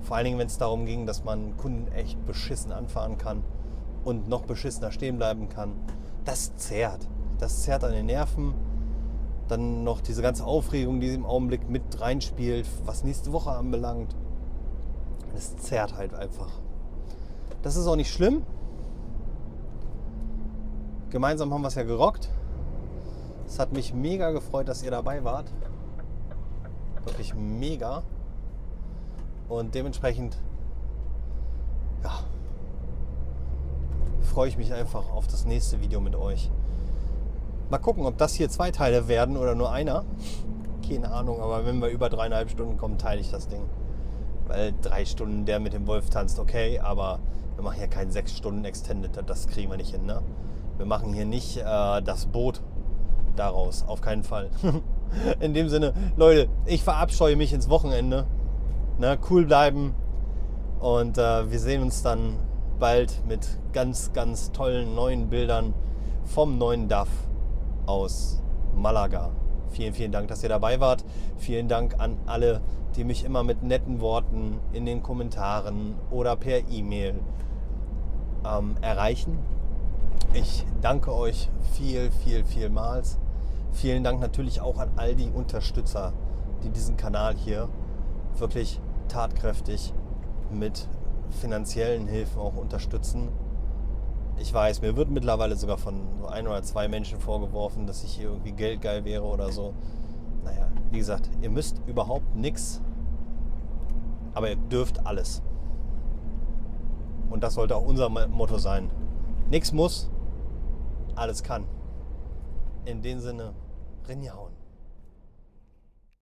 Vor allen Dingen, wenn es darum ging, dass man Kunden echt beschissen anfahren kann und noch beschissener stehen bleiben kann. Das zehrt. Das zehrt an den Nerven. Dann noch diese ganze Aufregung, die im Augenblick mit reinspielt, was nächste Woche anbelangt. Das zehrt halt einfach. Das ist auch nicht schlimm. Gemeinsam haben wir es ja gerockt. Es hat mich mega gefreut, dass ihr dabei wart. Wirklich mega. Und dementsprechend ja, freue ich mich einfach auf das nächste Video mit euch. Mal gucken, ob das hier zwei Teile werden oder nur einer. Keine Ahnung, aber wenn wir über dreieinhalb Stunden kommen, teile ich das Ding. Weil drei Stunden der mit dem Wolf tanzt, okay, aber wir machen hier keinen sechs Stunden Extended, das kriegen wir nicht hin, ne? Wir machen hier nicht äh, das Boot daraus, auf keinen Fall. In dem Sinne, Leute, ich verabscheue mich ins Wochenende. Ne? Cool bleiben und äh, wir sehen uns dann bald mit ganz, ganz tollen neuen Bildern vom neuen D A F aus Malaga. Vielen, vielen Dank, dass ihr dabei wart. Vielen Dank an alle, die mich immer mit netten Worten in den Kommentaren oder per E-Mail ähm, erreichen. Ich danke euch viel, viel, vielmals. Vielen Dank natürlich auch an all die Unterstützer, die diesen Kanal hier wirklich tatkräftig mit finanziellen Hilfen auch unterstützen. Ich weiß, mir wird mittlerweile sogar von so ein oder zwei Menschen vorgeworfen, dass ich hier irgendwie geldgeil wäre oder so. Naja, wie gesagt, ihr müsst überhaupt nichts, aber ihr dürft alles. Und das sollte auch unser Motto sein. Nichts muss, alles kann. In dem Sinne, Rinjahauen.